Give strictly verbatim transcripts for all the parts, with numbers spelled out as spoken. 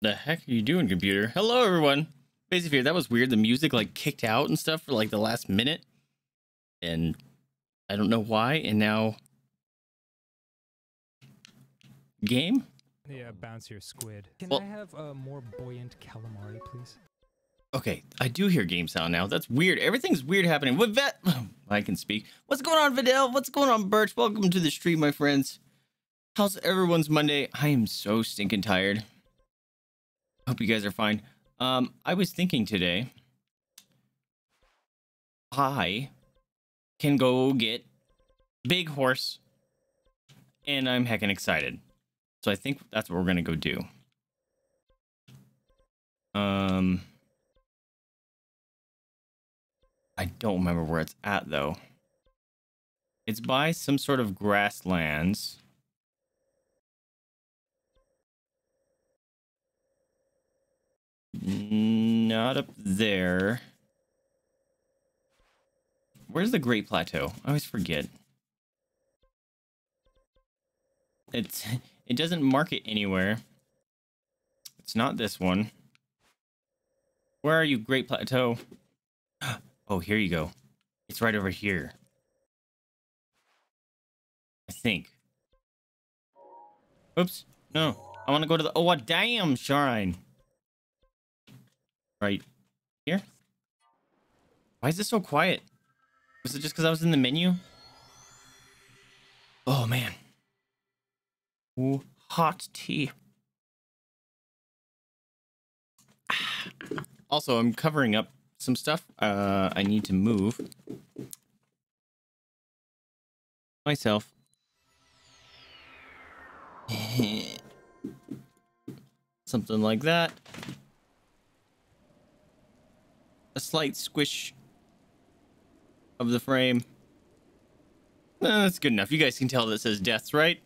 The heck are you doing, computer? Hello, everyone. Vaesive here. That was weird. The music like kicked out and stuff for like the last minute, and I don't know why. And now, game. Yeah, bounce your squid. Can well, I have a more buoyant calamari, please? Okay, I do hear game sound now. That's weird. Everything's weird happening. What vet? I can speak. What's going on, Videl? What's going on, Birch? Welcome to the stream, my friends. How's everyone's Monday? I am so stinking tired. Hope you guys are fine. Um, I was thinking today, I can go get Big Horse, and I'm heckin' excited. So I think that's what we're gonna go do. Um, I don't remember where it's at though. It's by some sort of grasslands. Not up there. Where's the Great Plateau? I always forget. It's it doesn't mark it anywhere. It's not this one. Where are you, Great Plateau? Oh, here you go. It's right over here, I think. Oops. No. I want to go to the oh what damn shrine. Right here? Why is this so quiet? Was it just because I was in the menu? Oh, man. Ooh, hot tea. Ah. Also, I'm covering up some stuff. Uh, I need to move myself. Something like that. A slight squish of the frame. Uh, that's good enough. You guys can tell that it says deaths, right?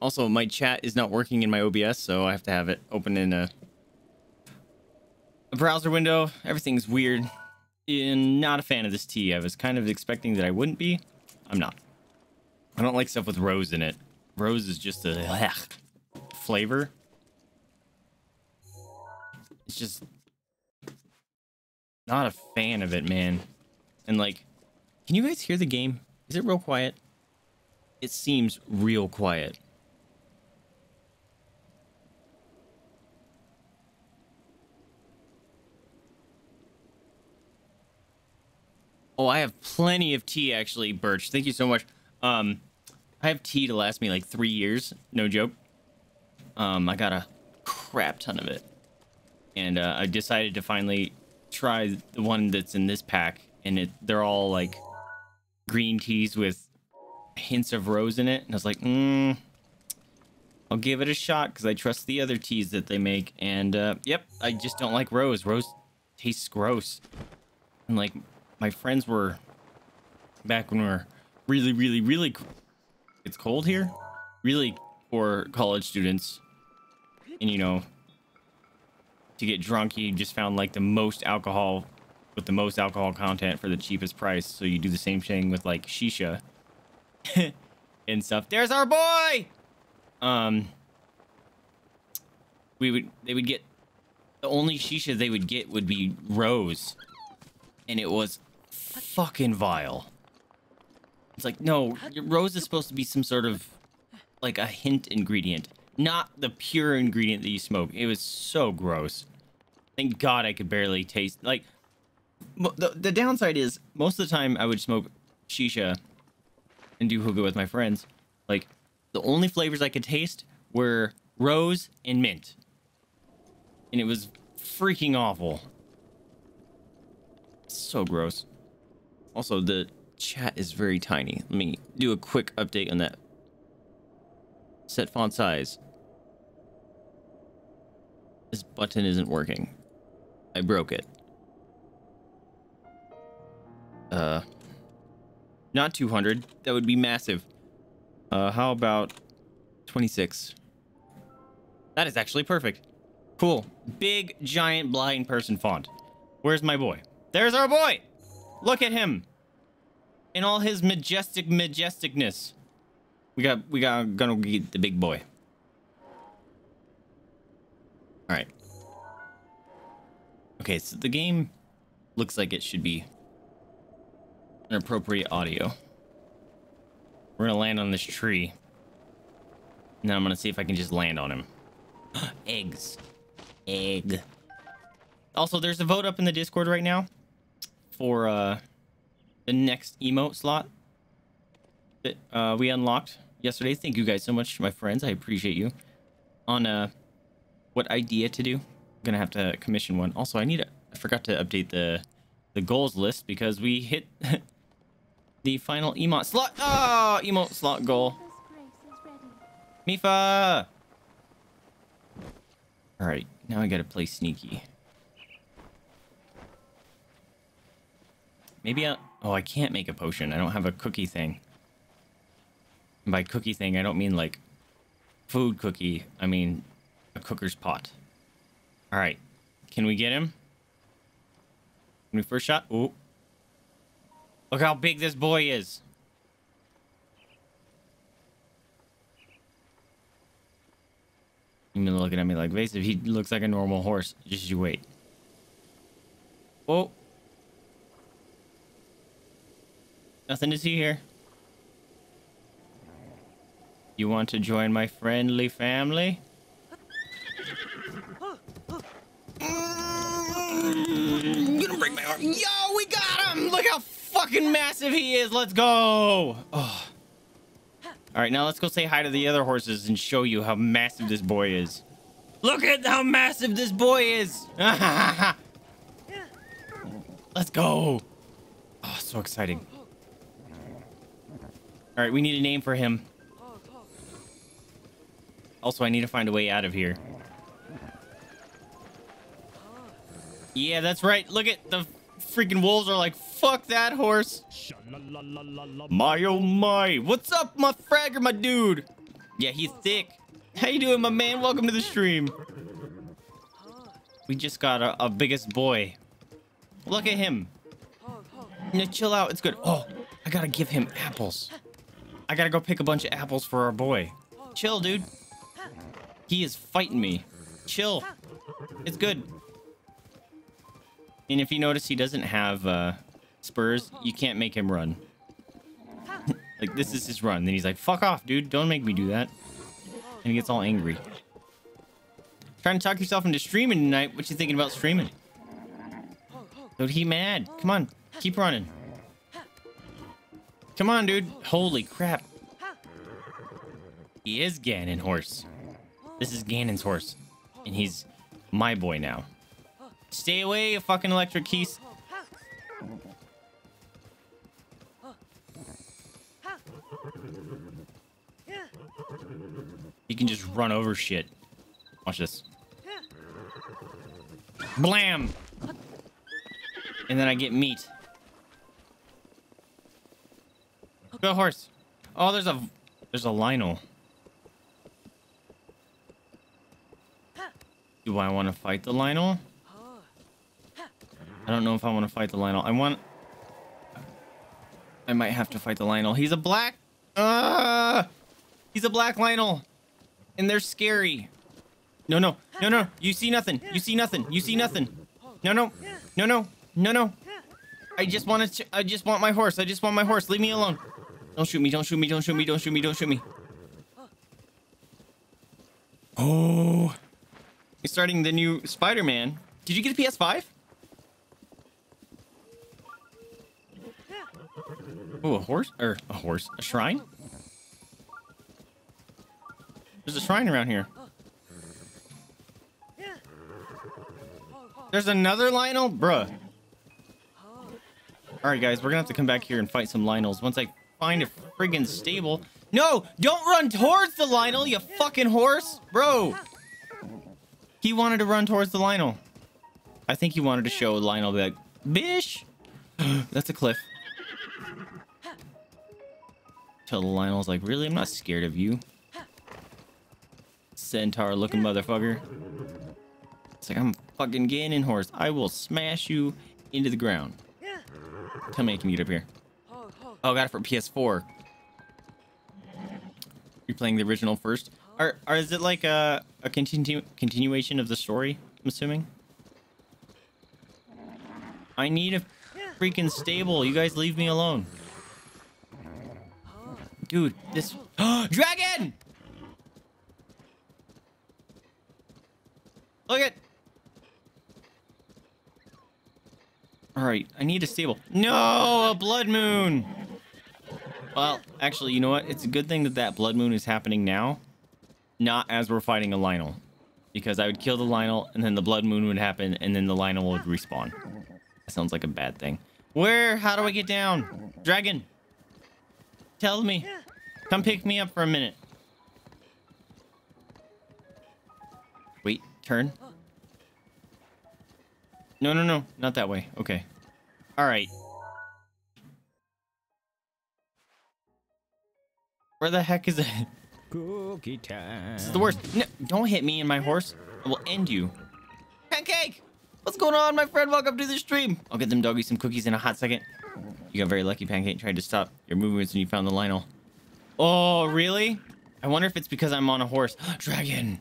Also, my chat is not working in my O B S, so I have to have it open in a, a browser window. Everything's weird. I'm not a fan of this tea. I was kind of expecting that I wouldn't be. I'm not. I don't like stuff with rose in it. Rose is just a blech, flavor. It's just... not a fan of it, man. And like, can you guys hear the game? Is it real quiet? It seems real quiet. Oh, I have plenty of tea, actually, Birch. Thank you so much. Um, I have tea to last me like three years. No joke. Um, I got a crap ton of it. And uh, I decided to finally... try the one that's in this pack, and it they're all like green teas with hints of rose in it, and I was like, mm, I'll give it a shot because I trust the other teas that they make. And uh yep, I just don't like rose. Rose tastes gross. And like my friends were back when we were really really really it's cold here really poor college students, and you know, to get drunk, you just found like the most alcohol with the most alcohol content for the cheapest price. So you do the same thing with like shisha and stuff. There's our boy. Um, we would they would get the only shisha they would get would be rose, and it was fucking vile. It's like, no, your rose is supposed to be some sort of like a hint ingredient, not the pure ingredient that you smoke. It was so gross. Thank God I could barely taste. Like, the, the downside is most of the time I would smoke shisha and do hookah with my friends. Like, the only flavors I could taste were rose and mint. And it was freaking awful. So gross. Also, the chat is very tiny. Let me do a quick update on that. Set font size. This button isn't working. I broke it. Uh, not two hundred. That would be massive. Uh, how about twenty-six? That is actually perfect. Cool. Big, giant, blind person font. Where's my boy? There's our boy! Look at him! In all his majestic majesticness. We got, we got, gonna get the big boy. Alright. Okay, so the game looks like it should be an appropriate audio. We're gonna land on this tree. Now I'm gonna see if I can just land on him. Eggs. Egg. Also, there's a vote up in the Discord right now for uh, the next emote slot that uh, we unlocked yesterday. Thank you guys so much, my friends. I appreciate you. On uh, what idea to do. I'm gonna have to commission one. Also, I need a, I forgot to update the the goals list because we hit the final emote slot. Ah, oh, emote slot goal. Mipha. All right, now I gotta play sneaky. Maybe I... Oh, I can't make a potion. I don't have a cookie thing. And by cookie thing, I don't mean, like, food cookie. I mean, a cooker's pot. All right. Can we get him? Can we first shot? Ooh. Look how big this boy is. You're looking at me like, Vaesive, he looks like a normal horse. Just you wait. Oh. Nothing to see here. You want to join my friendly family? Mm, you don't break my arm. Yo, we got him! Look how fucking massive he is. Let's go! Oh. Alright, now let's go say hi to the other horses and show you how massive this boy is. Look at how massive this boy is! Let's go! Oh, so exciting. All right, we need a name for him. Also, I need to find a way out of here. Yeah, that's right. Look at the freaking wolves are like, fuck that horse. My oh my. What's up, my Fraggar, my dude? Yeah, he's thick. How you doing, my man? Welcome to the stream. We just got our, our biggest boy. Look at him. Now, chill out. It's good. Oh, I gotta give him apples. I gotta go pick a bunch of apples for our boy. Chill, dude. He is fighting me. Chill. It's good. And if you notice, he doesn't have uh, spurs. You can't make him run. Like, this is his run. Then he's like, fuck off, dude. Don't make me do that. And he gets all angry. Trying to talk yourself into streaming tonight. What you thinking about streaming? Dude, he mad. Come on. Keep running. Come on, dude. Holy crap. He is Ganon horse. This is Ganon's horse. And he's my boy now. Stay away, you fucking electric keys. You can just run over shit. Watch this. Blam! And then I get meat. Good horse. Oh, there's a there's a Lynel. Do I want to fight the Lynel? I don't know if I want to fight the Lynel. I want. I might have to fight the Lynel. He's a black. Uh, he's a black Lynel, and they're scary. No, no, no, no. You see nothing. You see nothing. You see nothing. No, no, no, no, no, no. I just want to. I just want my horse. I just want my horse. Leave me alone. Don't shoot me, don't shoot me, don't shoot me, don't shoot me, don't shoot me. Oh. You're starting the new Spider-Man. Did you get a P S five? Oh, a horse? Or a horse? A shrine? There's a shrine around here. There's another Lynel? Bruh. Alright, guys, we're gonna have to come back here and fight some Lynels once I... find a friggin' stable. No, don't run towards the Lynel, you fucking horse, bro. He wanted to run towards the Lynel. I think he wanted to show Lynel that, bish. That's a cliff. Till the Lynel's like, really, I'm not scared of you, centaur-looking motherfucker. It's like, I'm fucking Ganon horse. I will smash you into the ground. Tell me I can get up here. Oh, got it for P S four. You're playing the original first? Or, or is it like a a continu continuation of the story, I'm assuming. I need a freaking stable. You guys leave me alone. Dude, this... Dragon! Look at... Alright, I need a stable. No! A blood moon! Well, actually, you know what? It's a good thing that that blood moon is happening now. Not as we're fighting a Lynel. Because I would kill the Lynel, and then the blood moon would happen, and then the Lynel would respawn. That sounds like a bad thing. Where? How do I get down? Dragon! Tell me. Come pick me up for a minute. Wait, turn. No, no, no. Not that way. Okay. Alright. Where the heck is it? Cookie time. This is the worst. No, don't hit me and my horse. I will end you. Pancake! What's going on, my friend? Welcome to the stream. I'll get them doggies some cookies in a hot second. You got very lucky, Pancake. Tried to stop your movements when you found the Lynel. Oh, really? I wonder if it's because I'm on a horse. Dragon!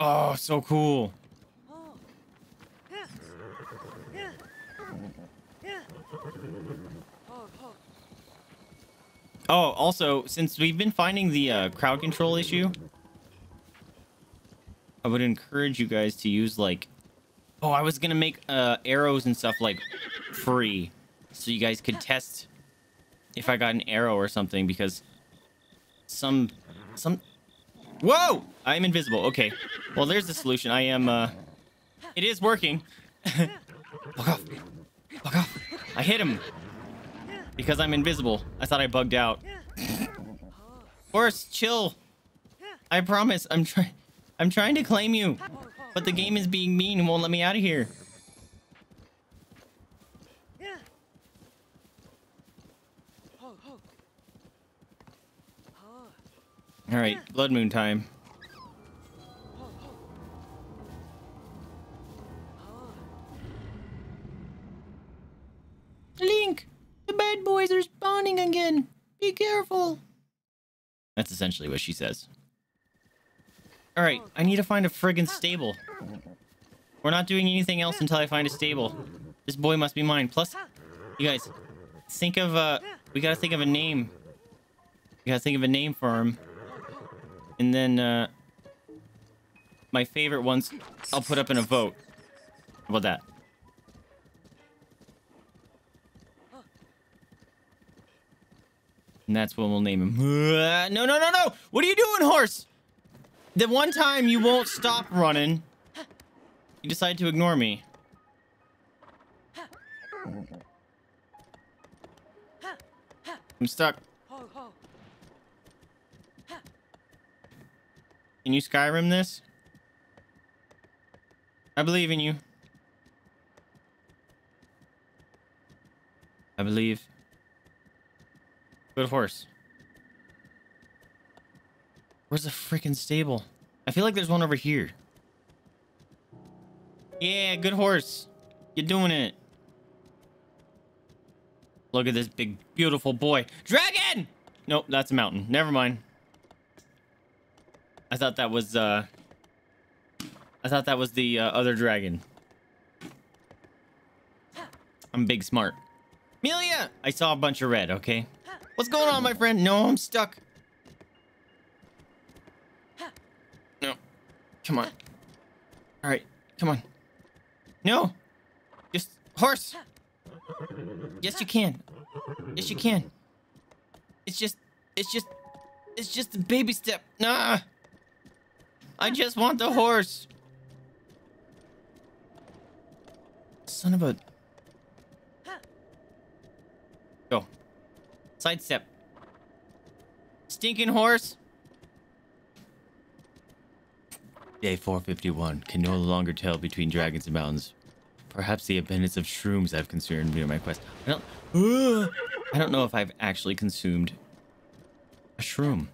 Oh, so cool. Oh, also, since we've been finding the uh, crowd control issue, I would encourage you guys to use, like... Oh, I was going to make uh, arrows and stuff, like, free. So you guys could test if I got an arrow or something, because some... some... Whoa! I'm invisible. Okay. Well, there's the solution. I am, uh... It is working. Fuck off. Fuck off. I hit him. Because I'm invisible. I thought I bugged out. Horse, chill. I promise. I'm trying... I'm trying to claim you. But the game is being mean and won't let me out of here. All right, blood moon time. Link, the bad boys are spawning again. Be careful. That's essentially what she says. All right, I need to find a friggin' stable. We're not doing anything else until I find a stable. This boy must be mine. Plus, you guys, think of a... We gotta think of a name. We gotta think of a name for him. And then, uh, my favorite ones, I'll put up in a vote. How about that? And that's when we'll name him. No, no, no, no! What are you doing, horse? The one time you won't stop running, you decide to ignore me. I'm stuck. Can you Skyrim this? I believe in you. I believe. Good horse. Where's the freaking stable? I feel like there's one over here. Yeah, good horse. You're doing it. Look at this big, beautiful boy. Dragon! Nope, that's a mountain. Never mind. I thought that was, uh... I thought that was the uh, other dragon. I'm big smart. Hylia! I saw a bunch of red, okay? What's going on, my friend? No, I'm stuck. No. Come on. Alright, come on. No! Just... Horse! Yes, you can. Yes, you can. It's just... It's just... It's just a baby step. Nah! I just want the horse. Son of a... Go. Sidestep. Stinking horse. Day four fifty-one. Can no longer tell between dragons and mountains. Perhaps the abundance of shrooms I've consumed near my quest. I don't... Uh, I don't know if I've actually consumed a shroom.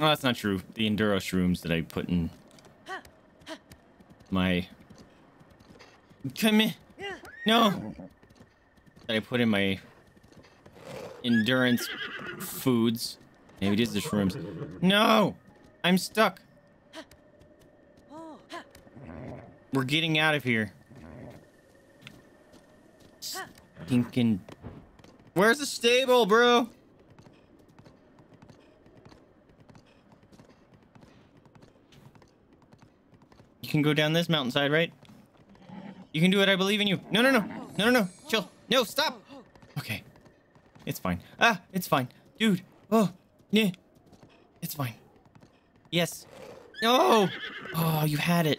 No, that's not true. The Enduro shrooms that I put in my... Come in. No. That I put in my endurance foods. Maybe it is the shrooms. No! I'm stuck. We're getting out of here. Stinking. Where's the stable, bro? You can go down this mountainside, right? You can do it. I believe in you. No, no, no. No, no, no. Chill. No, stop. Okay. It's fine. Ah, it's fine. Dude. Oh, yeah. It's fine. Yes. No. Oh, you had it.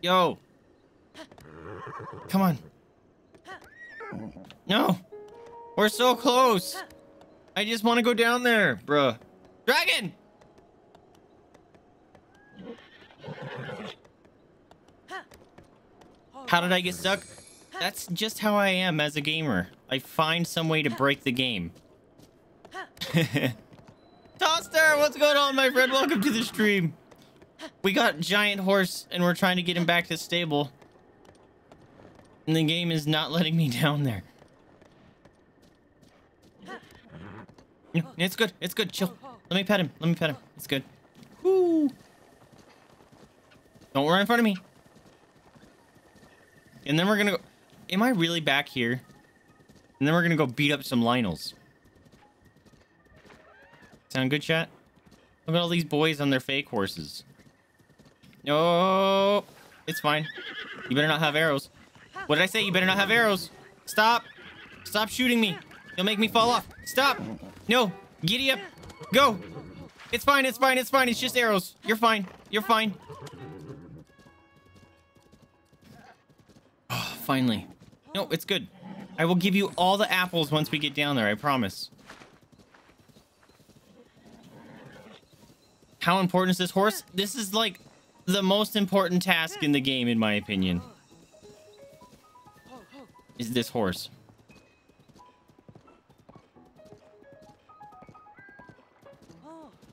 Yo. Come on. No. We're so close. I just want to go down there, bruh. Dragon. How did I get stuck? That's just how I am as a gamer. I find some way to break the game. Toaster, what's going on, my friend? Welcome to the stream. We got giant horse and we're trying to get him back to stable. And the game is not letting me down there. It's good. It's good. Chill. Let me pet him. Let me pet him. It's good. Woo. Don't run in front of me. And then we're gonna go... Am I really back here? And then we're gonna go beat up some Lynels. Sound good, chat? Look at all these boys on their fake horses. No, oh, it's fine. You better not have arrows. What did I say? You better not have arrows. Stop. Stop shooting me. You'll make me fall off. Stop. No. Giddy up. Go. It's fine. It's fine. It's fine. It's just arrows. You're fine. You're fine. Finally. No, it's good. I will give you all the apples once we get down there, I promise. How important is this horse? This is like the most important task in the game, in my opinion. Is this horse.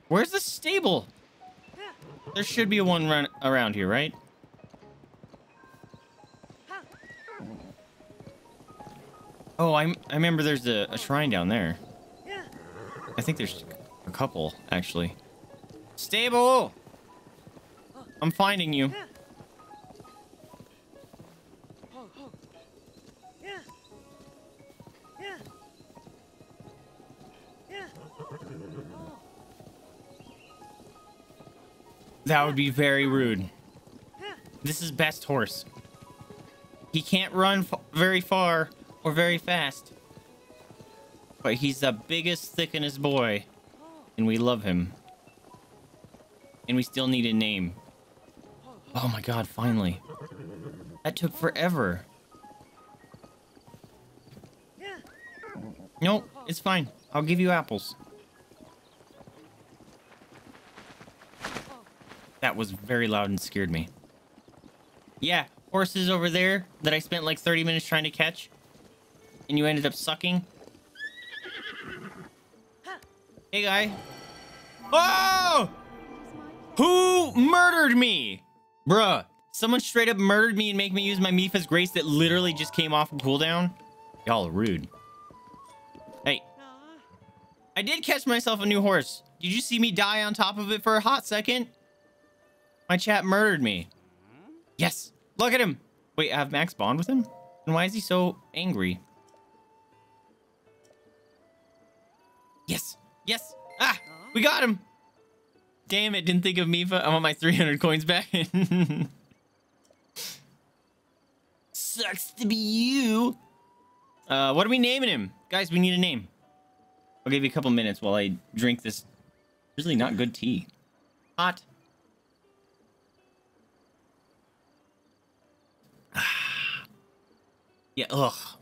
Where's the stable? There should be one run around here, right? Oh, I, I remember there's a, a shrine down there. I think there's a couple, actually. Stable! I'm finding you. That would be very rude. This is best horse. He can't run f very far. Or very fast. But he's the biggest, thickest boy. And we love him. And we still need a name. Oh my god, finally. That took forever. Nope, it's fine. I'll give you apples. That was very loud and scared me. Yeah, horses over there that I spent like thirty minutes trying to catch. And you ended up sucking. Hey, guy. Oh! Who murdered me? Bruh. Someone straight up murdered me and make me use my Mipha's grace that literally just came off of cooldown. Y'all are rude. Hey. I did catch myself a new horse. Did you see me die on top of it for a hot second? My chat murdered me. Yes. Look at him. Wait, I have Max Bond with him? And why is he so angry? Yes. Yes. Ah, we got him. Damn it. Didn't think of Mipha. I want my three hundred coins back. Sucks to be you. Uh, what are we naming him? Guys, we need a name. I'll give you a couple minutes while I drink this really not good tea. Hot. Ah. Yeah. Ugh.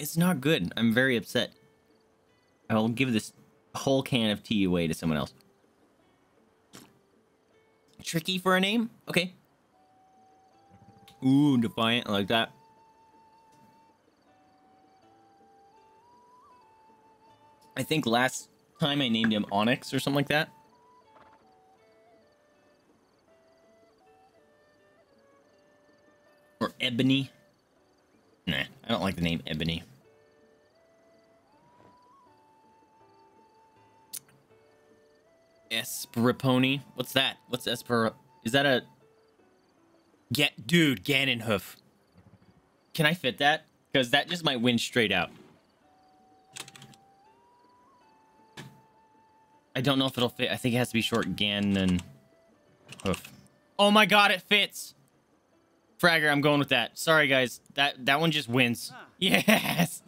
It's not good. I'm very upset. I will give this whole can of tea away to someone else. Tricky for a name? Okay. Ooh, Defiant. I like that. I think last time I named him Onyx or something like that. Or Ebony. Nah, I don't like the name Ebony. Esperpony. What's that? What's Esper? Is that a... Get, dude, Ganon hoof. Can I fit that? Because that just might win straight out. I don't know if it'll fit. I think it has to be short Ganon hoof. Oh my god, it fits! Fraggar, I'm going with that. Sorry, guys. That that one just wins. Huh. Yes!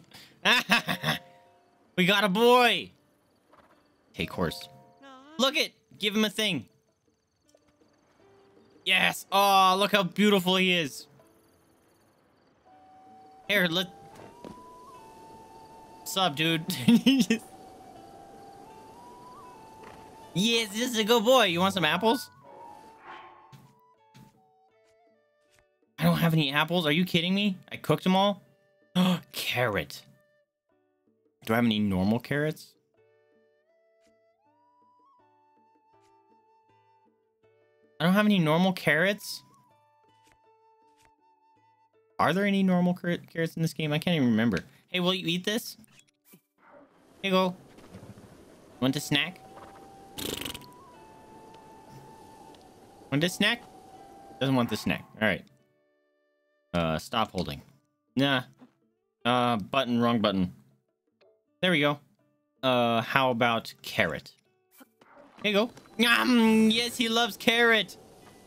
We got a boy! Take horse. Look it! Give him a thing. Yes! Oh, look how beautiful he is. Here, let... What's up, dude? Yes, this is a good boy. You want some apples? I don't have any apples. Are you kidding me? I cooked them all. Oh, carrot. Do I have any normal carrots? I don't have any normal carrots. Are there any normal car carrots in this game? I can't even remember. Hey, will you eat this? Here you go. Want a snack? Want a snack? Doesn't want the snack. All right. Uh, stop holding. Nah. Uh, button, wrong button. There we go. Uh, how about carrot? Here you go. Um, yes, he loves carrot.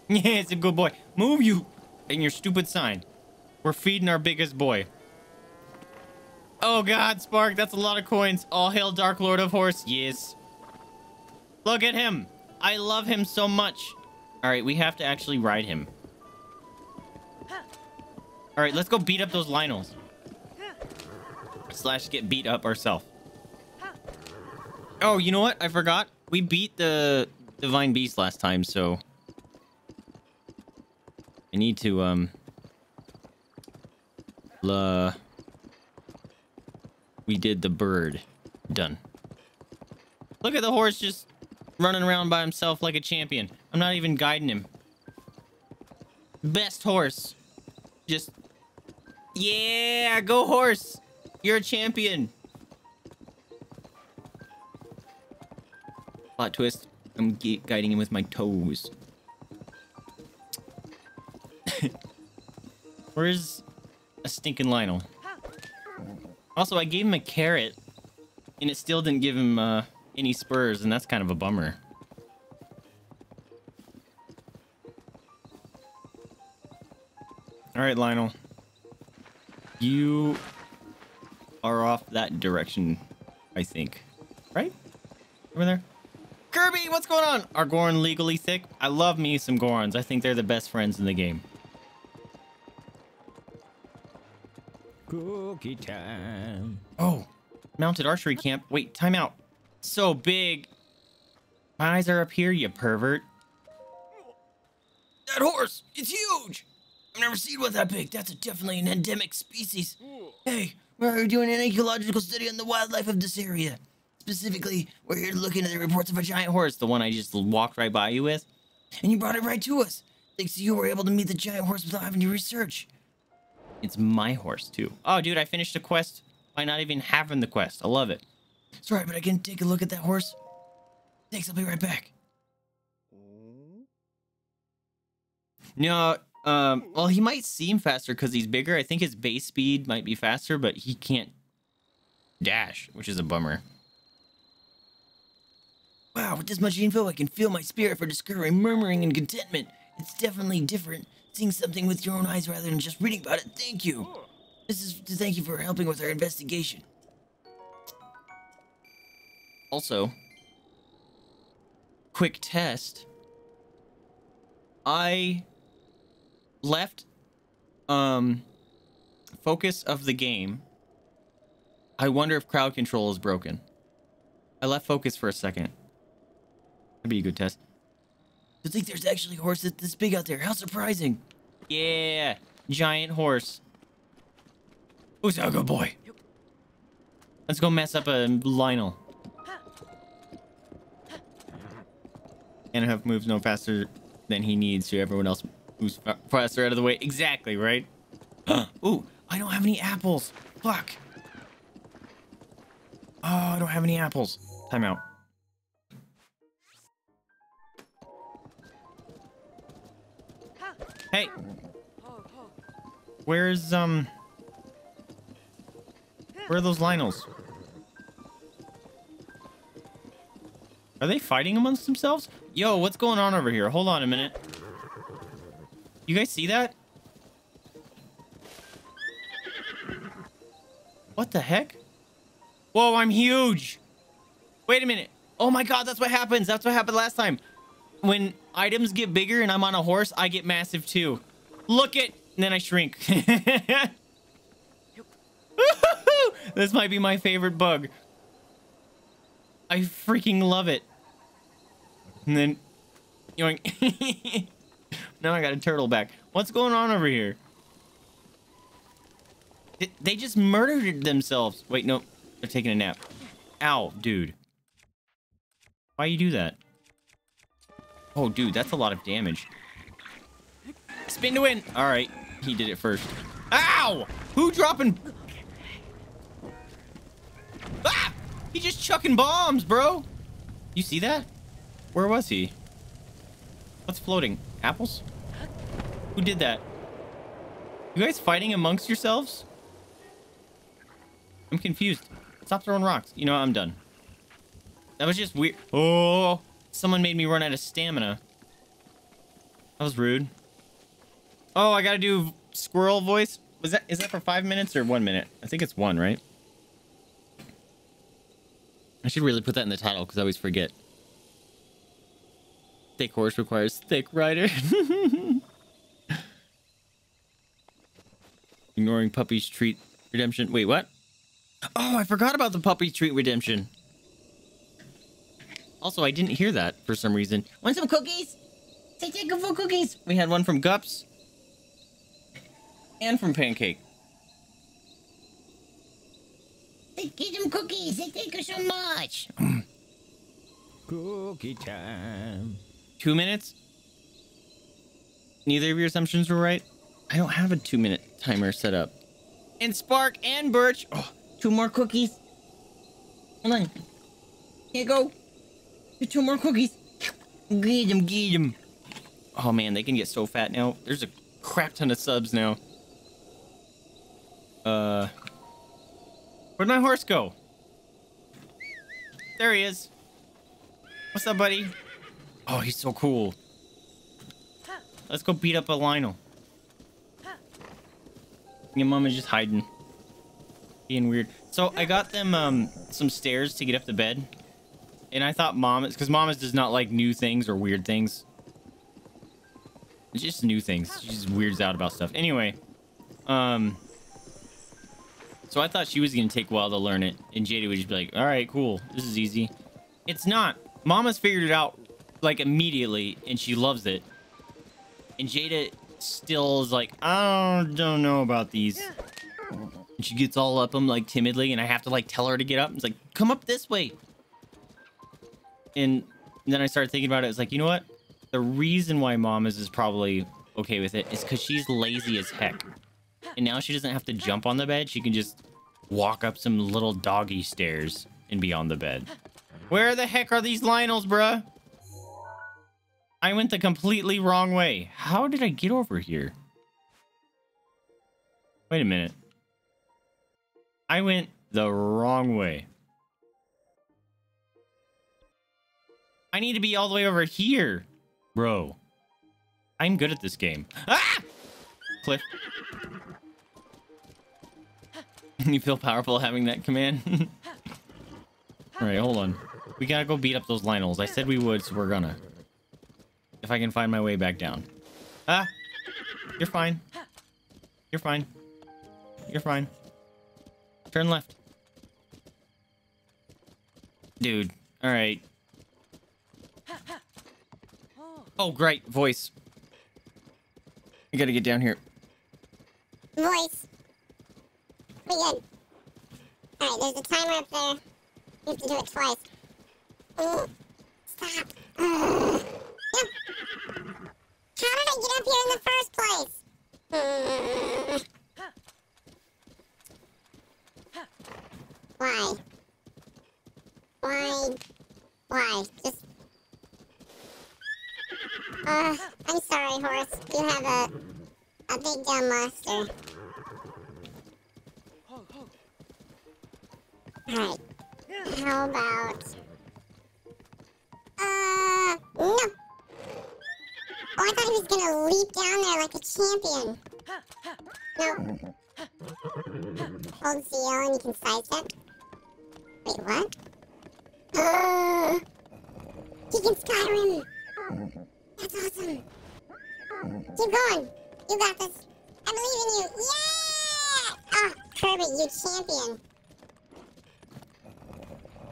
Yeah, it's a good boy. Move you and your stupid sign. We're feeding our biggest boy. Oh god, Spark, that's a lot of coins. All hail Dark Lord of Horse. Yes. Look at him. I love him so much. All right, we have to actually ride him. All right, let's go beat up those Lynels. Slash get beat up ourselves. Oh, you know what? I forgot. We beat the Divine Beast last time, so... I need to, um... La... We did the bird. Done. Look at the horse just running around by himself like a champion. I'm not even guiding him. Best horse. Just... Yeah, go horse! You're a champion. Plot twist. I'm guiding him with my toes. Where's a stinking Lynel? Also, I gave him a carrot, and it still didn't give him uh, any spurs, and that's kind of a bummer. All right, Lynel. You... are off that direction, I think. Right? Over there? Kirby, what's going on? Are Goron legally thick? I love me some Gorons. I think they're the best friends in the game. Cookie time. Oh, mounted archery camp. Wait, time out. So big. My eyes are up here, you pervert. That horse, it's huge. I've never seen one that big. That's a definitely an endemic species. Hey. We're doing an ecological study on the wildlife of this area. Specifically, we're here looking at the reports of a giant horse, the one I just walked right by you with. And you brought it right to us. Thanks to you, we're able to meet the giant horse without having to research. It's my horse, too. Oh, dude, I finished the quest by not even having the quest. I love it. Sorry, but I can take a look at that horse. Thanks, I'll be right back. No... Um, well, he might seem faster because he's bigger. I think his base speed might be faster, but he can't dash, which is a bummer. Wow, with this much info, I can feel my spirit for discovery murmuring in contentment. It's definitely different seeing something with your own eyes rather than just reading about it. Thank you. This is to thank you for helping with our investigation. Also, quick test. I... left um focus of the game. I wonder if crowd control is broken. I left focus for a second. That'd be a good test. I think there's actually horses this big out there. How surprising. Yeah, giant horse. Who's a good boy? Let's go mess up a Lynel. And have moves no faster than he needs to everyone else. Who's faster out of the way? Exactly, right? Ooh, I don't have any apples. Fuck. Oh, I don't have any apples. Time out. Hey! Where's, um... where are those Lynels? Are they fighting amongst themselves? Yo, what's going on over here? Hold on a minute. You guys see that? What the heck? Whoa, I'm huge! Wait a minute. Oh my god, that's what happens. That's what happened last time. When items get bigger and I'm on a horse, I get massive too. Look it! And then I shrink. This might be my favorite bug. I freaking love it. And then... yoink. Now I got a turtle back. What's going on over here? They just murdered themselves. Wait, no. They're taking a nap. Ow, dude. Why you do that? Oh, dude, that's a lot of damage. Spin to win. All right. He did it first. Ow! Who dropping... ah! He just chucking bombs, bro. You see that? Where was he? What's floating? Apples? Who did that? You guys fighting amongst yourselves? I'm confused. Stop throwing rocks. You know, I'm done. That was just weird. Oh, someone made me run out of stamina. That was rude. Oh, I gotta do squirrel voice. Was that, is that for five minutes or one minute? I think it's one, right? I should really put that in the title because I always forget. Thick horse requires thick rider. Ignoring puppies treat redemption. Wait, what? Oh, I forgot about the puppy treat redemption. Also, I didn't hear that for some reason. Want some cookies? Say take a full cookies. We had one from Gups and from Pancake. They give them cookies. They thank you so much. Cookie time. Two minutes? Neither of your assumptions were right. I don't have a two-minute timer set up. And Spark and Birch. Oh, two more cookies. Come on. Here you go. Two more cookies. Get them, get them. Oh, man, they can get so fat now. There's a crap ton of subs now. Uh... Where'd my horse go? There he is. What's up, buddy? Oh, he's so cool. Let's go beat up a Lynel. Your mom is just hiding. Being weird. So I got them um, some stairs to get up the bed. And I thought Mama's... because Mama's does not like new things or weird things. It's just new things. She just weirds out about stuff. Anyway. Um... So I thought she was going to take a while to learn it. And J D would just be like, all right, cool. This is easy. It's not. Mama's figured it out, like, immediately. And she loves it. And Jada still is like, I don't, don't know about these. And she gets all up them, like, timidly. And I have to, like, tell her to get up. It's like, come up this way. And then I started thinking about it. It's like, you know what? The reason why Mama's is probably okay with it is because she's lazy as heck. And now she doesn't have to jump on the bed. She can just walk up some little doggy stairs and be on the bed. Where the heck are these Lynels, bruh? I went the completely wrong way. How did I get over here? Wait a minute. I went the wrong way. I need to be all the way over here. Bro. I'm good at this game. Ah! Cliff. You feel powerful having that command? All right, hold on. We gotta go beat up those Lynels. I said we would, so we're gonna. If I can find my way back down. Ah! You're fine. You're fine. You're fine. Turn left. Dude. All right. Oh, great. Voice. I gotta get down here. Voice. Pretty good. All right, there's a timer up there. You have to do it twice. Ooh, stop. Ugh. Yep. How did I get up here in the first place? Mm. Why? Why? Why? Just. Uh, I'm sorry, horse. You have a a big dumb monster. Alright. How about... Uh... No! Oh, I thought he was gonna leap down there like a champion. No. Hold Z L and you can sidestep. Wait, what? Uh, he can Skyrim! That's awesome! Keep going! You got this! I believe in you! Yeah! Ah, oh, Kirby, you champion!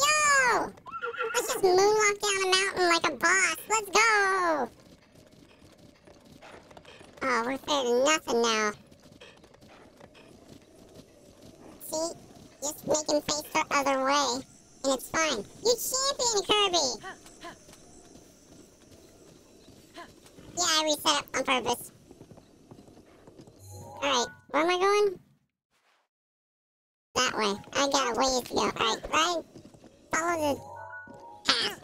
Yo! Let's just moonwalk down a mountain like a boss! Let's go! Oh, we're fair to nothing now. See? Just make him face the other way. And it's fine. You champion, Kirby! Yeah, I reset up on purpose. Alright, where am I going? That way. I got a ways to go. Alright, right? Follow the path.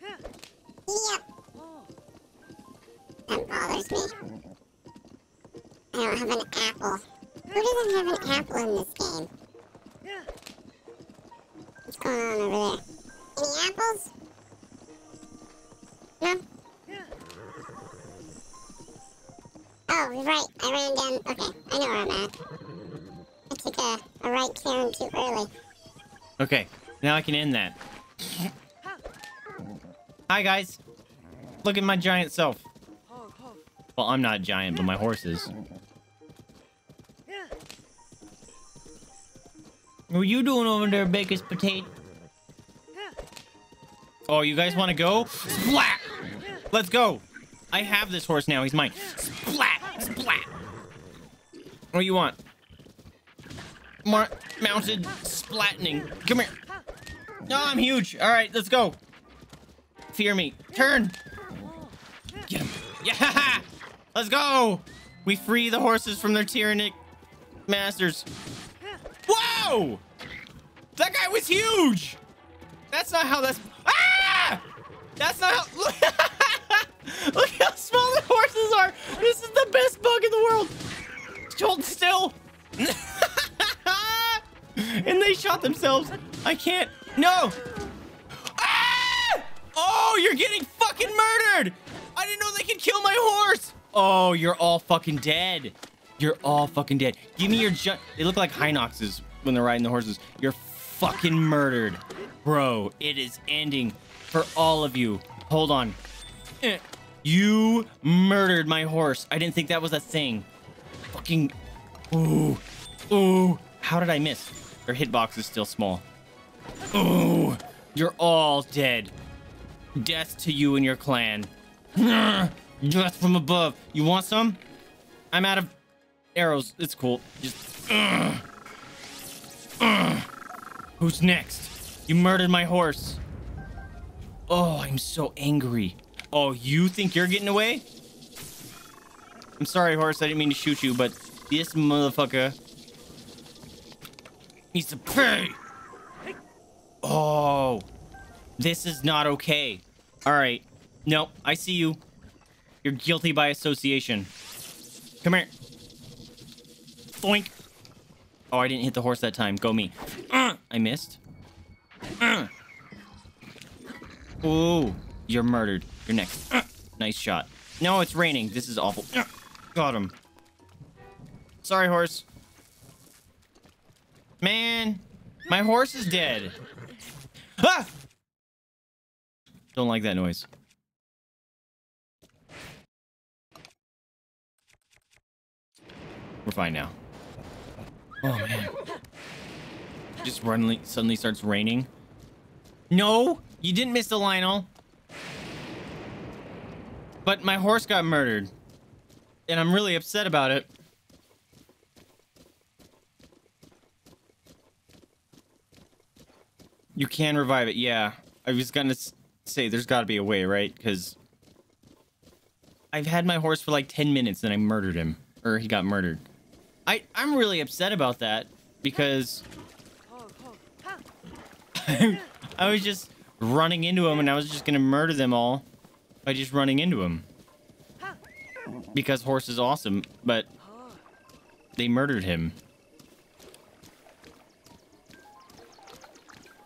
Yep. That bothers me. I don't have an apple. Who doesn't have an apple in this game? What's going on over there? Any apples? No? Oh, right. I ran down. Okay, I know where I'm at. I took a, a right turn too early. Okay, now I can end that. Hi, guys. Look at my giant self. Well, I'm not giant, but my horse is. What are you doing over there, Baker's Potato? Oh, you guys want to go? Splat! Let's go! I have this horse now. He's mine. Splat! Splat! What do you want? Mar mounted splattening. Come here. No, I'm huge. All right, let's go. Fear me. Turn. Get him. Yeah! Let's go. We free the horses from their tyrannic masters. Whoa! That guy was huge! That's not how that's... Ah! That's not how... Look, look how small the horses are! This is the best bug in the world! Hold still! And they shot themselves. I can't... No! Ah! Oh, you're getting fucking murdered! I didn't know they could kill my horse! Oh, you're all fucking dead. You're all fucking dead. Give me your ju- They look like Hinoxes when they're riding the horses. You're fucking murdered. Bro, it is ending for all of you. Hold on. You murdered my horse. I didn't think that was a thing. Fucking... Ooh. Ooh. How did I miss? Their hitbox is still small. Ooh. You're all dead. Death to you and your clan. Death from above. You want some? I'm out of... arrows, it's cool. Just uh, uh. Who's next? You murdered my horse. Oh, I'm so angry. Oh, you think you're getting away? I'm sorry, horse. I didn't mean to shoot you, but this motherfucker needs to pay. Oh, this is not okay. All right. No, I see you. You're guilty by association. Come here. Boink. Oh, I didn't hit the horse that time. Go me. Uh, I missed. Uh. Oh, you're murdered. You're next. Uh, nice shot. No, it's raining. This is awful. Uh, got him. Sorry, horse. Man, my horse is dead. Ah! Don't like that noise. We're fine now. Oh, man. Just randomly, suddenly starts raining. No, you didn't miss the Lynel. But my horse got murdered. And I'm really upset about it. You can revive it, yeah. I was gonna say there's gotta be a way, right? Because I've had my horse for like ten minutes and I murdered him. Or he got murdered. I, I'm really upset about that because I, I was just running into him and I was just going to murder them all by just running into him. because horse is awesome, but they murdered him.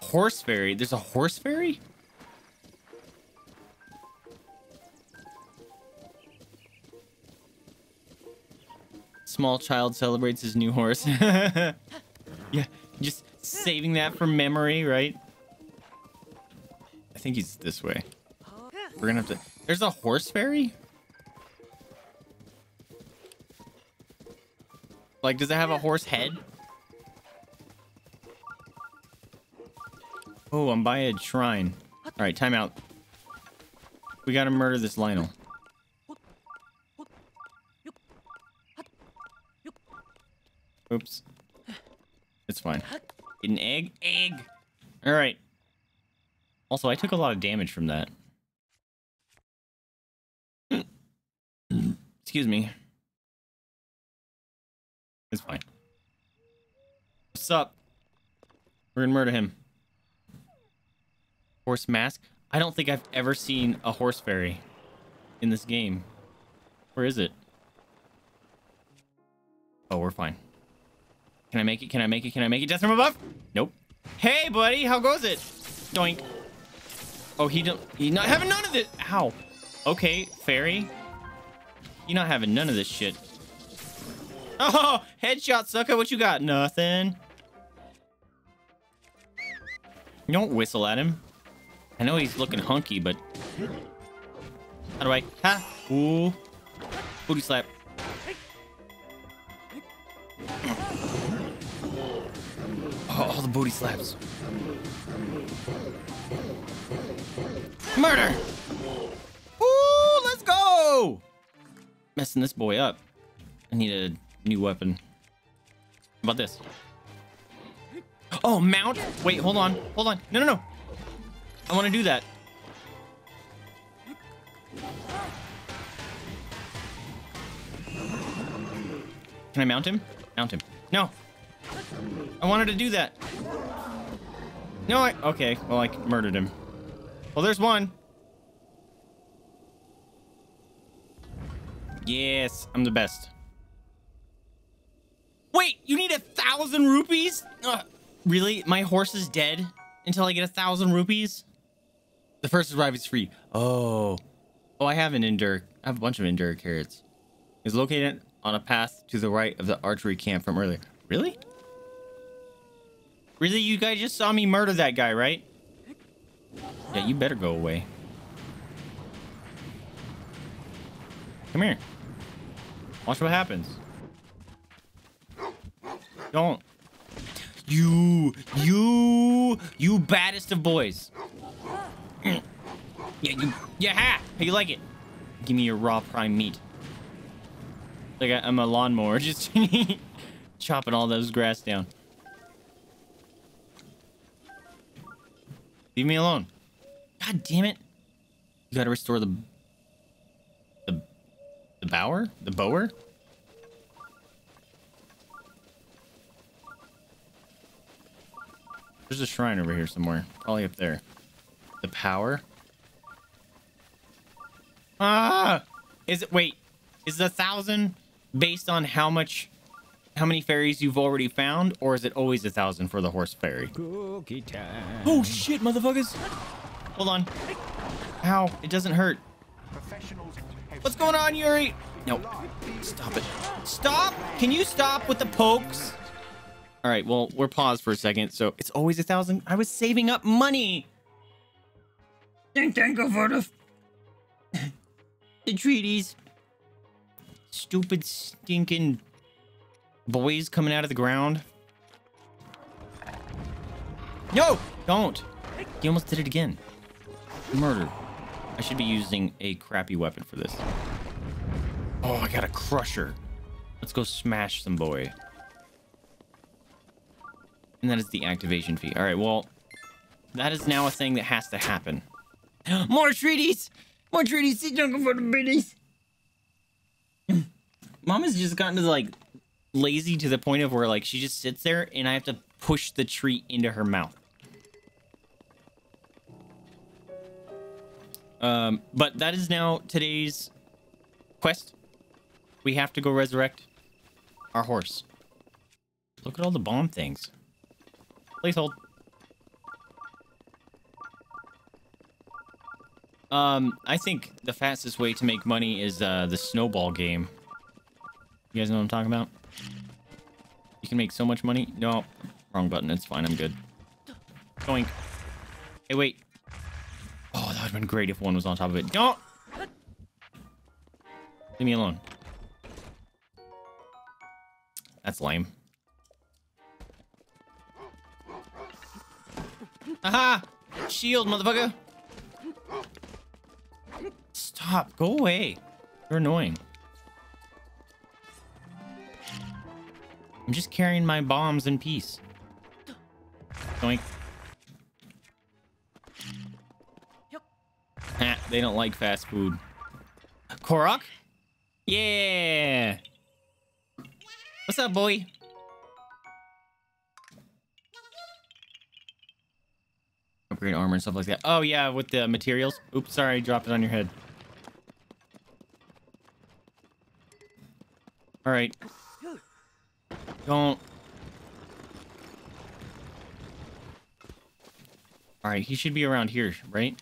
Horse fairy? There's a horse fairy? Small child celebrates his new horse. Yeah, just saving that for memory, right? I think he's this way. We're gonna have to... There's a horse fairy? Like, does it have a horse head? Oh, I'm by a shrine. All right, time out. We gotta murder this Lynel. Oops. It's fine. An egg? Egg! All right. Also, I took a lot of damage from that. Excuse me. It's fine. What's up? We're gonna murder him. Horse mask? I don't think I've ever seen a horse fairy in this game. Where is it? Oh, we're fine. Can I make it? Can I make it? Can I make it? Death from above? Nope. Hey, buddy, how goes it? Doink. Oh, he don't. He not having none of this. Ow. Okay, fairy. You not having none of this shit. Oh, headshot, sucker. What you got? Nothing. You don't whistle at him. I know he's looking hunky, but... How do I... Ha! Ooh. Booty slap. Oh, all the booty slaps. Murder! Ooh, let's go! Messing this boy up. I need a new weapon. How about this? Oh, mount? Wait, hold on. Hold on. No, no, no. I want to do that. Can I mount him? Mount him. No. I wanted to do that. No, I... Okay. Well, I murdered him. Well, there's one. Yes, I'm the best. Wait, you need a thousand rupees? Ugh. Really? My horse is dead until I get a thousand rupees? The first arrive is free. Oh. Oh, I have an Endura. I have a bunch of Endura carrots. It's located on a path to the right of the archery camp from earlier. Really? Really? You guys just saw me murder that guy, right? Yeah, you better go away. Come here. Watch what happens. Don't. You. You. You baddest of boys. Yeah, you. Yeah, ha! How you like it? Give me your raw prime meat. Like I, I'm a lawnmower, just chopping all those grass down. Leave me alone. God damn it. You gotta restore the... The... The bower? The bower? There's a shrine over here somewhere. Probably up there. The power? Ah! Is it... Wait. Is the thousand based on how much... How many fairies you've already found? Or is it always a thousand for the horse fairy? Cookie time. Oh, shit, motherfuckers! Hold on. Ow. It doesn't hurt. What's going on, Yuri? No. Stop it. Stop! Can you stop with the pokes? All right, well, we're paused for a second, so it's always a thousand. I was saving up money. Thank you for the, the treaties. Stupid stinking boys coming out of the ground. No, don't. You almost did it again. Murder. I should be using a crappy weapon for this. Oh, I got a crusher. Let's go smash some boy. And that is the activation fee. All right, well, that is now a thing that has to happen. More treaties! More treaties! She's looking for the biddies! Mom has just gotten to, like, lazy to the point of where, like, she just sits there and I have to push the treat into her mouth. Um, but that is now today's quest. We have to go resurrect our horse. Look at all the bomb things. Please hold. Um, I think the fastest way to make money is uh, the snowball game. You guys know what I'm talking about? You can make so much money. No, wrong button. It's fine. I'm good. Going. Hey, wait. Oh, that would have been great if one was on top of it. Don't. Leave me alone. That's lame. Aha! Shield, motherfucker! Stop. Go away. You're annoying. I'm just carrying my bombs in peace. Doink. Ha, they don't like fast food. Korok? Yeah! What's up, boy? Upgrade armor and stuff like that. Oh, yeah, with the materials. Oops, sorry, I dropped it on your head. All right. Don't. All right, he should be around here, right?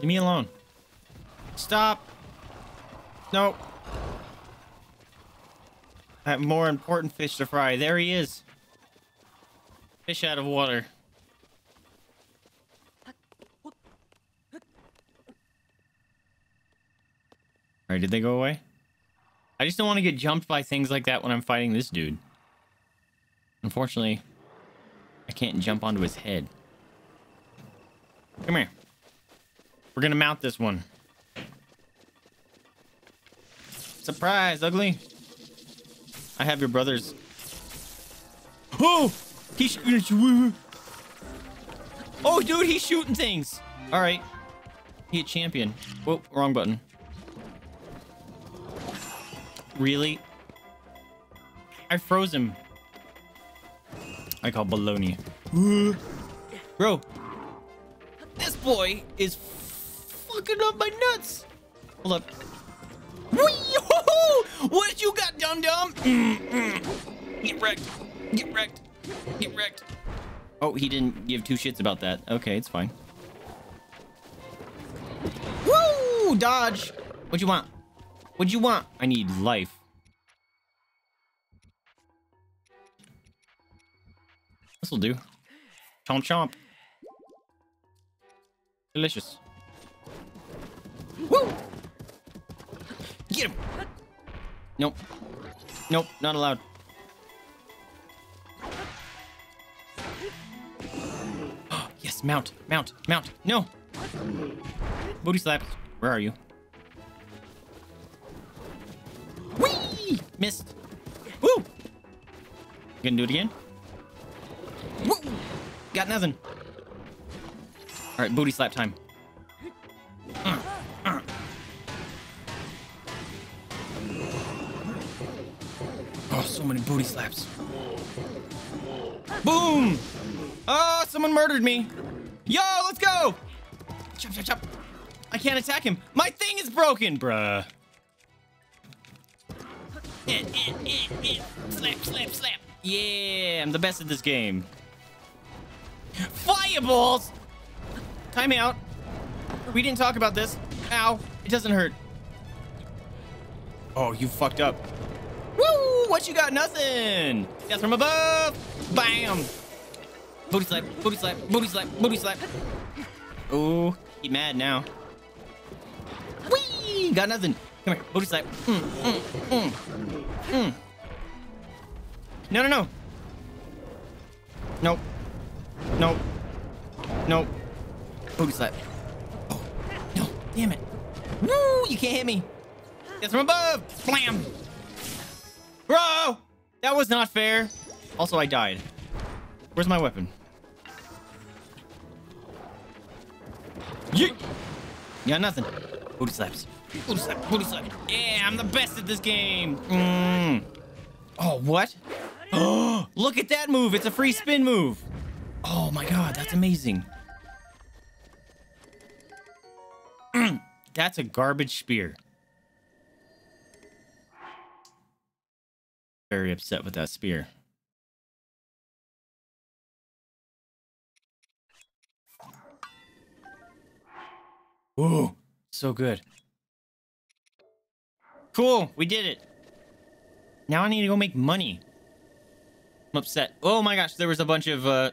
Leave me alone. Stop. Nope. I have more important fish to fry. There he is. Fish out of water. Alright, did they go away? I just don't want to get jumped by things like that when I'm fighting this dude. Unfortunately, I can't jump onto his head. Come here. We're gonna mount this one. Surprise, ugly. I have your brother's. Oh! He's shooting. Oh, dude, he's shooting things. All right. He a champion. Whoa, wrong button. Really? I froze him. I call baloney. Bro. This boy is fucking up my nuts. Hold up. What you got, dum-dum? Get wrecked. Get wrecked. Get wrecked. Oh, he didn't give two shits about that. Okay, it's fine. Woo! Dodge! What'd you want? What'd you want? I need life. This'll do. Chomp chomp. Delicious. Woo! Get him! Nope. Nope, not allowed. Yes, mount, mount, mount. No. Booty slap. Where are you? Whee! Missed. Woo! You gonna do it again? Woo! Got nothing. All right, booty slap time. Uh, uh. Oh, so many booty slaps. Boom! Oh, someone murdered me. Yo, let's go! Chop, chop, chop. I can't attack him. My thing is broken, bruh. Eh, eh, eh, eh. Slap, slap, slap. Yeah, I'm the best at this game. Fireballs! Time out. We didn't talk about this. Ow, it doesn't hurt. Oh, you fucked up. Woo, what you got? Nothing. Death from above. Bam. Booty slap, booty slap, booty slap, booty slap. Oh, he's mad now. Whee! Got nothing. Come here, booty slap. Mm, mm, mm, mm. No, no, no. Nope. Nope. Nope. Booty slap. Oh, no, damn it. Woo, you can't hit me. That's from above. Blam. Bro, that was not fair. Also, I died. Where's my weapon? Yeah. Got nothing. Booty slaps. Booty slap. Booty slap. Yeah, I'm the best at this game. Mm. Oh, what? Oh, look at that move. It's a free spin move. Oh my God, that's amazing. Mm. That's a garbage spear. Very upset with that spear. Ooh, so good. Cool, we did it. Now I need to go make money. I'm upset. Oh my gosh, there was a bunch of uh,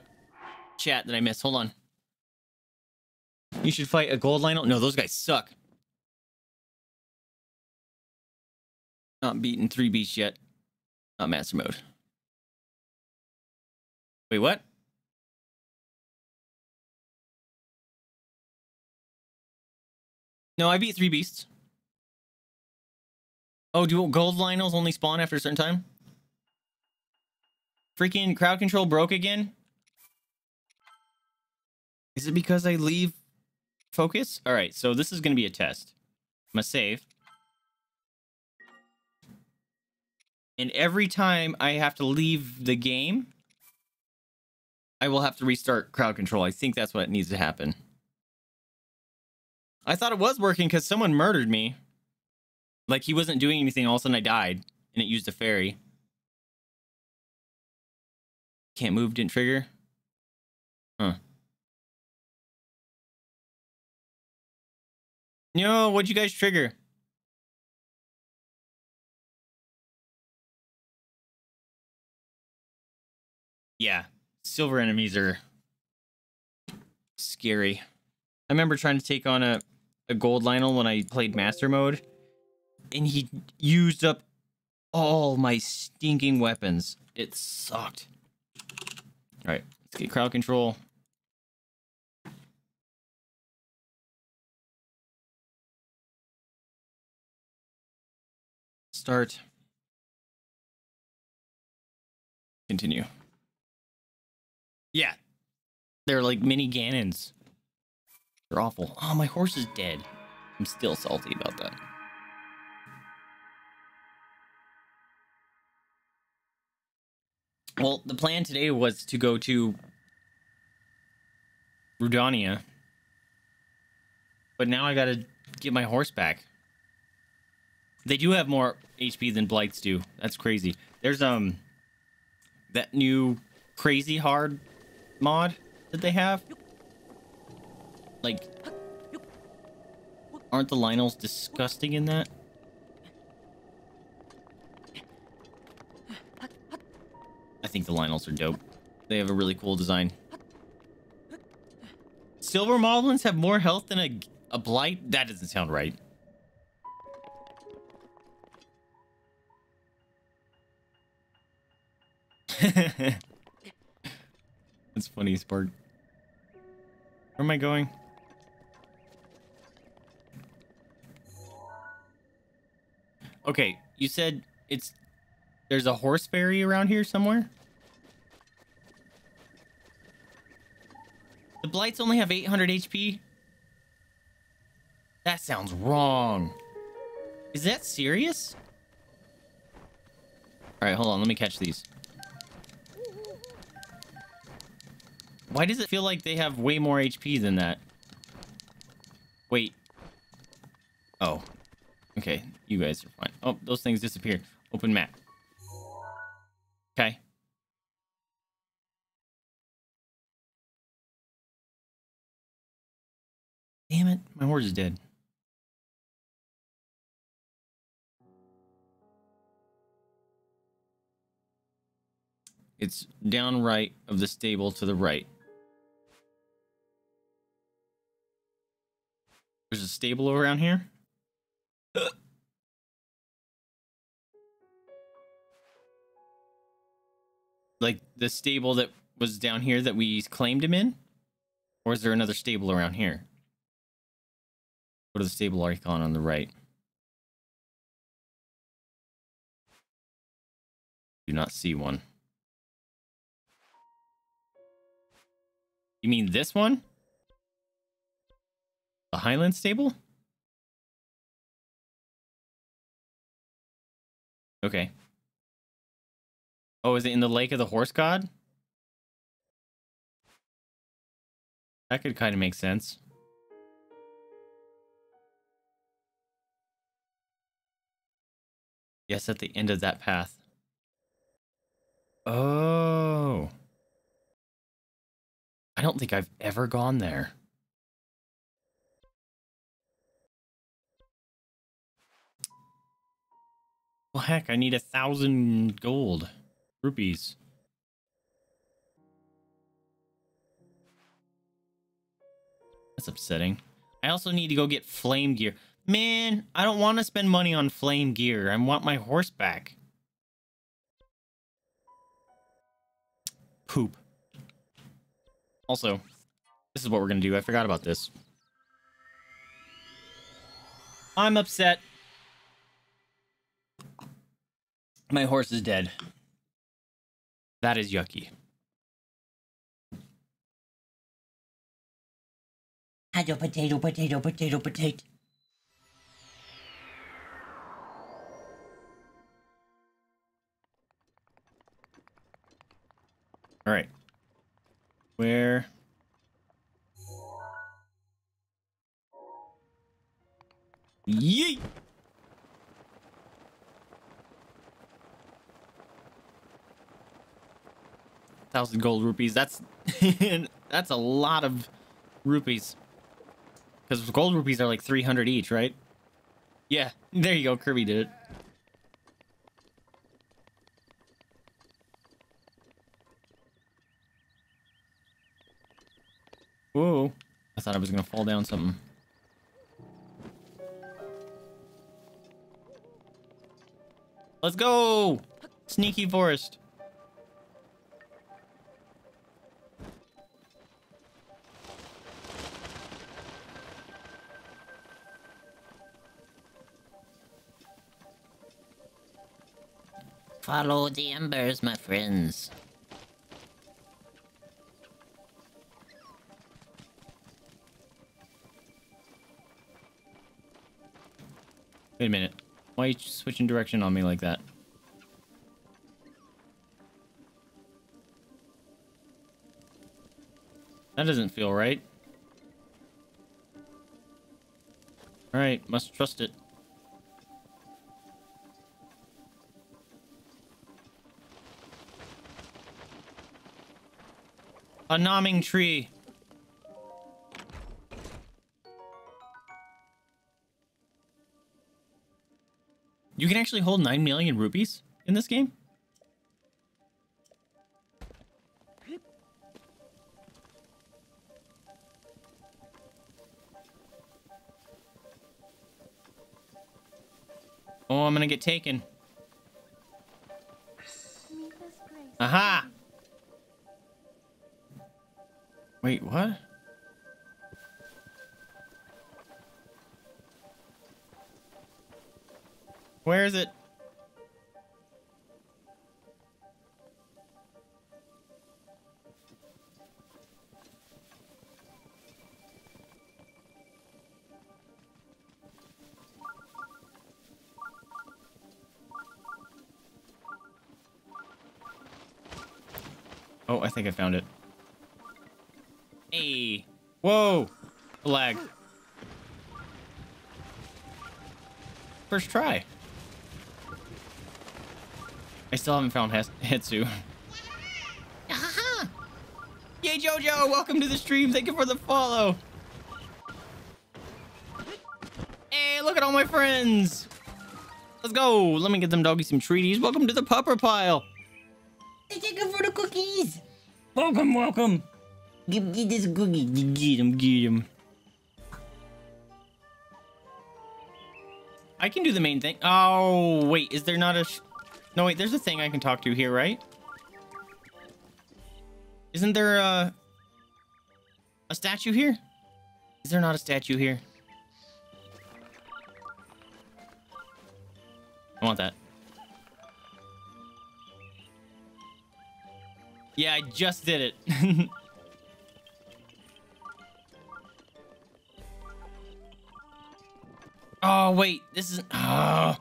chat that I missed. Hold on. You should fight a gold Lynel. No, those guys suck. Not beating three beasts yet. Not master mode. Wait, what? No, I beat three beasts. Oh, do gold Lynels only spawn after a certain time? Freaking crowd control broke again? Is it because I leave focus? All right, so this is going to be a test. I'm going to save. And every time I have to leave the game, I will have to restart crowd control. I think that's what needs to happen. I thought it was working because someone murdered me. Like, he wasn't doing anything. All of a sudden, I died. And it used a fairy. Can't move, didn't trigger. Huh. No, what'd you guys trigger? Yeah, silver enemies are scary. I remember trying to take on a, a gold Lynel when I played master mode, and he used up all my stinking weapons. It sucked. All right, let's get crowd control. Start. Continue. Yeah. They're like mini Ganons. They're awful. Oh, my horse is dead. I'm still salty about that. Well, the plan today was to go to Rudania. But now I gotta get my horse back. They do have more H P than Blights do. That's crazy. There's um that new crazy hard mod that they have. Like, aren't the Lynels disgusting in that? I think the Lynels are dope. They have a really cool design. Silver Moblins have more health than a, a Blight? That doesn't sound right. That's funny, Spark. Where am I going? Okay, you said it's there's a horse fairy around here somewhere? The Blights only have eight hundred H P? That sounds wrong. Is that serious? Alright, hold on, let me catch these. Why does it feel like they have way more H P than that? Wait. Oh. Okay, you guys are fine. Oh, those things disappeared. Open map. Okay. Damn it, my horse is dead. It's down right of the stable to the right. There's a stable around here. Ugh. Like the stable that was down here that we claimed him in? Or is there another stable around here? Go to the stable icon on the right. Do not see one. You mean this one? The Highland stable? Okay. Oh, is it in the Lake of the Horse God? That could kind of make sense. Yes, at the end of that path. Oh. I don't think I've ever gone there. Well, heck, I need a thousand gold rupees. That's upsetting. I also need to go get flame gear. Man, I don't want to spend money on flame gear. I want my horse back. Poop. Also, this is what we're going to do. I forgot about this. I'm upset. My horse is dead. That is yucky. Potato, potato, potato, potato, potato. All right. Where? Yeet! Thousand gold rupees. That's that's a lot of rupees. Because gold rupees are like three hundred each, right? Yeah, there you go. Kirby did it. Whoa. I thought I was going to fall down something. Let's go! Sneaky forest. Follow the embers, my friends. Wait a minute. Why are you switching direction on me like that? That doesn't feel right. Alright, must trust it. A nomming tree. You can actually hold nine million rupees in this game? Oh, I'm gonna get taken. Aha! Wait, what? Where is it? Oh, I think I found it. Hey. Whoa. Lag. First try. I still haven't found Hestu. Yay, Jojo! Welcome to the stream. Thank you for the follow. Hey, look at all my friends. Let's go. Let me get them doggy some treaties. Welcome to the pupper pile. Thank you for the cookies. Welcome, welcome. Give me this cookie. Get him, get him. I can do the main thing. Oh, wait. Is there not a... Sh no, wait. There's a thing I can talk to here, right? Isn't there a... a statue here? Is there not a statue here? I want that. Yeah, I just did it. Oh, wait, this is... Oh.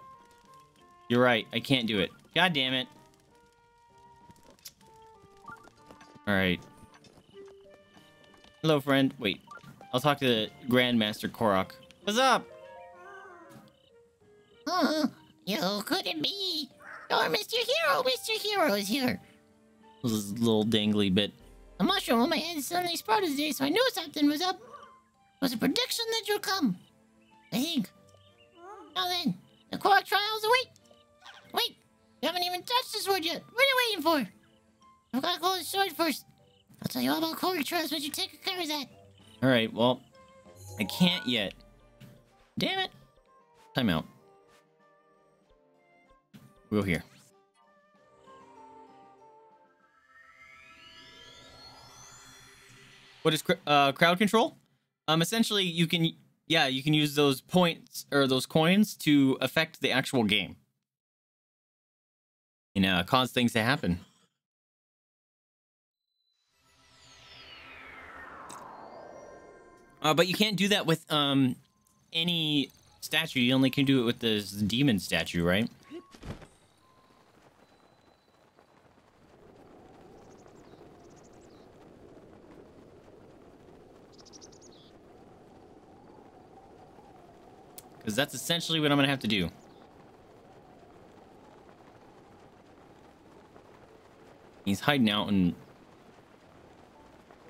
You're right, I can't do it. God damn it. Alright. Hello, friend. Wait, I'll talk to the Grandmaster Korok. What's up? Huh? You Who could it be? Oh, Mister Hero, Mister Hero is here. This is a little dangly bit. A mushroom on my head suddenly sprouted today, so I knew something was up. It was a prediction that you'll come, I think. Now then, the Korok trials await. Wait, you haven't even touched the sword yet. What are you waiting for? I've got to go with the sword first. I'll tell you all about Korok trials once you take care of that. Alright, well, I can't yet. Damn it. Time out. We'll hear. What is uh, crowd control? Um, essentially, you can, yeah, you can use those points or those coins to affect the actual game. And uh, cause things to happen. Uh, but you can't do that with um any statue. You only can do it with this demon statue, right? Because that's essentially what I'm going to have to do. He's hiding out in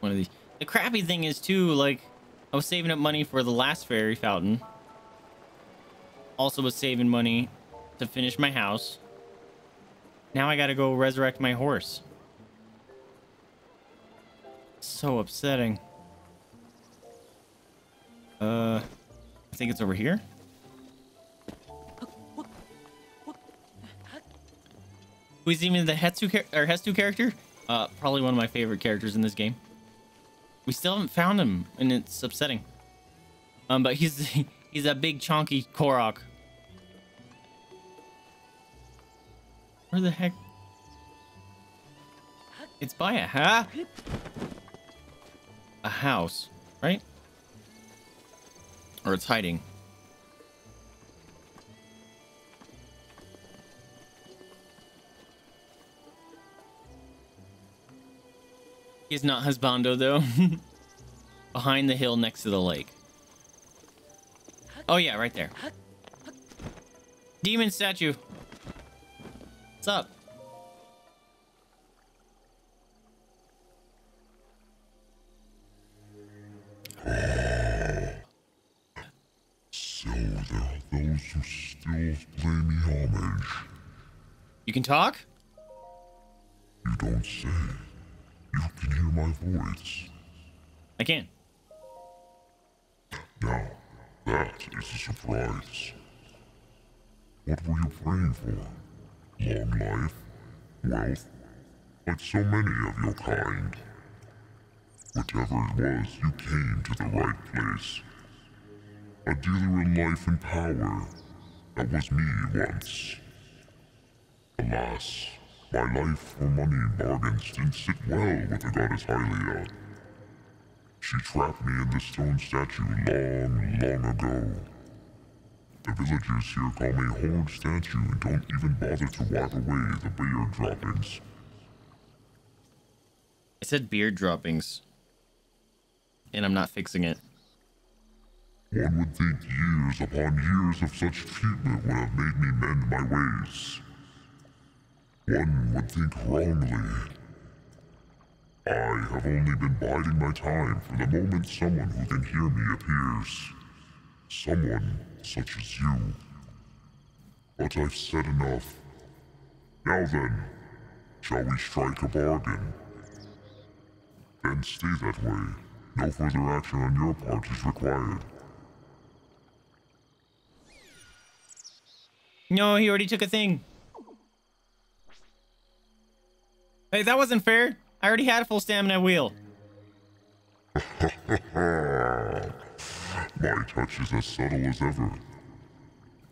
one of these. The crappy thing is, too, like, I was saving up money for the last fairy fountain. Also was saving money to finish my house. Now I gotta go resurrect my horse. So upsetting. Uh, I think it's over here. Who's even the Hestu char- or Hestu character? Uh, probably one of my favorite characters in this game. We still haven't found him, and it's upsetting. Um, but he's he's a big chonky Korok. Where the heck? It's by a ha a house, right? Or it's hiding. He's not husbando, though. Behind the hill next to the lake. Oh, yeah, right there. Demon statue. What's up? So there are those who still pay me homage. You can talk? You don't say. You can hear my voice. I can. Now, that is a surprise. What were you praying for? Long life? Wealth? Like so many of your kind. Whatever it was, you came to the right place. A dealer in life and power. That was me once. Alas. My life for money bargains didn't sit well with the goddess Hylia. She trapped me in the stone statue long, long ago. The villagers here call me Horned Statue and don't even bother to wipe away the beard droppings. I said beard droppings. And I'm not fixing it. One would think years upon years of such treatment would have made me mend my ways. One would think wrongly. I have only been biding my time for the moment someone who can hear me appears. Someone such as you. But I've said enough. Now then, shall we strike a bargain? Then stay that way. No further action on your part is required. No, he already took a thing. Hey, that wasn't fair. I already had a full stamina wheel. My touch is as subtle as ever.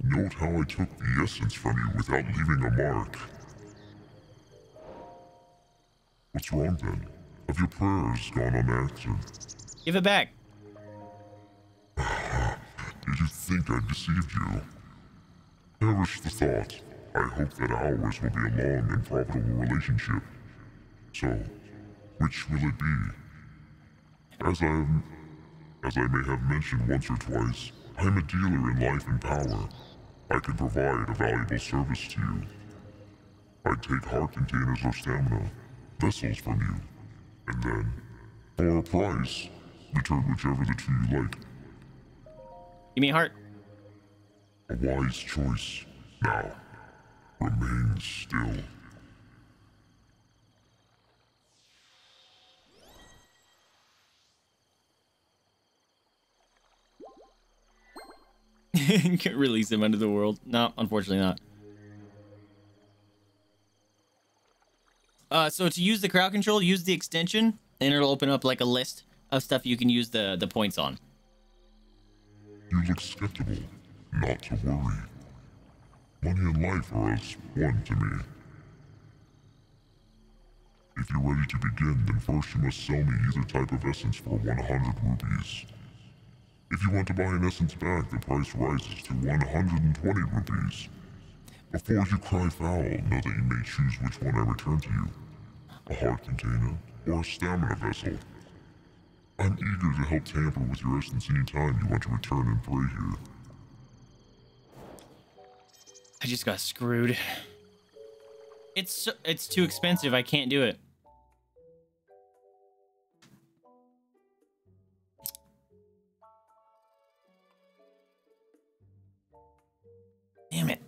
Note how I took the essence from you without leaving a mark. What's wrong then? Have your prayers gone unanswered? Give it back. Did you think I deceived you? Perish the thought. I hope that ours will be a long and profitable relationship. So, which will it be? As I, as I may have mentioned once or twice, I am a dealer in life and power. I can provide a valuable service to you. I take heart containers of stamina, vessels from you, and then, for a price, return whichever the two you like. Give me a heart. A wise choice. Now, remain still. Can't release him into the world. No, unfortunately not. Uh, so to use the crowd control, use the extension, and it'll open up like a list of stuff you can use the, the points on. You look skeptical. Not to worry. Money and life are as one to me. If you're ready to begin, then first you must sell me either type of essence for one hundred rupees. If you want to buy an essence back, the price rises to one hundred twenty rupees. Before you cry foul, know that you may choose which one I return to you. A heart container or a stamina vessel. I'm eager to help tamper with your essence any time you want to return and pray here. I just got screwed. It's so, it's too expensive. I can't do it. Damn it.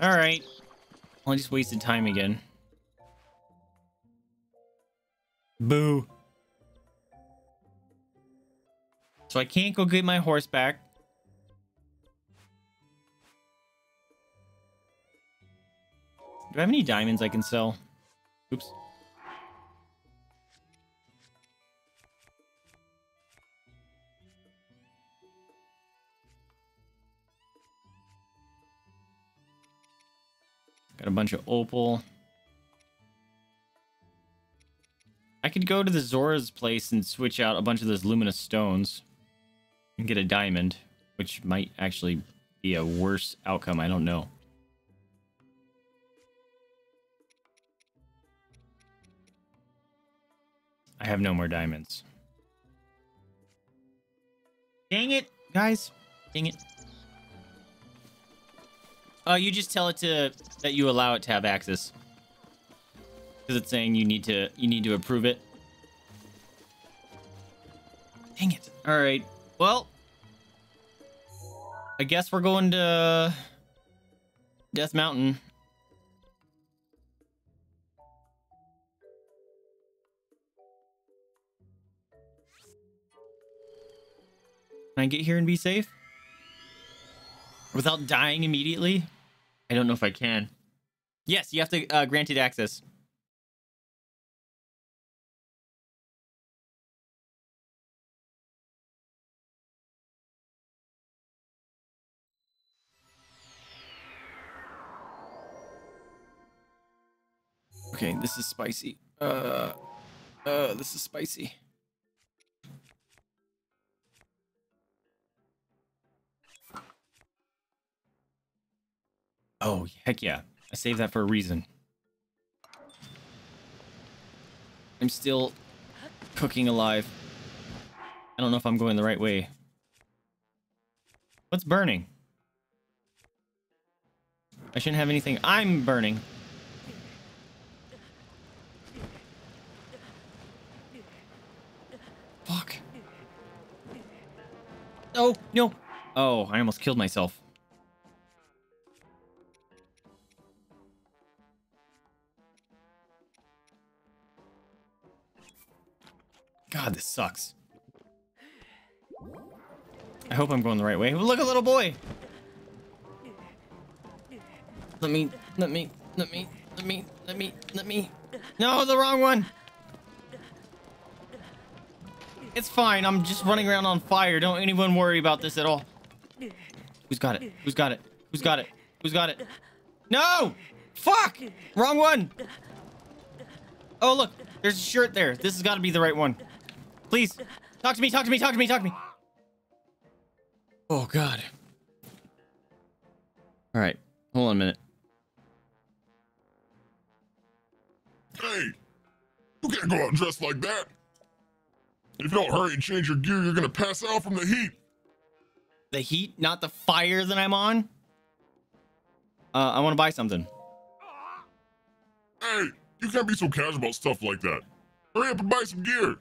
All right. Well, I just wasted time again. Boo. So I can't go get my horse back. Do I have any diamonds I can sell? Oops. Got a bunch of opal. I could go to the Zora's place and switch out a bunch of those luminous stones and get a diamond, which might actually be a worse outcome. I don't know. I have no more diamonds. Dang it, guys. Dang it. Uh, you just tell it to that you allow it to have access. Because it's saying you need to you need to approve it. Dang it. Alright. Well, I guess we're going to Death Mountain. Can I get here and be safe? Without dying immediately? I don't know if I can. Yes, you have to uh, grant it access. Okay, this is spicy. Uh, uh, this is spicy. Oh, heck yeah. I saved that for a reason. I'm still cooking alive. I don't know if I'm going the right way. What's burning? I shouldn't have anything. I'm burning. Fuck. Oh, no. Oh, I almost killed myself. God, this sucks. I hope I'm going the right way. Look, a little boy. Let me, let me, let me, let me, let me, let me. No, the wrong one. It's fine. I'm just running around on fire. Don't anyone worry about this at all. Who's got it? Who's got it? Who's got it? Who's got it? No! Fuck! Wrong one. Oh, look. There's a shirt there. This has got to be the right one. Please, talk to me, talk to me, talk to me, talk to me. Oh, God. All right, hold on a minute. Hey, you can't go out dressed like that. If you don't hurry and change your gear, you're going to pass out from the heat. the heat, not the fire that I'm on. Uh, I want to buy something. Hey, you can't be so casual about stuff like that. Hurry up and buy some gear.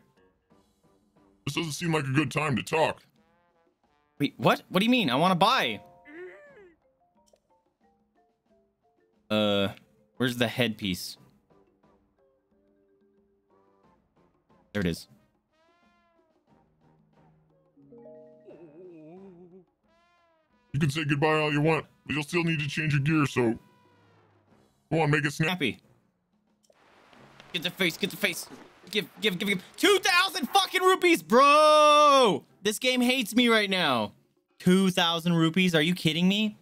This doesn't seem like a good time to talk. Wait, what? What do you mean? I want to buy. Uh, where's the headpiece? There it is. You can say goodbye all you want, but you'll still need to change your gear, so... Go on, make it snappy. Get the face, get the face. Give, give, give, give. two thousand fucking rupees, bro! This game hates me right now. two thousand rupees? Are you kidding me?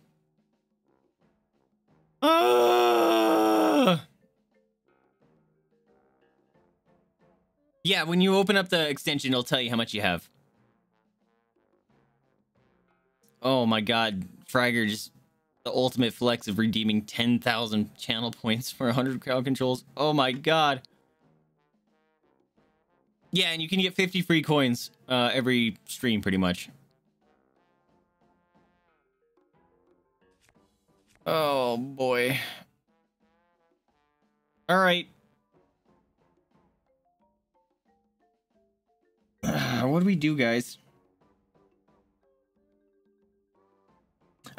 Uh... Yeah, when you open up the extension, it'll tell you how much you have. Oh my god, Fraggar just the ultimate flex of redeeming ten thousand channel points for one hundred crowd controls. Oh my god. Yeah, and you can get fifty free coins uh, every stream, pretty much. Oh boy. All right. Uh, what do we do, guys?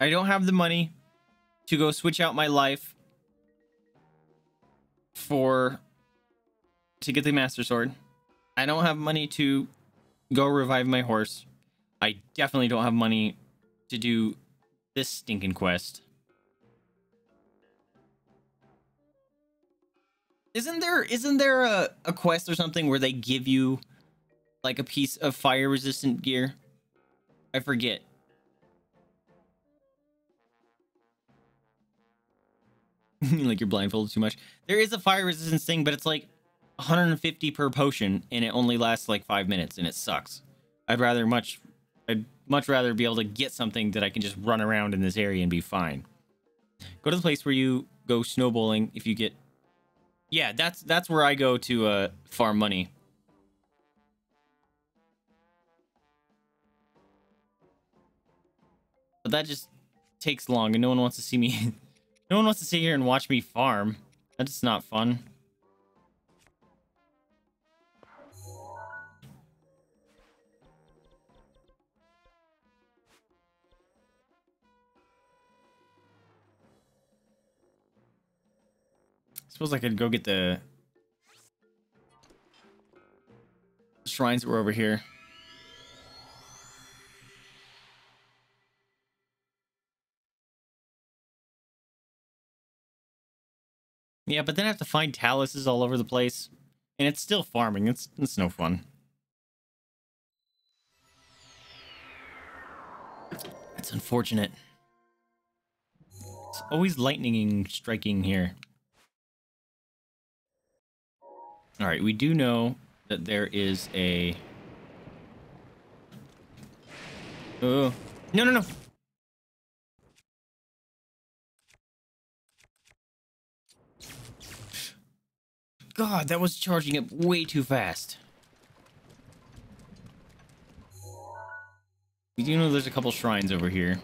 I don't have the money to go switch out my life for to get the Master Sword. I don't have money to go revive my horse. I definitely don't have money to do this stinking quest. Isn't there isn't there a, a quest or something where they give you like a piece of fire resistant gear? I forget. Like you're blindfolded too much. There is a fire resistance thing, but it's like one hundred fifty per potion and it only lasts like five minutes and it sucks. I'd rather much, I'd much rather be able to get something that I can just run around in this area and be fine. Go to the place where you go snowballing if you get... Yeah, that's, that's where I go to uh, farm money. But that just takes long and no one wants to see me... No one wants to sit here and watch me farm. That's not fun. Suppose I could go get the shrines that were over here. Yeah, but then I have to find taluses all over the place. And it's still farming. It's, it's no fun. That's unfortunate. It's always lightning striking here. Alright, we do know that there is a... Oh. No, no, no! God, that was charging up way too fast. We do know there's a couple shrines over here.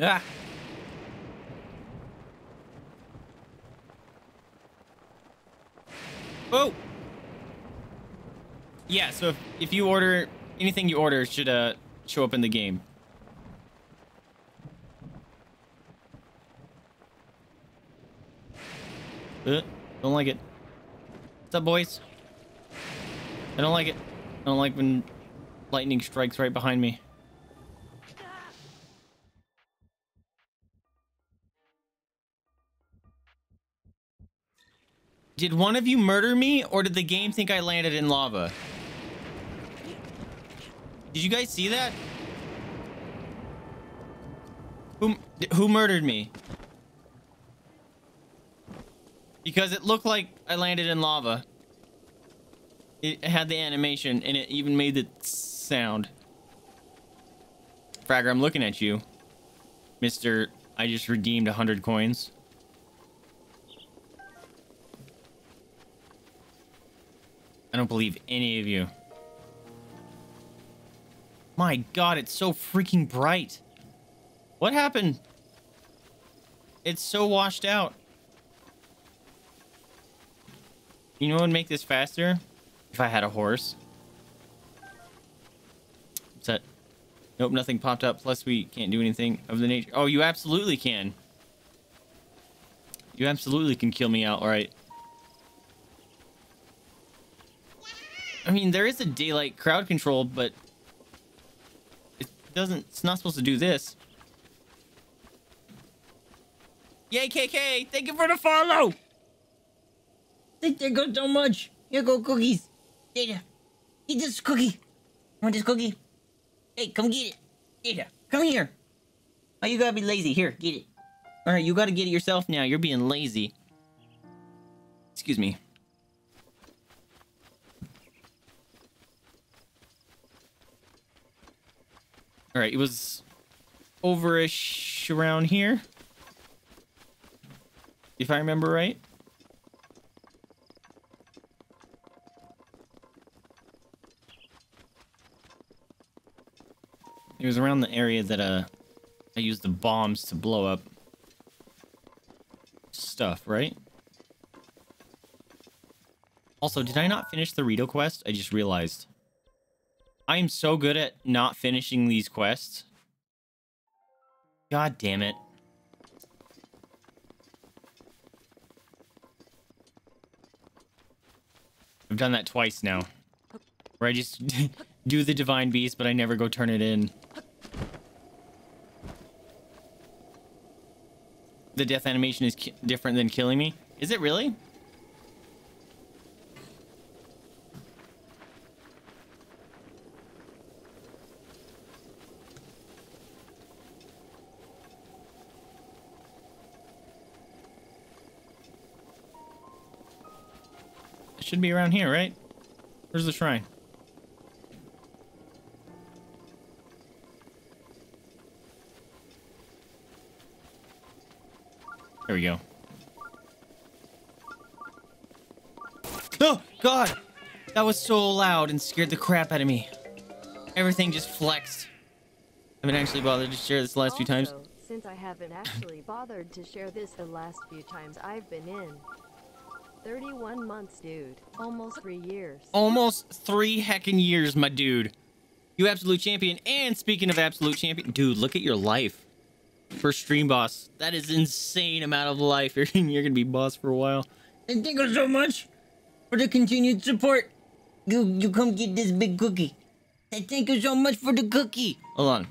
Ah! Oh! Yeah, so if, if you order... Anything you order should uh, show up in the game. Uh, don't like it. What's up, boys? I don't like it. I don't like when lightning strikes right behind me. Did one of you murder me, or did the game think I landed in lava? Did you guys see that? Who, who murdered me? Because it looked like I landed in lava. It had the animation, and it even made the sound. Fraggar, I'm looking at you. Mister, I just redeemed one hundred coins. I don't believe any of you. My god, it's so freaking bright. What happened? It's so washed out. You know what would make this faster? If I had a horse. What's that? Nope, nothing popped up. Plus, we can't do anything of the nature. Oh, you absolutely can. You absolutely can kill me out, alright. I mean, there is a daylight crowd control, but it doesn't. It's not supposed to do this. Yay, K K! Thank you for the follow! There goes so much. Here go cookies. Data, eat this cookie. Want this cookie? Hey, come get it. Data, come here. Oh, you gotta be lazy. Here, get it. All right, you gotta get it yourself now. You're being lazy. Excuse me. All right, it was overish around here, if I remember right. It was around the area that uh, I used the bombs to blow up stuff, right? Also, did I not finish the Rito quest? I just realized. I am so good at not finishing these quests. God damn it. I've done that twice now. Where I just do the Divine Beast, but I never go turn it in. The death animation is ki- different than killing me. Is it really? Should be around here, right? Where's the shrine? There we go. Oh god! That was so loud and scared the crap out of me. Everything just flexed. I haven't actually bothered to share this the last also, few times. Since I haven't actually bothered to share this the last few times I've been in. thirty-one months, dude. Almost three years. Almost three heckin' years, my dude. You absolute champion. And speaking of absolute champion, dude, look at your life. For stream boss. That is insane amount of life. You're, you're gonna be boss for a while. And thank you so much for the continued support. You you come get this big cookie. And thank you so much for the cookie. Hold on.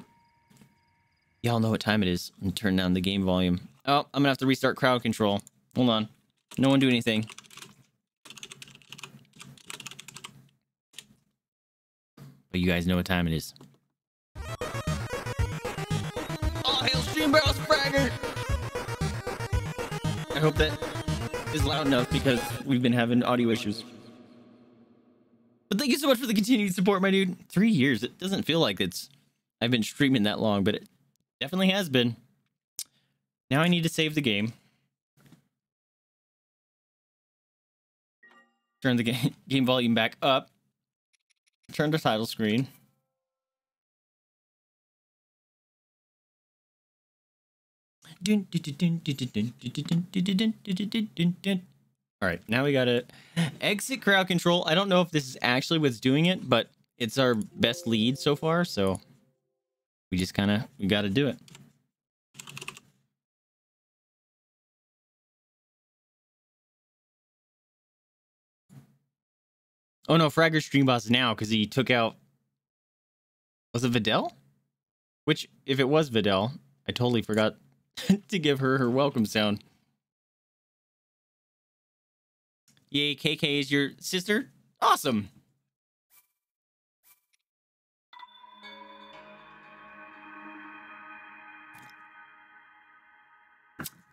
Y'all know what time it is. I'm turning down the game volume. Oh, I'm gonna have to restart crowd control. Hold on. No one do anything. But you guys know what time it is. All hail Stream Barrel Fraggar! I hope that is loud enough because we've been having audio issues. But thank you so much for the continued support, my dude. Three years. It doesn't feel like it's I've been streaming that long, but it definitely has been. Now I need to save the game. Turn the game, game volume back up. Turn the title screen. All right, now we gotta exit crowd control. I don't know if this is actually what's doing it, but it's our best lead so far, so we just kind of we gotta do it. Oh no, Fraggar's stream boss now because he took out. Was it Videl? Which, if it was Videl, I totally forgot to give her her welcome sound. Yay, K K is your sister? Awesome!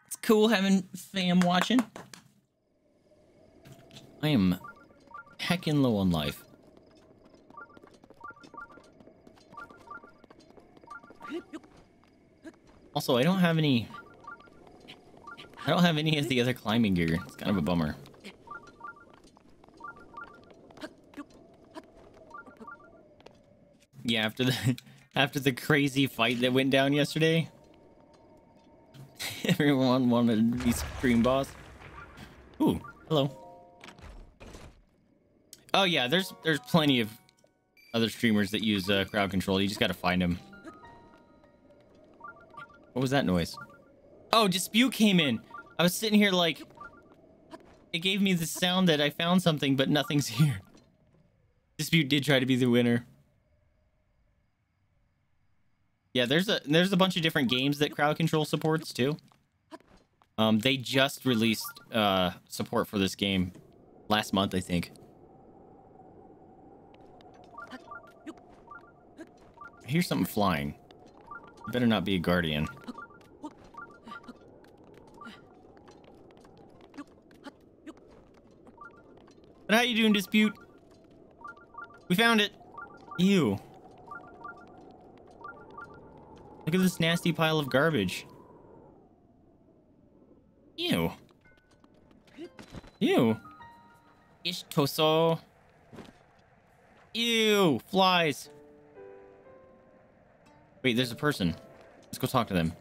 It's cool having fam watching. I am heckin' low on life. Also, I don't have any... I don't have any of the other climbing gear. It's kind of a bummer. Yeah, after the after the crazy fight that went down yesterday, everyone wanted to be Supreme Boss. Ooh, hello. Oh yeah, there's there's plenty of other streamers that use uh, crowd control. You just gotta find them. What was that noise? Oh, dispute came in. I was sitting here like it gave me the sound that I found something, but nothing's here. Dispute did try to be the winner. Yeah, there's a there's a bunch of different games that crowd control supports too. Um, they just released uh, support for this game last month, I think. I hear something flying. It better not be a guardian. But how you doing, Dispute? We found it. Ew. Look at this nasty pile of garbage. Ew. Ew. Ish toso. Ew. Flies. Wait, there's a person. Let's go talk to them.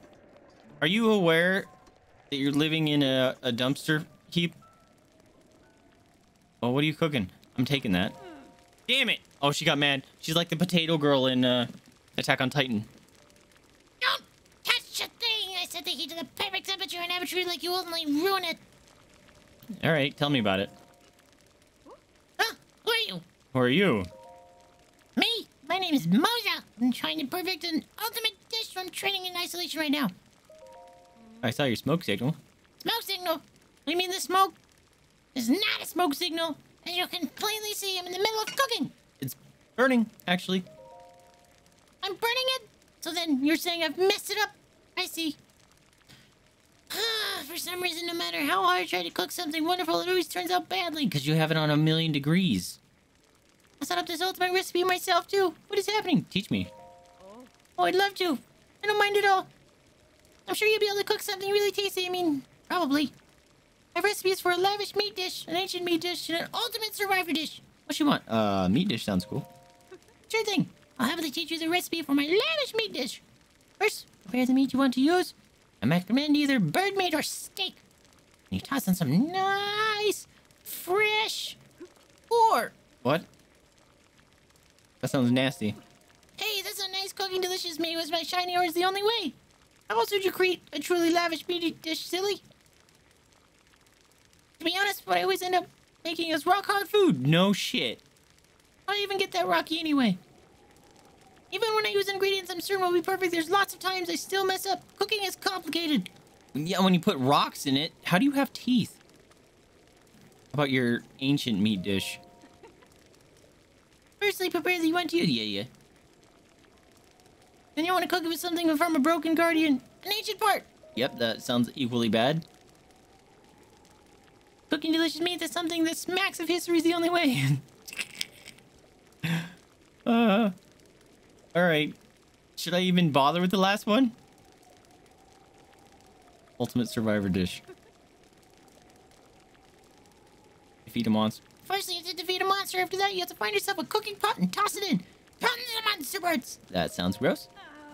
Are you aware that you're living in a, a dumpster heap? Oh, what are you cooking? I'm taking that. Damn it. Oh, she got mad. She's like the potato girl in uh, Attack on Titan. Don't touch a thing. I set the heat to the perfect temperature and average like you only ruin it. All right. Tell me about it. Huh? Who are you? Who are you? Me. My name is Moza. I'm trying to perfect an ultimate dish from training in isolation right now. I saw your smoke signal. Smoke signal? What do you mean the smoke? It's not a smoke signal. And you can plainly see I'm in the middle of cooking. It's burning, actually. I'm burning it? So then you're saying I've messed it up? I see. Uh, for some reason, no matter how hard I try to cook something wonderful, it always turns out badly. Because you have it on a million degrees. I set up this ultimate recipe myself, too. What is happening? Teach me. Oh, I'd love to. I don't mind at all. I'm sure you'll be able to cook something really tasty. I mean, probably. I have recipes for a lavish meat dish, an ancient meat dish, and an ultimate survivor dish. What you want? Uh, meat dish sounds cool. Sure thing. I'll happily teach you the recipe for my lavish meat dish. First, prepare the meat you want to use. I recommend either bird meat or steak. And you toss in some nice, fresh, or... What? That sounds nasty. Hey, that's a nice cooking delicious meat was my shiny or is the only way. How else would you create a truly lavish meat dish, silly? To be honest, what I always end up making is rock hard food. No shit. How do I even get that rocky anyway? Even when I use ingredients I'm certain will be perfect, there's lots of times I still mess up. Cooking is complicated. Yeah, when you put rocks in it, how do you have teeth? How about your ancient meat dish? Firstly, prepare the one to you. Yeah, yeah. Then you want to cook it with something from a broken guardian. An ancient part. Yep, that sounds equally bad. Cooking delicious meat is something that smacks of history is the only way. uh, Alright. Should I even bother with the last one? Ultimate survivor dish. Defeat a monster. First you have to defeat a monster. After that, you have to find yourself a cooking pot and toss it in. Tons of monster birds. That sounds gross.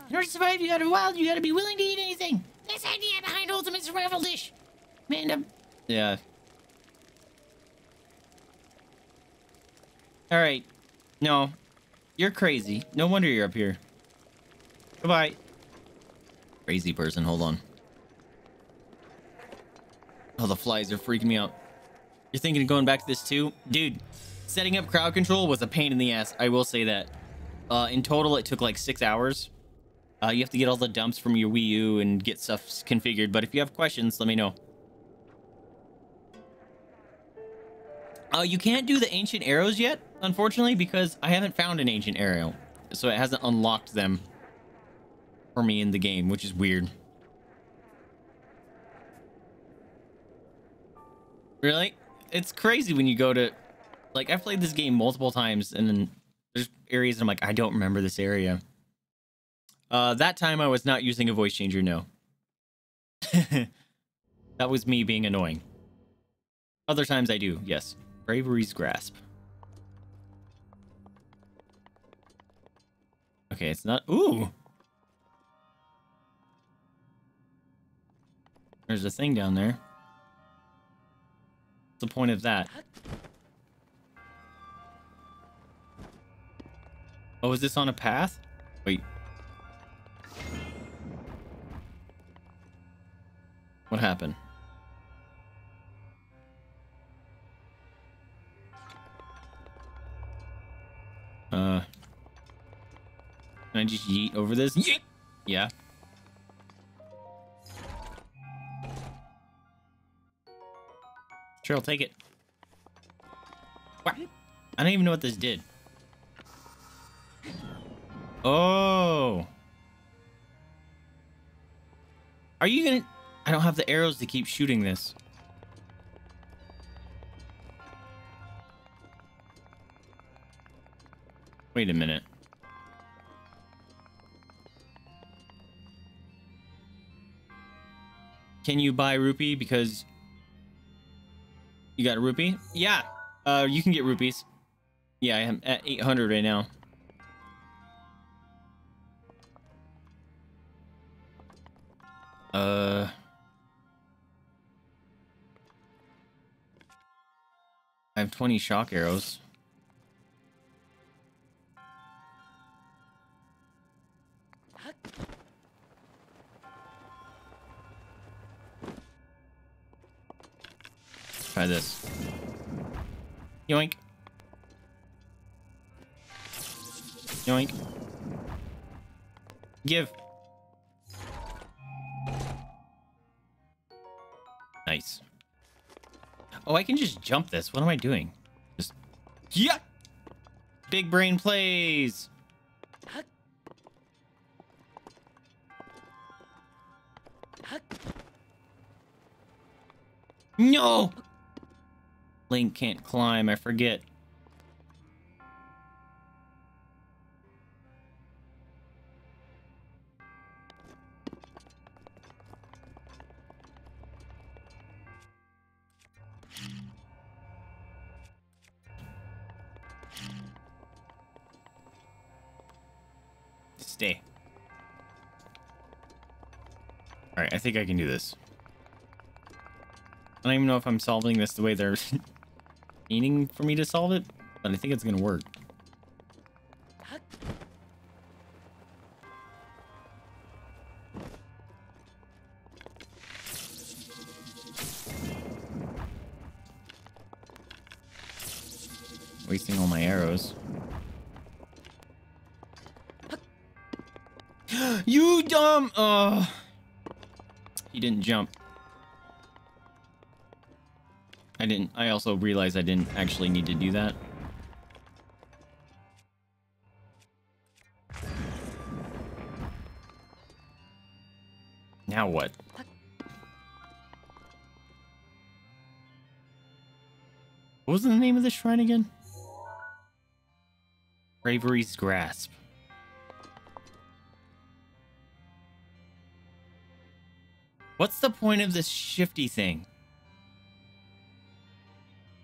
In order to survive, you gotta wild. You gotta be willing to eat anything. That's the idea behind ultimate survival dish. Man, I'm... Yeah. All right. No, you're crazy. No wonder you're up here. Goodbye. Crazy person. Hold on. Oh, the flies are freaking me out. You're thinking of going back to this too? Dude, setting up crowd control was a pain in the ass. I will say that. Uh, in total, it took like six hours. Uh, you have to get all the dumps from your Wii U and get stuff configured. But if you have questions, let me know. Uh, you can't do the ancient arrows yet, unfortunately, because I haven't found an ancient arrow. So it hasn't unlocked them for me in the game, which is weird. Really? It's crazy when you go to... Like, I've played this game multiple times, and then there's areas I'm like, I don't remember this area. Uh, that time I was not using a voice changer, no. That was me being annoying. Other times I do, yes. Bravery's Grasp. Okay, it's not. Ooh! There's a thing down there. What's the point of that? Oh, is this on a path? Wait. What happened? Uh. Can I just yeet over this? Yeet! Yeah. Sure, I'll take it. Wow. I don't even know what this did. Oh. Are you gonna... I don't have the arrows to keep shooting this. Wait a minute. Can you buy rupee because... You got a rupee? Yeah. Uh, you can get rupees. Yeah, I am at eight hundred right now. Uh. I have twenty shock arrows. Try this. Yoink. Yoink. Give. Nice. Oh, I can just jump this. What am I doing? Just. Yeah! Big brain plays! No! Link can't climb, I forget. Stay. Alright, I think I can do this. I don't even know if I'm solving this the way they're... meaning for me to solve it, but I think it's gonna work. Wasting all my arrows. You dumb! Oh, he didn't jump. I didn't. I also realized I didn't actually need to do that. Now what? What was the name of this shrine again? Bravery's Grasp. What's the point of this shifty thing?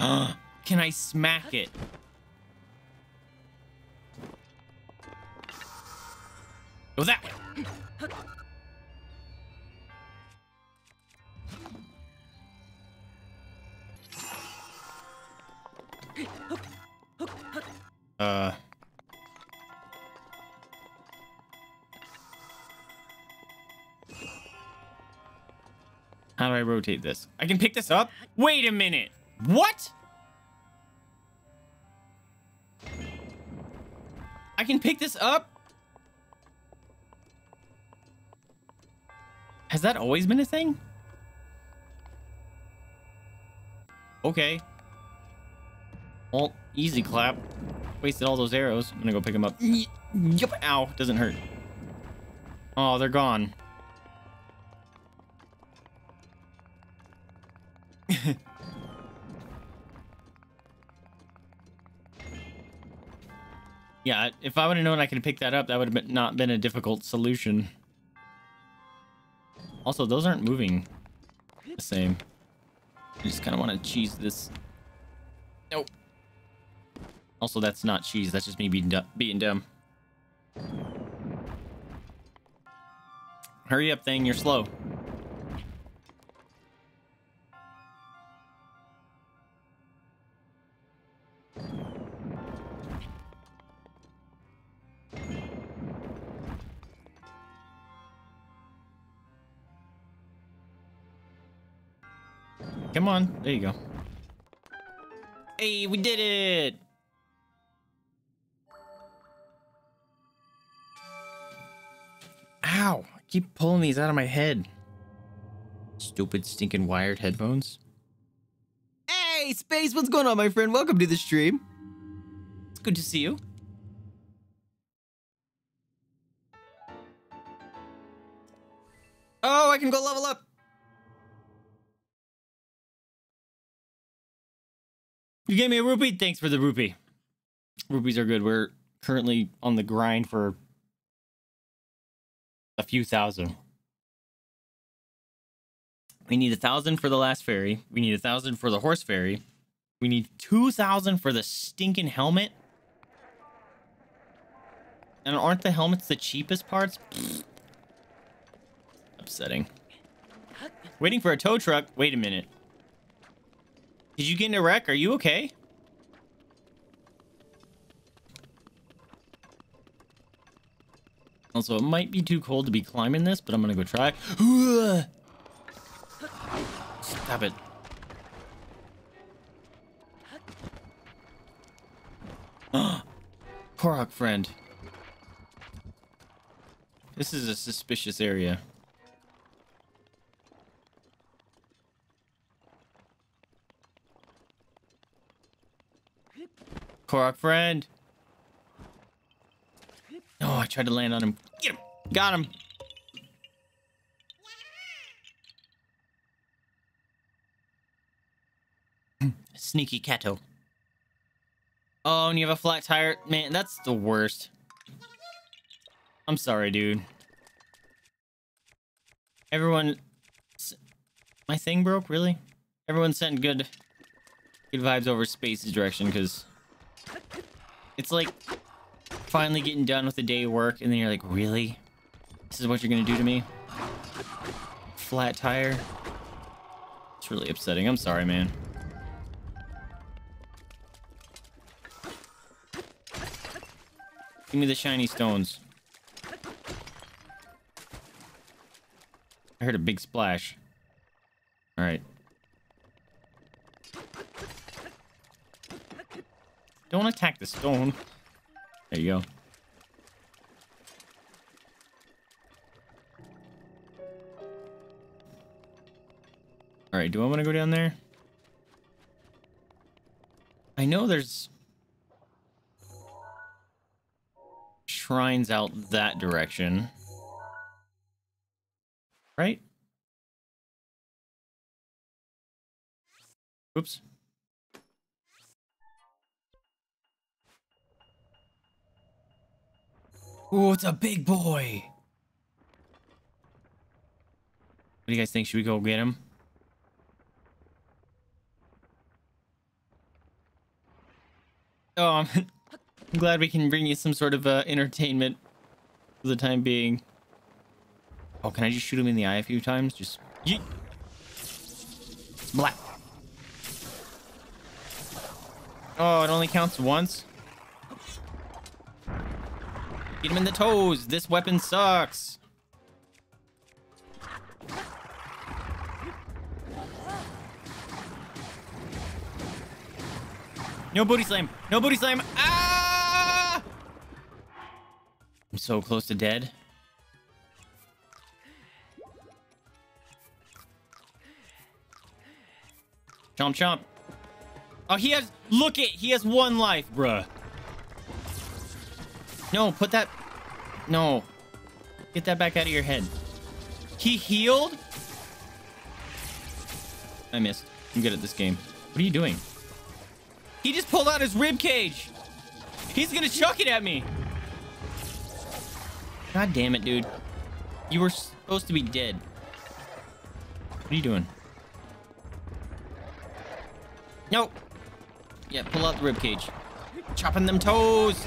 Uh, can I smack it? Go that way. Uh. How do I rotate this? I can pick this up. Wait a minute. What? I can pick this up? Has that always been a thing? Okay. Well, easy clap. Wasted all those arrows. I'm gonna go pick them up. Yep. Ow. Doesn't hurt. Oh, they're gone. Yeah, if I would have known I could pick that up, that would have not been a difficult solution. Also, those aren't moving the same. I just kind of want to cheese this. Nope. Also, that's not cheese. That's just me being, being dumb. Hurry up, thing. You're slow. Come on. There you go. Hey, we did it! Ow! I keep pulling these out of my head. Stupid, stinking wired headphones. Hey, Space! What's going on, my friend? Welcome to the stream. It's good to see you. Oh, I can go level up! You gave me a rupee? Thanks for the rupee. Rupees are good. We're currently on the grind for a few thousand. We need a thousand for the last ferry. We need a thousand for the horse ferry. We need two thousand for the stinking helmet. And aren't the helmets the cheapest parts? Pfft. Upsetting. Waiting for a tow truck. Wait a minute. Did you get in a wreck? Are you okay? Also, it might be too cold to be climbing this, but I'm gonna go try. Stop it. Korok friend. This is a suspicious area. Korok friend. Oh, I tried to land on him. Get him. Got him. Sneaky Kato. Oh, and you have a flat tire. Man, that's the worst. I'm sorry, dude. Everyone. My thing broke, really? Everyone sent good, good vibes over Space's direction because. It's like finally getting done with the day of work, and then you're like, really? This is what you're gonna do to me? Flat tire. It's really upsetting. I'm sorry, man. Give me the shiny stones. I heard a big splash. All right. Don't attack the stone. There you go. Alright, do I want to go down there? I know there's shrines out that direction. Right? Oops. Oh, it's a big boy. What do you guys think? Should we go get him? Oh, I'm, I'm glad we can bring you some sort of uh, entertainment for the time being. Oh, can I just shoot him in the eye a few times? Just yeet. Black. Oh, it only counts once. Get him in the toes. This weapon sucks. No booty slam. No booty slam. Ah! I'm so close to dead. Chomp chomp. Oh, he has... Look it. He has one life, bruh. No, put that... No. Get that back out of your head. He healed? I missed. I'm good at this game. What are you doing? He just pulled out his rib cage. He's gonna chuck it at me. God damn it, dude. You were supposed to be dead. What are you doing? Nope. Yeah, pull out the rib cage. Chopping them toes.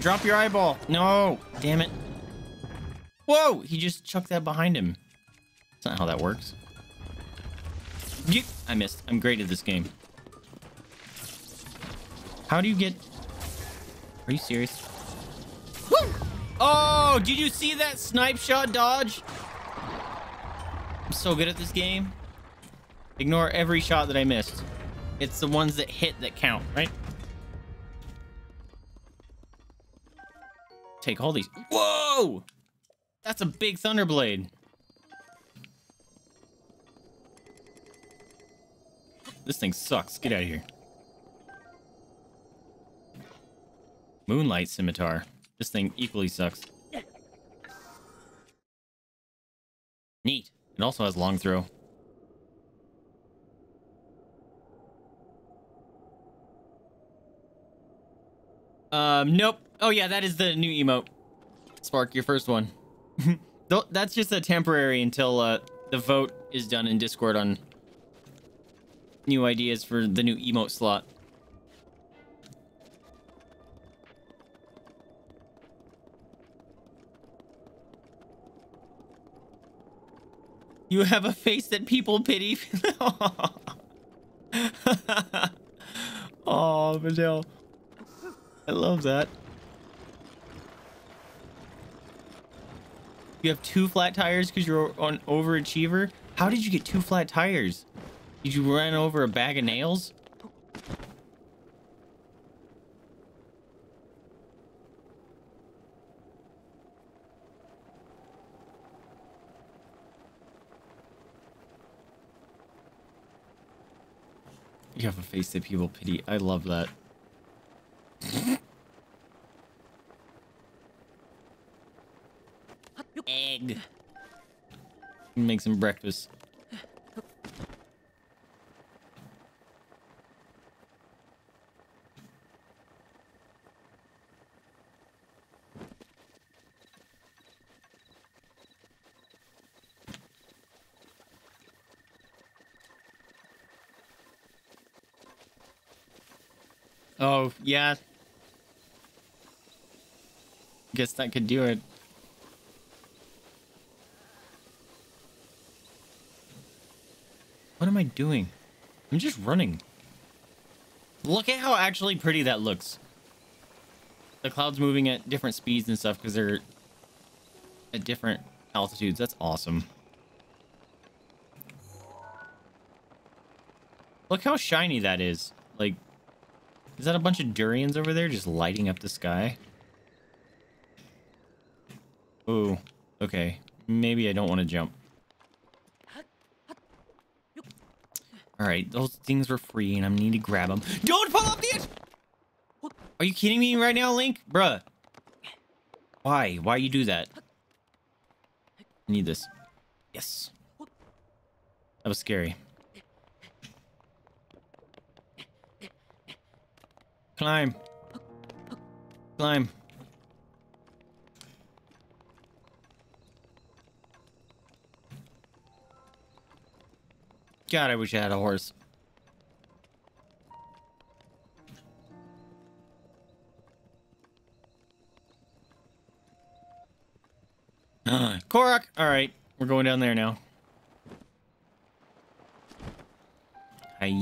Drop your eyeball. No. Damn it. Whoa! He just chucked that behind him. That's not how that works. Yeet. I missed. I'm great at this game. How do you get... Are you serious? Woo! Oh! Did you see that snipe shot dodge? I'm so good at this game. Ignore every shot that I missed. It's the ones that hit that count, right? Take all these. Whoa! That's a big Thunderblade. This thing sucks. Get out of here. Moonlight Scimitar. This thing equally sucks. Neat. It also has long throw. Um, nope. Oh yeah, that is the new emote. Spark, your first one. That's just a temporary until uh, the vote is done in Discord on new ideas for the new emote slot. You have a face that people pity. Oh, Videl. I love that. You have two flat tires because you're an overachiever? How did you get two flat tires? Did you run over a bag of nails? You have a face that people pity. I love that. Egg. Make some breakfast. Oh, yeah. Guess that could do it. What am I doing? I'm just running. Look at how actually pretty that looks. The clouds moving at different speeds and stuff because they're at different altitudes. That's awesome. Look how shiny that is. Like, is that a bunch of durians over there just lighting up the sky? Oh, okay. Maybe I don't want to jump. All right, those things were free and I need to grab them. Don't pull up the edge! Are you kidding me right now, Link? Bruh. Why? Why you do that? I need this. Yes. That was scary. Climb. Climb. God, I wish I had a horse. Uh, Korok! Alright, we're going down there now. Hi.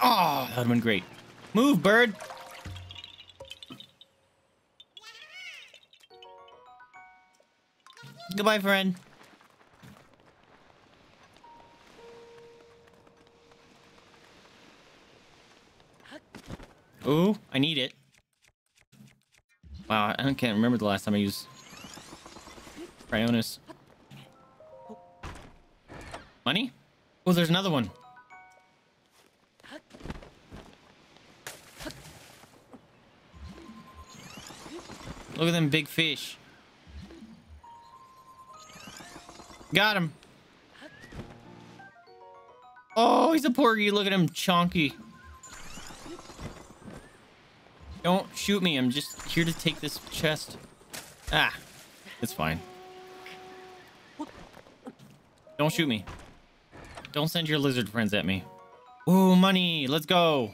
Oh, that went great. Move, bird! Goodbye, friend. Ooh, I need it. Wow, I can't remember the last time I used Cryonis. Money? Oh, there's another one. Look at them big fish. Got him. Oh, he's a porgy. Look at him, chonky. Don't shoot me. I'm just here to take this chest. Ah, it's fine. Don't shoot me. Don't send your lizard friends at me. Ooh, money. Let's go.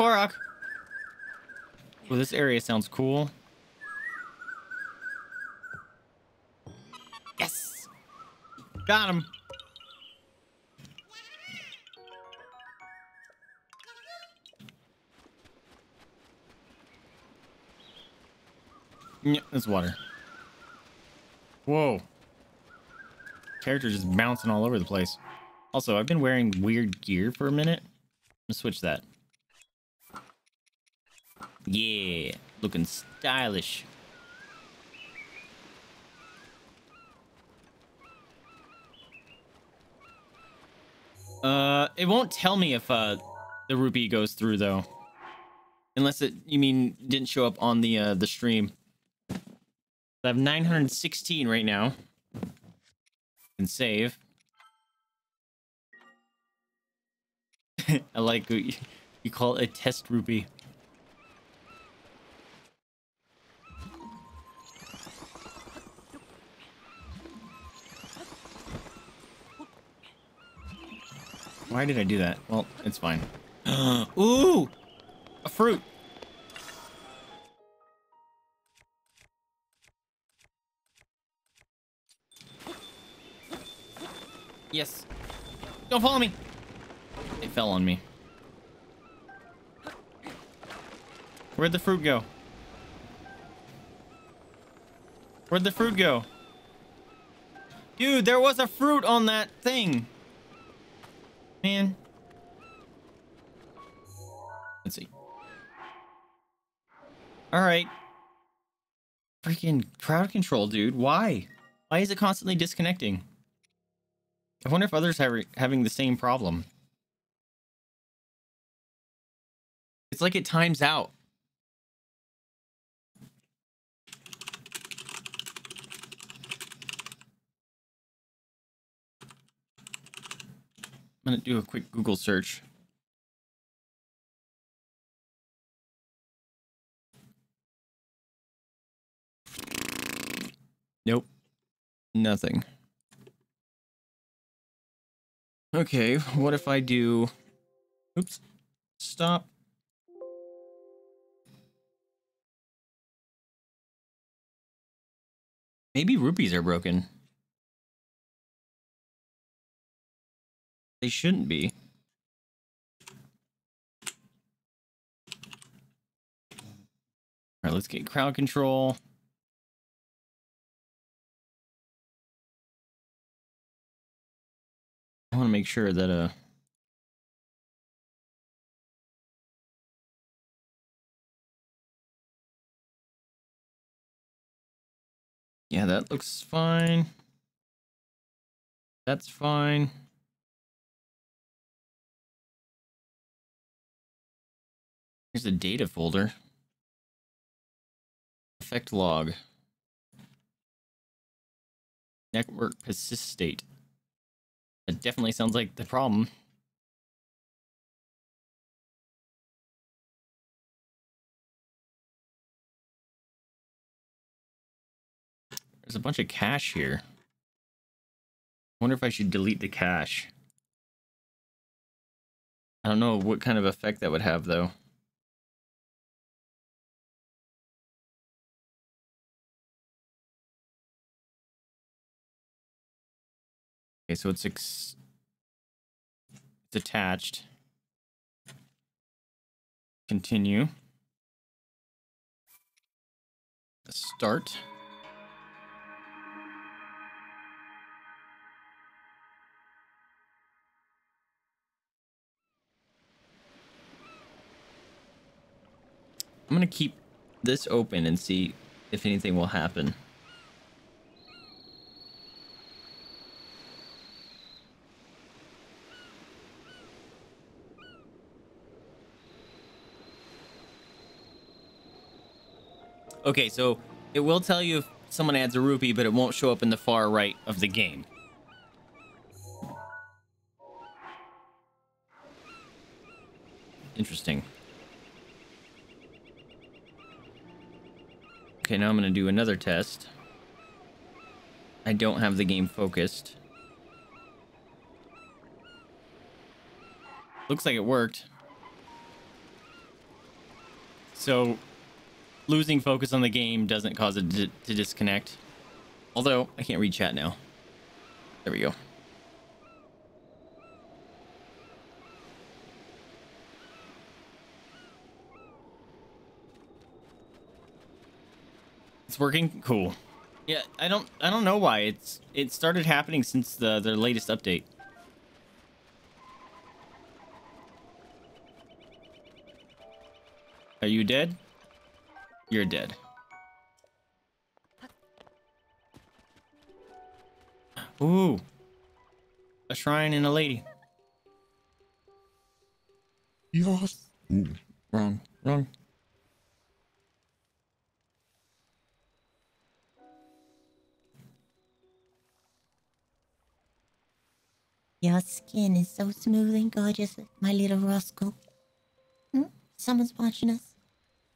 Korok. Well, this area sounds cool. Yes. Got him. Yeah, that's water. Whoa. Character just bouncing all over the place. Also, I've been wearing weird gear for a minute. Let's switch that. Yeah, looking stylish. Uh, it won't tell me if uh the rupee goes through though, unless it you mean didn't show up on the uh the stream. I have nine hundred sixteen right now. And save. I like what you call it a test rupee. Why did I do that? Well, it's fine. Ooh! A fruit! Yes. Don't follow me. It fell on me. Where'd the fruit go? Where'd the fruit go? Dude, there was a fruit on that thing. Man. Let's see. All right. Freaking crowd control, dude. Why? Why is it constantly disconnecting? I wonder if others are having the same problem. It's like it times out. I'm going to do a quick Google search. Nope. Nothing. Okay, what if I do... Oops. Stop. Maybe rupees are broken. They shouldn't be. Alright, let's get crowd control. I want to make sure that, uh... yeah, that looks fine. That's fine. Here's the data folder. Effect log. Network persist state. That definitely sounds like the problem. There's a bunch of cache here. I wonder if I should delete the cache. I don't know what kind of effect that would have though. Okay, so it's ex it's attached. Continue. Start. I'm gonna keep this open and see if anything will happen. Okay, so it will tell you if someone adds a rupee, but it won't show up in the far right of the game. Interesting. Okay, now I'm going to do another test. I don't have the game focused. Looks like it worked. so losing focus on the game doesn't cause it to, to disconnect. Although, I can't read chat now. There we go. It's working? Cool. Yeah, I don't I don't know why. It's it started happening since the their latest update. Are you dead? You're dead. Ooh. A shrine and a lady. Yes. Ooh, wrong. Wrong. Your skin is so smooth and gorgeous, my little Roscoe. Hmm? Someone's watching us.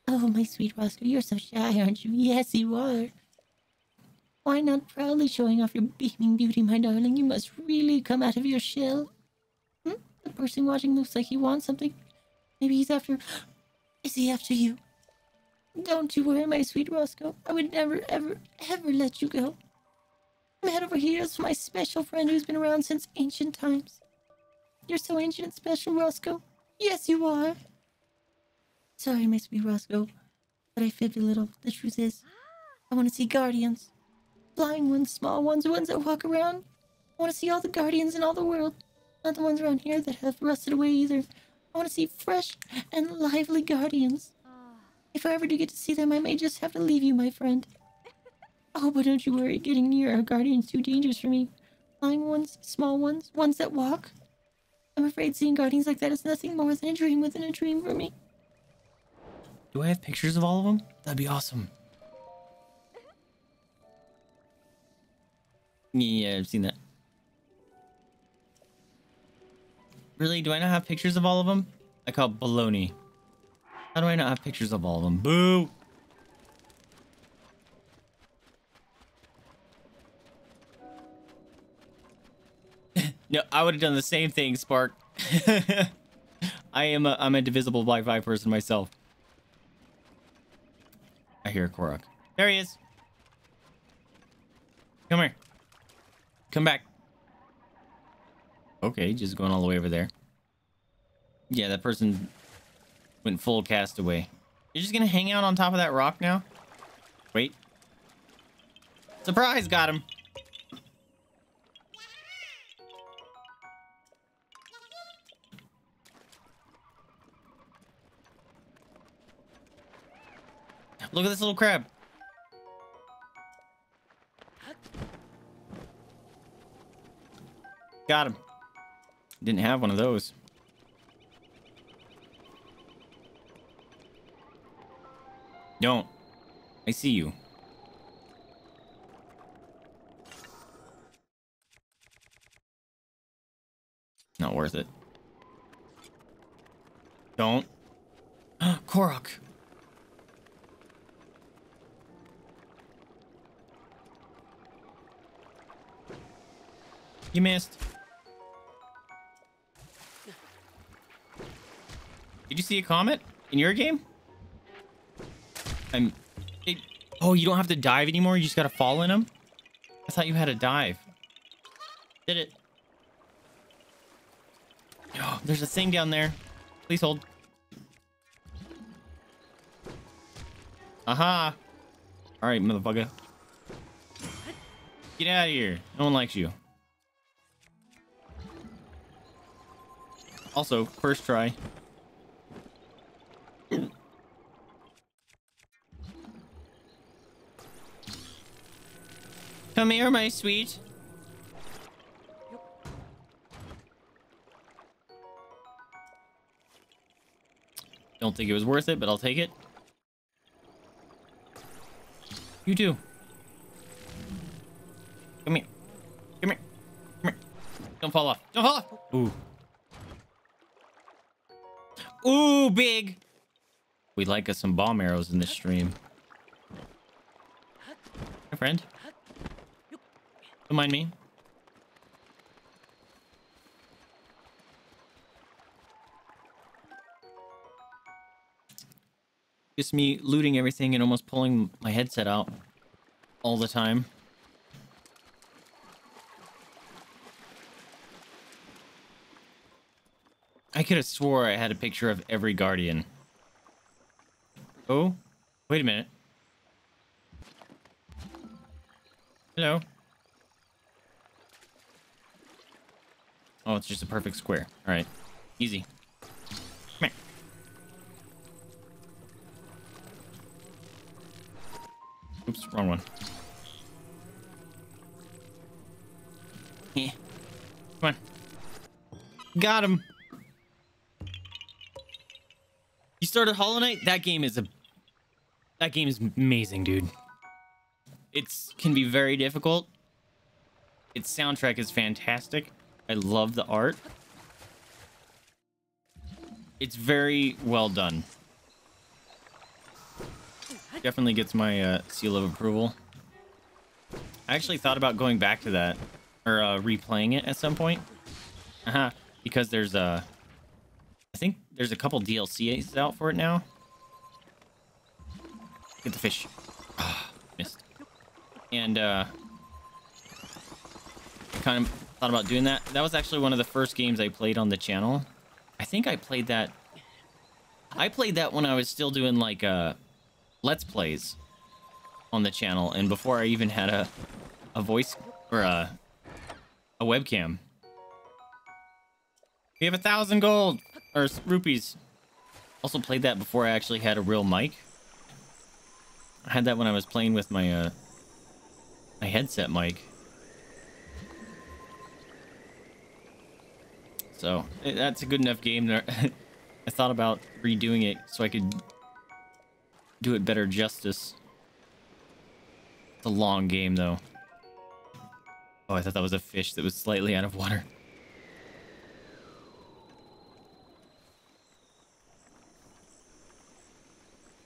Oh, my sweet Roscoe, you're so shy, aren't you? Yes, you are. Why not proudly showing off your beaming beauty, my darling? You must really come out of your shell. Hmm? The person watching looks like he wants something. Maybe he's after... Is he after you? Don't you worry, my sweet Roscoe. I would never, ever, ever let you go. I'm head over heels for my special friend who's been around since ancient times. You're so ancient and special, Roscoe. Yes, you are. Sorry, my sweet Roscoe, but I fibbed a little. The truth is, I want to see guardians. Flying ones, small ones, ones that walk around. I want to see all the guardians in all the world. Not the ones around here that have rusted away either. I want to see fresh and lively guardians. If I ever do get to see them, I may just have to leave you, my friend. Oh, but don't you worry. Getting near our guardians is too dangerous for me. Flying ones, small ones, ones that walk. I'm afraid seeing guardians like that is nothing more than a dream within a dream for me. Do I have pictures of all of them? That'd be awesome. Yeah, I've seen that. Really? Do I not have pictures of all of them? I call it baloney. How do I not have pictures of all of them? Boo! No, I would have done the same thing, Spark. I am a, I'm a divisible Wi-Fi person myself. I hear Korok. There he is. Come here. Come back. Okay, just going all the way over there. Yeah, that person went full castaway. You're just gonna hang out on top of that rock now? Wait. Surprise, got him. Look at this little crab. Got him. Didn't have one of those. Don't. I see you. Not worth it. Don't. Korok. You missed. Did you see a comet in your game? I'm... It, oh, you don't have to dive anymore? You just gotta fall in them? I thought you had to dive. Did it. Oh, there's a thing down there. Please hold. Aha! Alright, motherfucker. Get out of here. No one likes you. Also, first try. Come here, my sweet. Don't think it was worth it, but I'll take it. You too. Come here. Come here. Come here. Don't fall off. Don't fall off! Ooh. Ooh, big. We like us some bomb arrows in this stream. Hi, friend. Don't mind me. Just me looting everything and almost pulling my headset out all the time. I could have swore I had a picture of every guardian. Oh, wait a minute. Hello. Oh, it's just a perfect square. All right, easy. Come here. Oops, wrong one. Yeah. Come on. Got him. You started Hollow Knight? That game is a... That game is amazing, dude. It's can be very difficult. Its soundtrack is fantastic. I love the art. It's very well done. Definitely gets my uh, seal of approval. I actually thought about going back to that. Or uh, replaying it at some point. Uh-huh. Because there's a... Uh, I think there's a couple D L Cs out for it now. Get the fish. Oh, missed. And uh, kind of thought about doing that. That was actually one of the first games I played on the channel. I think I played that. I played that when I was still doing like uh, Let's Plays on the channel, and before I even had a a voice or a a webcam. We have a thousand gold. Or rupees. Also played that before I actually had a real mic. I had that when I was playing with my uh, my headset mic. So that's a good enough game there. I thought about redoing it so I could do it better justice. It's a long game though. Oh, I thought that was a fish that was slightly out of water.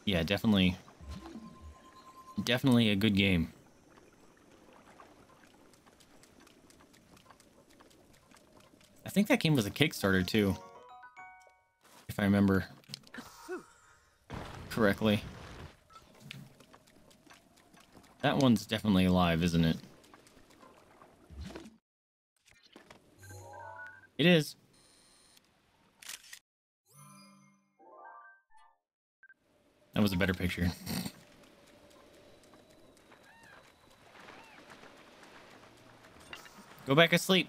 Yeah, definitely, definitely a good game. I think that game was a Kickstarter too, if I remember correctly. That one's definitely alive, isn't it? It is. That was a better picture. Go back asleep.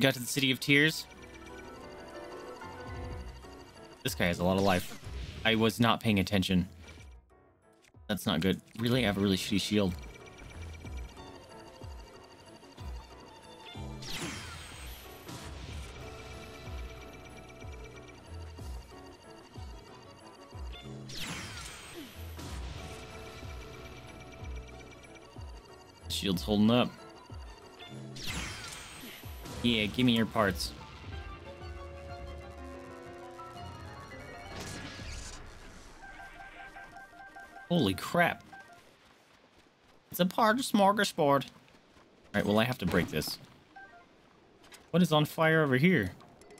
Got to the City of Tears. This guy has a lot of life. I was not paying attention. That's not good. Really? I have a really shitty shield. Shield's holding up. Yeah, give me your parts. Holy crap. It's a part of smorgasbord. Alright, well I have to break this. What is on fire over here?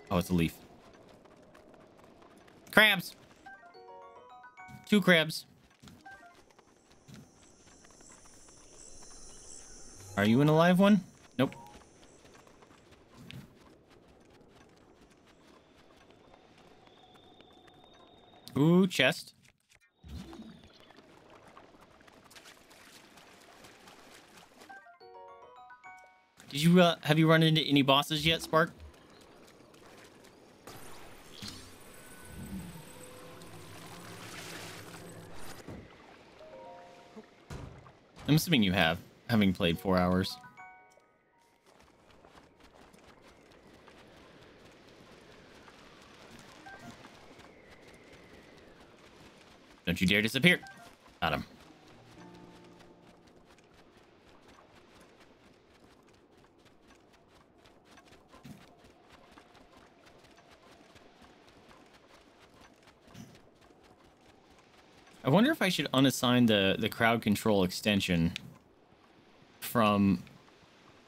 Oh, it's a leaf. Crabs! Two crabs. Are you an alive one? Nope. Ooh, chest. Did you uh, have you run into any bosses yet, Spark? I'm assuming you have. Having played four hours. Don't you dare disappear. Got him. I wonder if I should unassign the, the crowd control extension from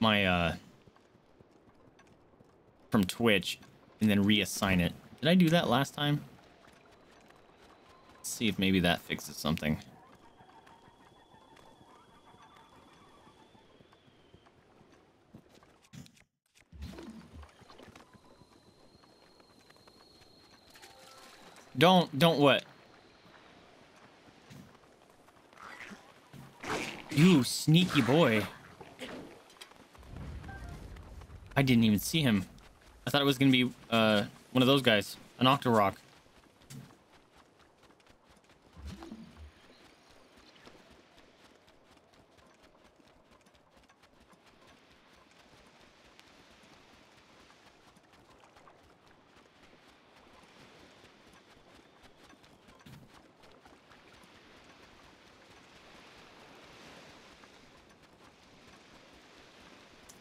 my uh from Twitch and then reassign it. Did I do that last time? see if maybe that fixes something. Don't, don't what? You sneaky boy. I didn't even see him. I thought it was going to be uh, one of those guys. An Octorok.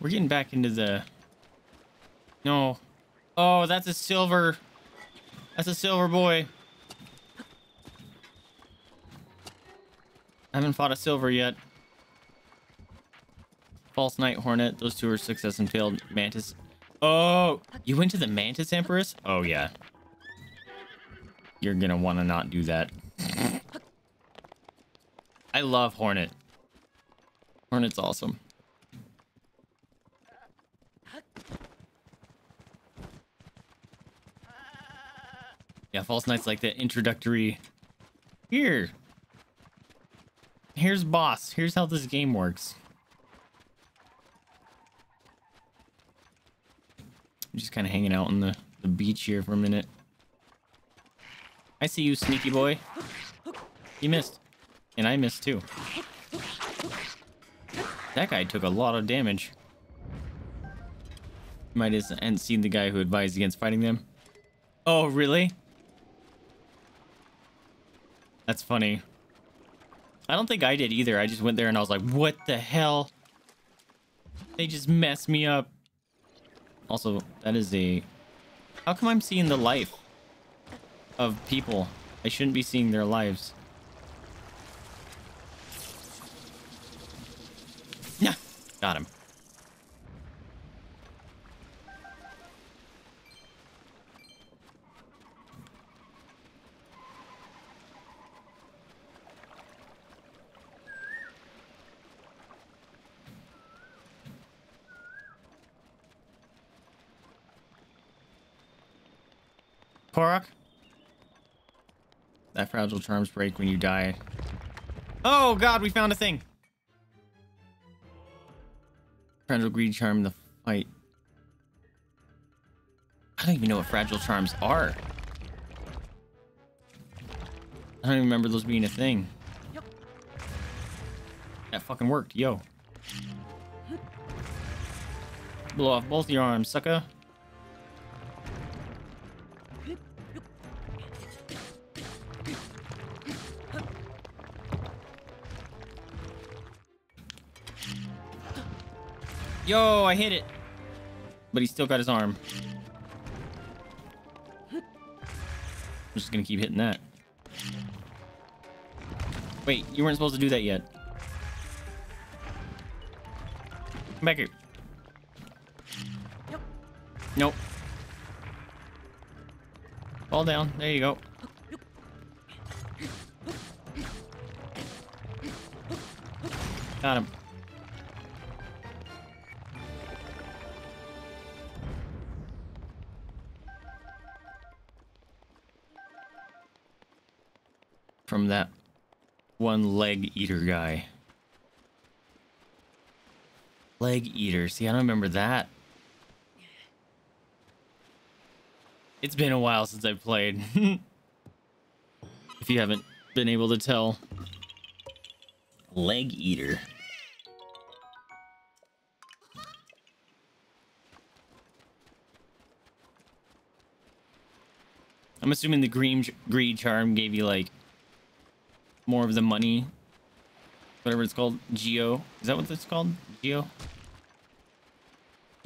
We're getting back into the... No. Oh, that's a silver... That's a silver boy. I haven't fought a silver yet. False Night Hornet. Those two are success and failed. Mantis. Oh! You went to the Mantis Empress? Oh, yeah. You're gonna wanna not do that. I love Hornet. Hornet's awesome. Yeah, False Knight's like the introductory. Here. Here's boss. Here's how this game works. I'm just kind of hanging out on the, the beach here for a minute. I see you, sneaky boy. You missed. And I missed too. That guy took a lot of damage. You might have seen the guy who advised against fighting them. Oh, really? That's funny. I don't think I did either. I just went there and I was like, what the hell? They just messed me up. Also, that is a... How come I'm seeing the life of people? I shouldn't be seeing their lives. Nah, got him. Korok? That fragile charms break when you die. Oh god, we found a thing! Fragile greed charm the fight. I don't even know what fragile charms are. I don't even remember those being a thing. That fucking worked, yo. Blow off both your arms, sucker. Yo, I hit it. But he still got his arm. I'm just gonna keep hitting that. Wait, you weren't supposed to do that yet. Come back here. Nope. Nope. Fall down. There you go. Got him. From that one leg eater guy. Leg eater. See, I don't remember that. It's been a while since I've played. If you haven't been able to tell. Leg eater. I'm assuming the green greed charm gave you like more of the money, whatever it's called. Geo, is that what it's called? Geo.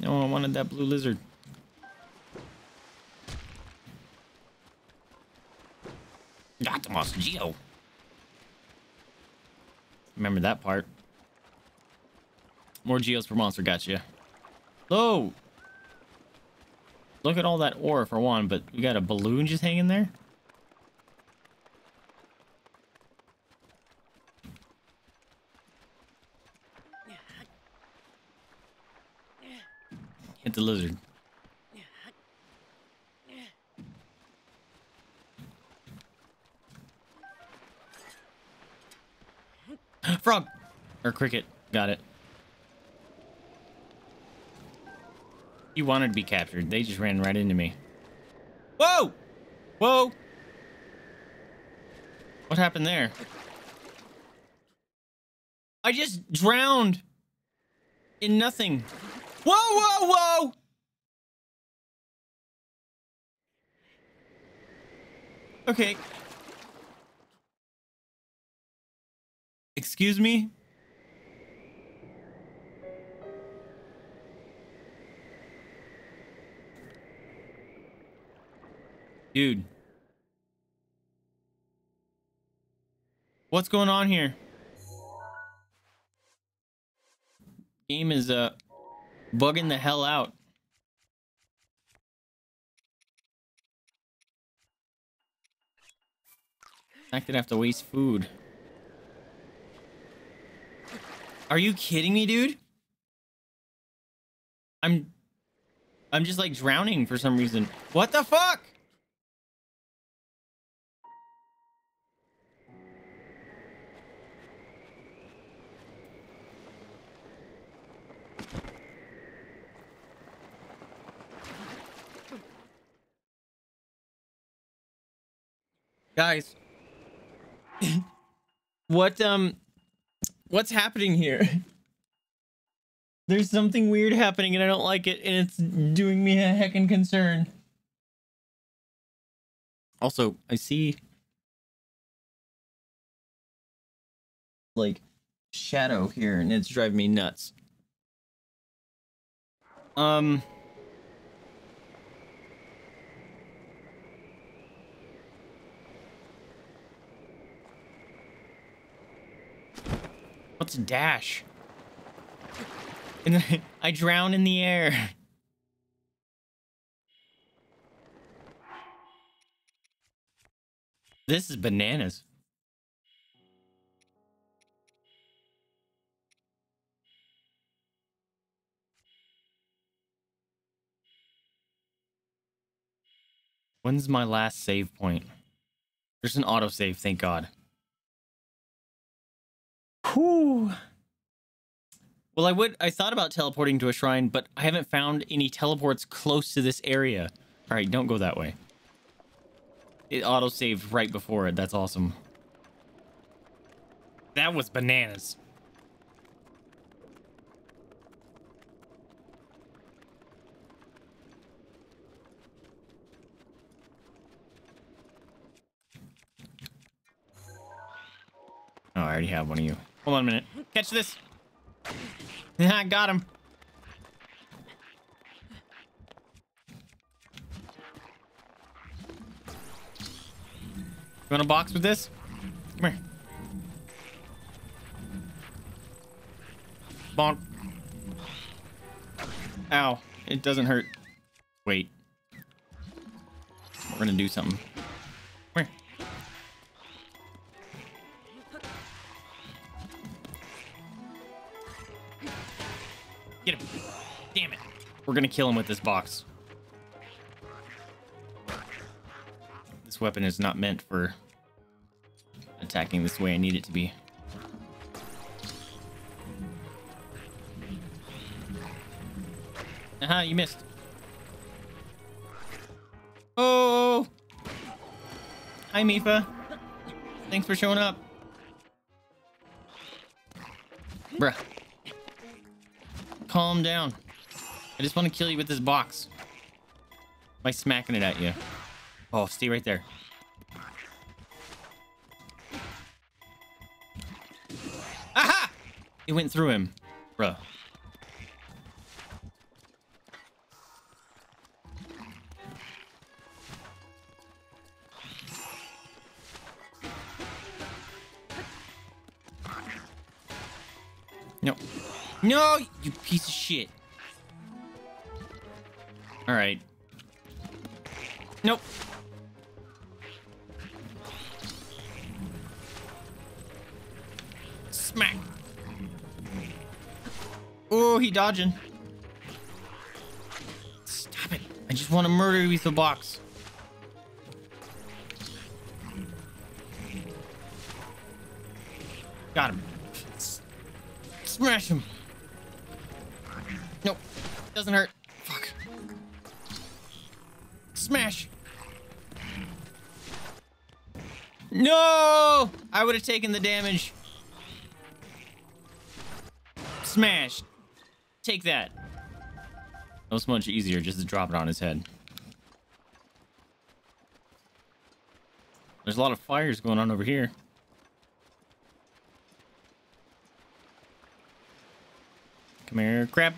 No, I wanted that blue lizard. Got the most Geo. Remember that part. More Geos per monster. Gotcha. Oh, look at all that ore for one, but we got a balloon just hanging there. the lizard. Frog! Or cricket. Got it. You wanted to be captured. They just ran right into me. Whoa! Whoa! What happened there? I just drowned in nothing. Whoa, whoa, whoa! Okay. Excuse me? Dude. What's going on here? Game is uh bugging the hell out. I could have to waste food. Are you kidding me, dude? I'm I'm just like drowning for some reason. What the fuck? Guys, what, um, what's happening here? There's something weird happening and I don't like it, and it's doing me a heckin' concern. Also, I see, like, shadow here and it's driving me nuts. Um... What's dash? And then I drown in the air. This is bananas. When's my last save point? There's an autosave, thank God. Whew. Well, I would. I thought about teleporting to a shrine, but I haven't found any teleports close to this area. All right, don't go that way. It auto-saved right before it. That's awesome. That was bananas. Oh, I already have one of you. Hold on a minute. Catch this. I got him. You want a box with this? Come here. Bonk. Ow. It doesn't hurt. Wait. We're gonna do something. Come here. Get him. Damn it. We're gonna kill him with this box. This weapon is not meant for attacking this way I need it to be. Aha, you missed. Oh! Hi, Mipha. Thanks for showing up. Bruh. Calm down. I just want to kill you with this box by smacking it at you. Oh, stay right there. Aha! It went through him. Bruh. No. No, you piece of shit. All right. Nope. Smack. Oh, he dodging. want to murder you with the box. Got him. S smash him. Nope. Doesn't hurt. Fuck. Smash. No! I would have taken the damage. Smash. Take that. That was much easier just to drop it on his head. There's a lot of fires going on over here. Come here, crab.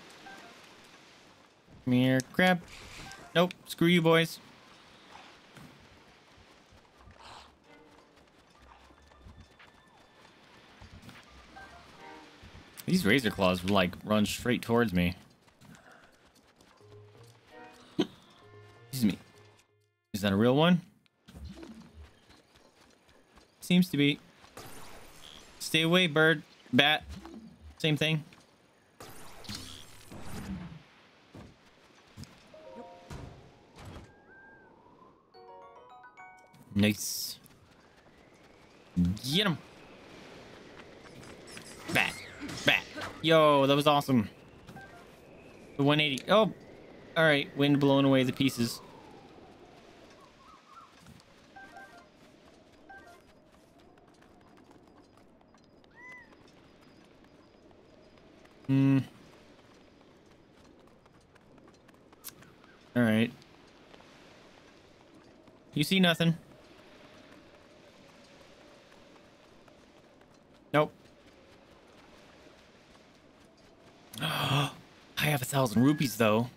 Come here, crab. Nope, screw you boys. These razor claws would like run straight towards me. Excuse me. Is that a real one? Seems to be. Stay away, bird, bat. Same thing. Nice. Get him. Bat. Bat. Yo, that was awesome. The one eighty. Oh. All right. Wind blowing away the pieces. Hmm. All right. You see nothing. Nope. I have a thousand rupees though.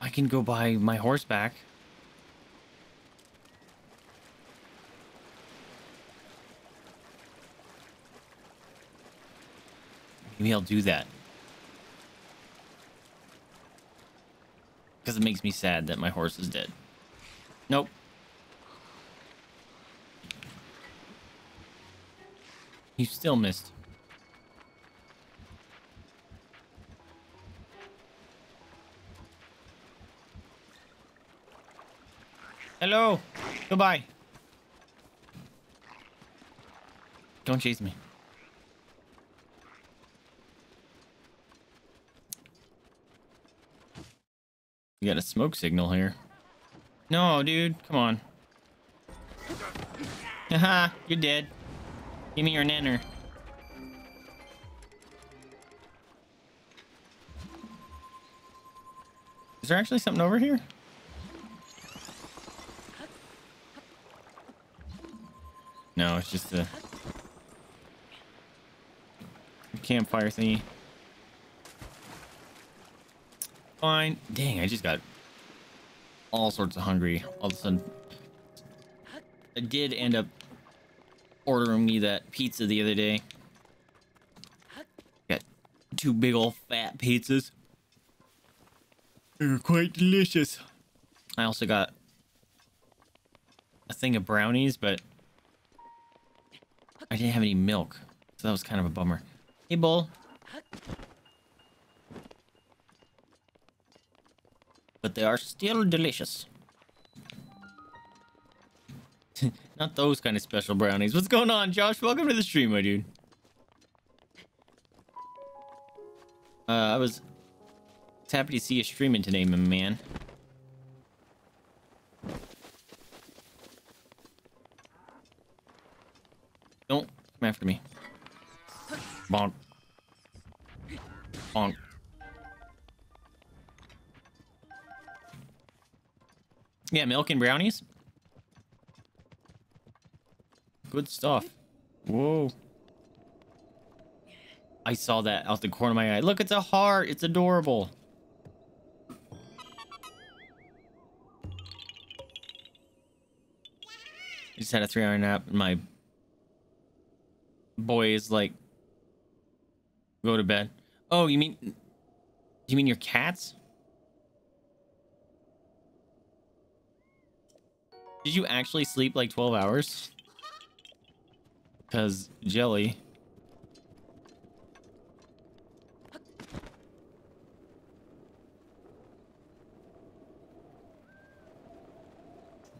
I can go buy my horse back. Maybe I'll do that. Because it makes me sad that my horse is dead. Nope. You still missed. Hello. Goodbye. Don't chase me. You got a smoke signal here. No, dude. Come on. Haha, you're dead. Give me your nanner. Is there actually something over here? No, it's just a campfire thingy. Fine. Dang, I just got all sorts of hungry. All of a sudden, I did end up ordering me that pizza the other day. Got two big old fat pizzas. They were quite delicious. I also got a thing of brownies, but I didn't have any milk, so that was kind of a bummer. Hey, bull. But they are still delicious. Not those kind of special brownies. What's going on, Josh? Welcome to the stream, my dude. Uh, I was happy to see you streaming today, my man. Don't come after me. Bonk. Bonk. Yeah, milk and brownies. Good stuff. Whoa. I saw that out the corner of my eye. Look, it's a heart. It's adorable. I just had a three hour nap and my boy is like, go to bed. Oh, you mean, you mean your cats? Did you actually sleep like twelve hours? Because jelly.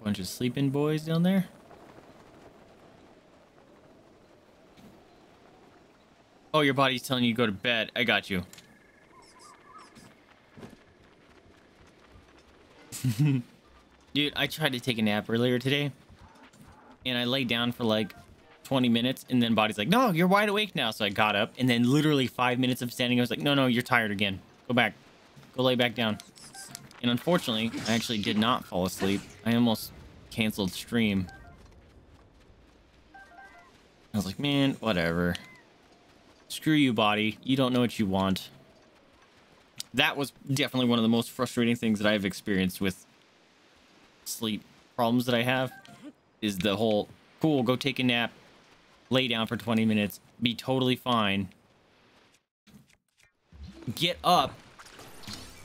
Bunch of sleeping boys down there. Oh, your body's telling you to go to bed. I got you. Dude, I tried to take a nap earlier today, and I lay down for like twenty minutes, and then body's like, no, you're wide awake now. So I got up, and then literally five minutes of standing, I was like, no, no, you're tired again. Go back. Go lay back down. And unfortunately, I actually did not fall asleep. I almost canceled stream. I was like, man, whatever. Screw you, body. You don't know what you want. That was definitely one of the most frustrating things that I've experienced with sleep problems that I have, is the whole, cool, go take a nap, lay down for twenty minutes, be totally fine, get up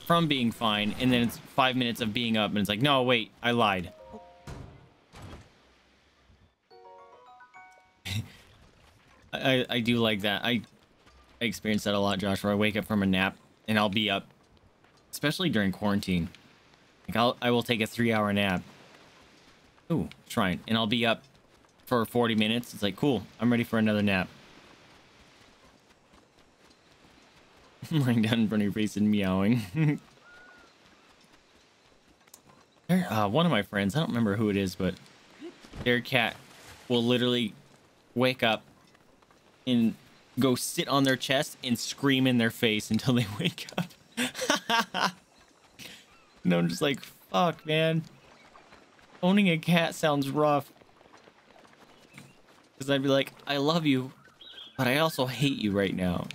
from being fine, and then it's five minutes of being up and it's like, no, wait, I lied. I, I do like that. I, I experience that a lot, Josh, where I wake up from a nap and I'll be up, especially during quarantine. Like I'll, I will take a three hour nap. Ooh, shrine. And I'll be up for forty minutes. It's like, cool, I'm ready for another nap. Lying down in front of your face and meowing. There, uh, one of my friends, I don't remember who it is, but their cat will literally wake up and go sit on their chest and scream in their face until they wake up. And I'm just like, fuck, man. Owning a cat sounds rough. Because I'd be like, I love you, but I also hate you right now.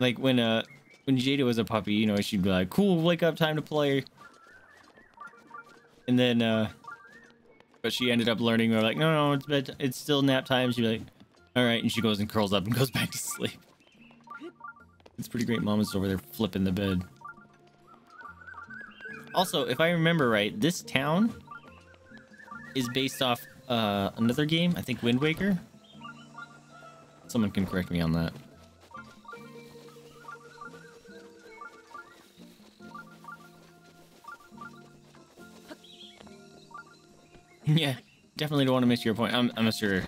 Like when uh when Jada was a puppy, you know, she'd be like, cool, wake up, time to play. And then uh but she ended up learning, we were like, no, no, it's bed, it's still nap time. She'd be like, all right, and she goes and curls up and goes back to sleep. It's pretty great. Mama's over there flipping the bed. Also, if I remember right, this town is based off uh another game, I think Wind Waker. Someone can correct me on that. Yeah, definitely don't want to miss your point. I'm, I'm sure.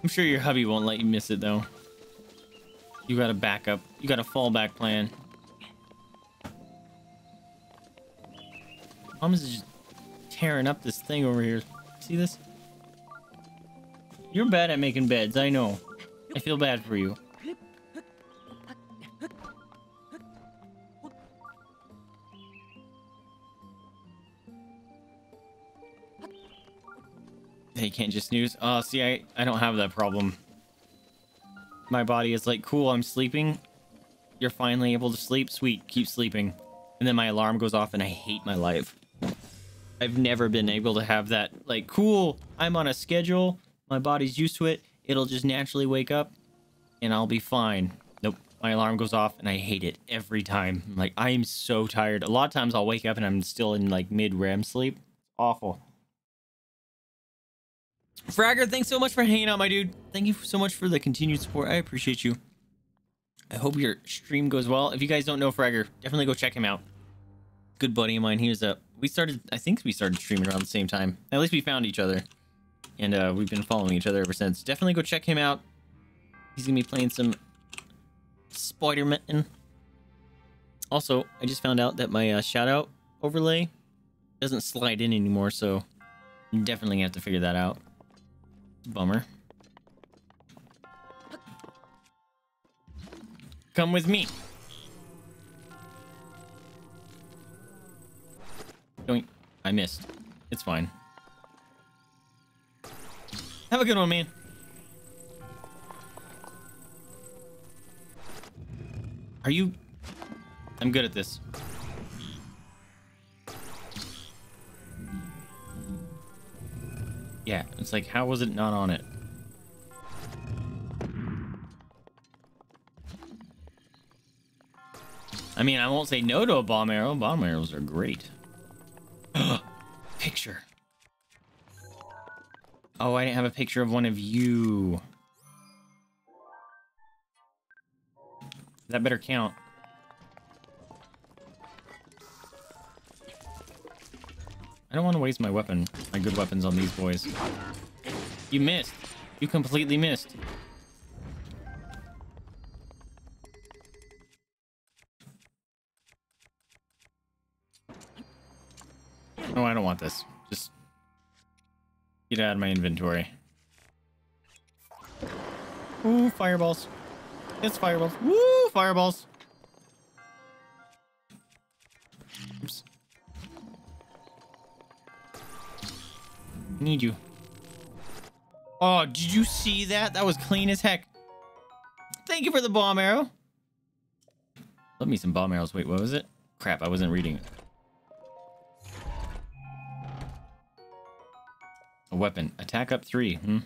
I'm sure your hubby won't let you miss it though. You got a backup. You got a fallback plan. Mom's just tearing up this thing over here. See this? You're bad at making beds. I know. I feel bad for you. They can't just snooze. Oh, see, I, I don't have that problem. My body is like, cool, I'm sleeping. You're finally able to sleep. Sweet, keep sleeping. And then my alarm goes off and I hate my life. I've never been able to have that. Like, cool, I'm on a schedule. My body's used to it. It'll just naturally wake up and I'll be fine. Nope, my alarm goes off and I hate it every time. I'm like, I'm so tired. A lot of times I'll wake up and I'm still in like mid-R E M sleep. It's awful. Fraggar, thanks so much for hanging out, my dude. Thank you so much for the continued support. I appreciate you. I hope your stream goes well. If you guys don't know Fraggar, definitely go check him out. Good buddy of mine. He was a... We started... I think we started streaming around the same time. At least we found each other. And uh, we've been following each other ever since. Definitely go check him out. He's going to be playing some Spider-Man. Also, I just found out that my uh, shout-out overlay doesn't slide in anymore, so I'm definitely going to have to figure that out. Bummer. Come with me. Doink. I missed. It's fine. Have a good one, man. Are you... I'm good at this. Yeah, it's like, how was it not on it? I mean, I won't say no to a bomb arrow. Bomb arrows are great. Picture. Oh, I didn't have a picture of one of you. That better count. I don't want to waste my weapon, my good weapons on these boys. You missed. You completely missed. Oh, I don't want this. Just get out of my inventory. Ooh, fireballs. It's fireballs. Woo, fireballs. Oops. Need you. Oh, did you see that? That was clean as heck. Thank you for the bomb arrow. Love me some bomb arrows. Wait, what was it? Crap, I wasn't reading it. A weapon. Attack up three. Hmm.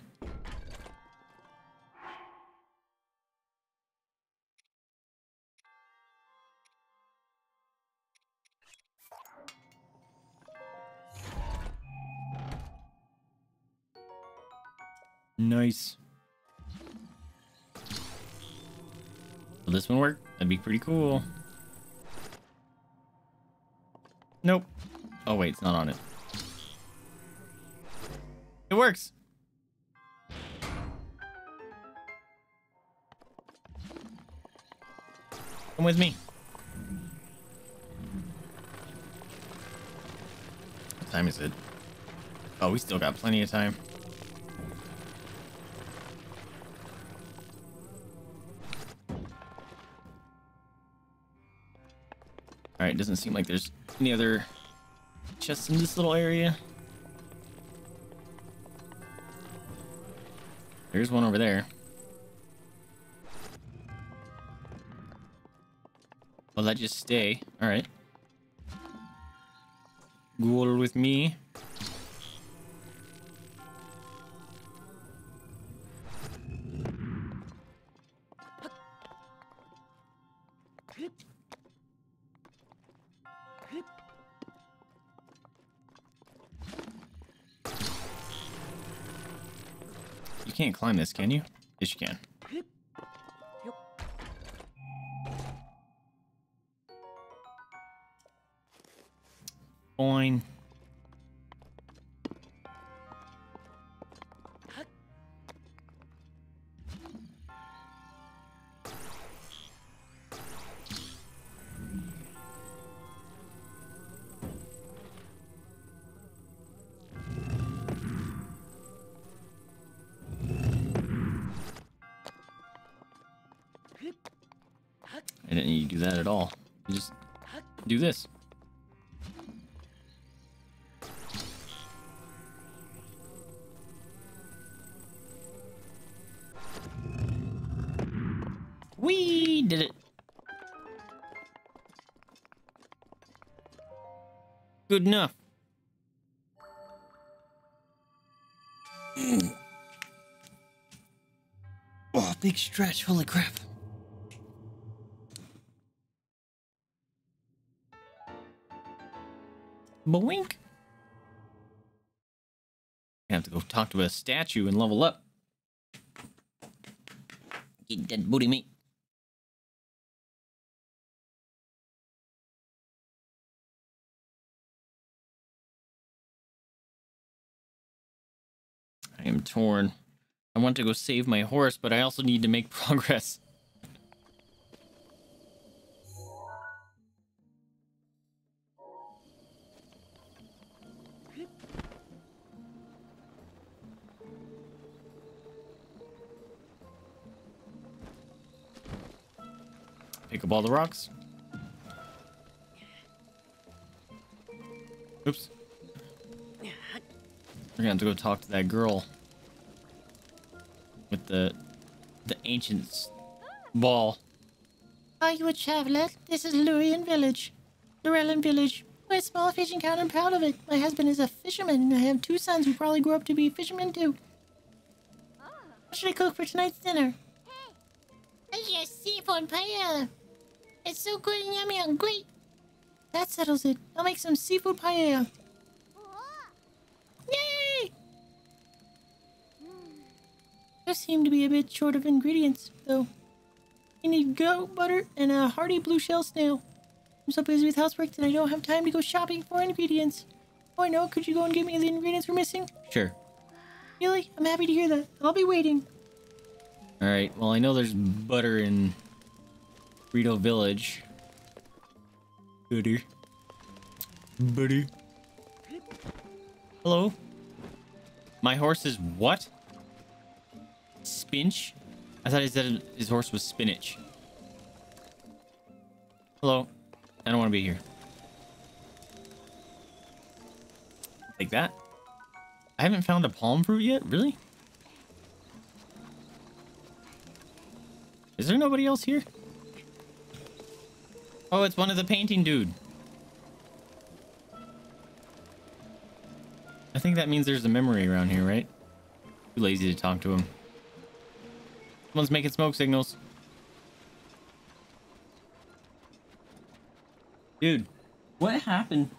Nice. Will this one work? That'd be pretty cool. Nope. Oh wait, it's not on it. It works. Come with me. What time is it? Oh, we still got plenty of time. All right, doesn't seem like there's any other chests in this little area. There's one over there. Will that just stay? All right. Go with me. You can't climb this, can you? Yes, you can. Fine. I didn't need to do that at all. You just do this. We did it. Good enough. Oh, big stretch. Holy crap. Boink. I have to go talk to a statue and level up. Eat that booty meat. I am torn. I want to go save my horse, but I also need to make progress. Pick up all the rocks. Oops. We're gonna have to go talk to that girl with the the ancient ball. Are you a traveler? This is Lurian Village. Lurellan Village. We're a small fishing town and proud of it. My husband is a fisherman and I have two sons who probably grew up to be fishermen too. What should I cook for tonight's dinner? I get seafood paella. It's so good and yummy and great. That settles it. I'll make some seafood paella. Yay! Mm. Those seem to be a bit short of ingredients, though. You need goat butter and a hearty blue shell snail. I'm so busy with housework that I don't have time to go shopping for ingredients. Oh, I know. Could you go and get me the ingredients we're missing? Sure. Really? I'm happy to hear that. I'll be waiting. Alright, well, I know there's butter in Rito Village. Butter. Butter. Hello? My horse is what? Spinach? I thought he said his horse was spinach. Hello? I don't want to be here. Like that. I haven't found a palm fruit yet? Really? Is there nobody else here? Oh, it's one of the painting dude. I think that means there's a memory around here, right? Too lazy to talk to him. Someone's making smoke signals. Dude, what happened?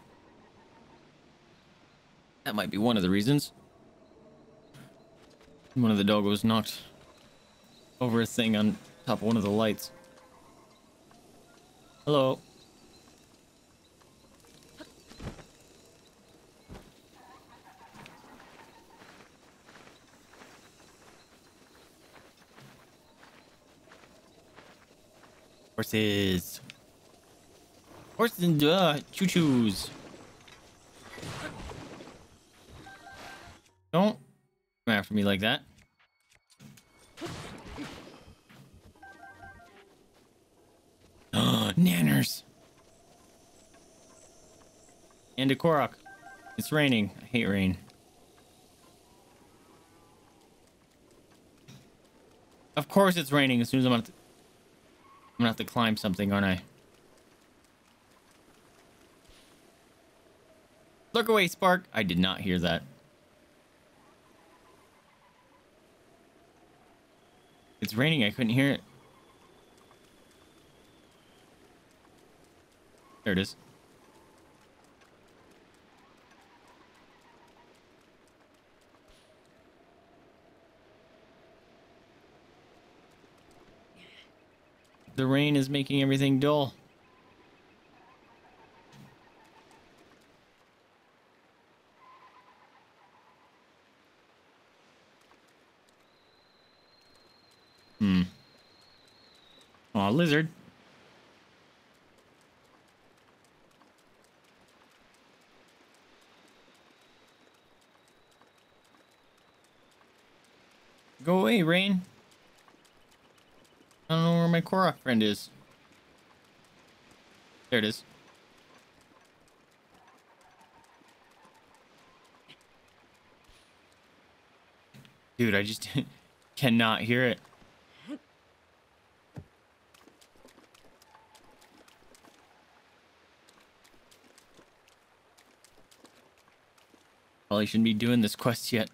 That might be one of the reasons. One of the doggos knocked over a thing on top of one of the lights. Hello. Horses. Horses and uh, choo-choos. Don't come after me like that. Nanners. And a Korok. It's raining. I hate rain. Of course it's raining as soon as I'm gonna, I'm gonna have to climb something, aren't I? Look away, Spark. I did not hear that. It's raining. I couldn't hear it. There it is. The rain is making everything dull. Hmm. Aw, lizard. Go away, rain. I don't know where my Korok friend is. There it is. Dude, I just cannot hear it. Probably shouldn't be doing this quest yet,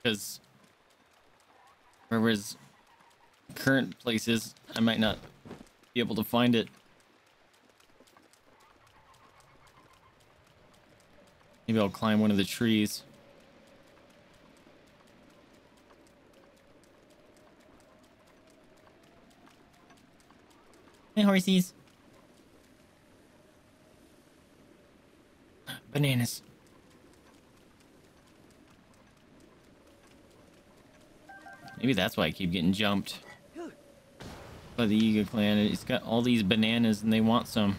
because wherever his current place is, I might not be able to find it. Maybe I'll climb one of the trees. Hey, horsies. Bananas. Maybe that's why I keep getting jumped by the Yiga Clan. It's got all these bananas and they want some.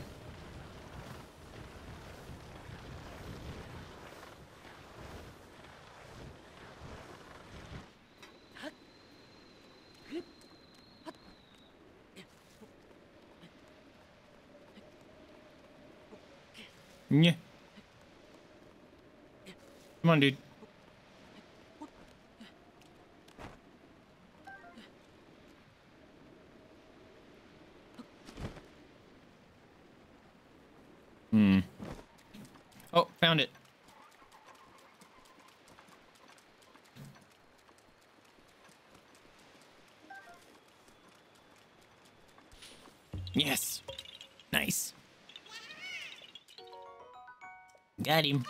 Yeah. Come on, dude. Found it. Yes. Nice. Got him.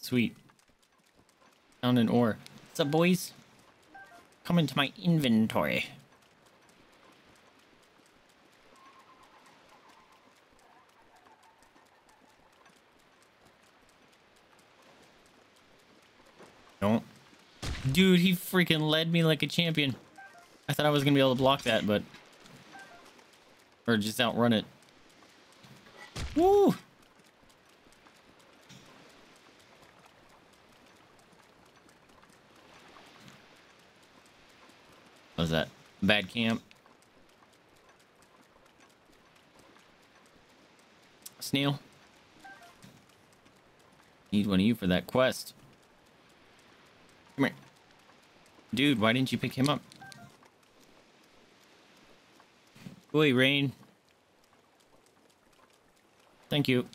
Sweet. Found an ore. What's up, boys? Come into my inventory. Dude, he freaking led me like a champion. I thought I was gonna be able to block that, but... Or just outrun it. Woo! What was that? Bad camp. Snail. Need one of you for that quest. Come here. Dude, why didn't you pick him up? Boy, Rain. Thank you.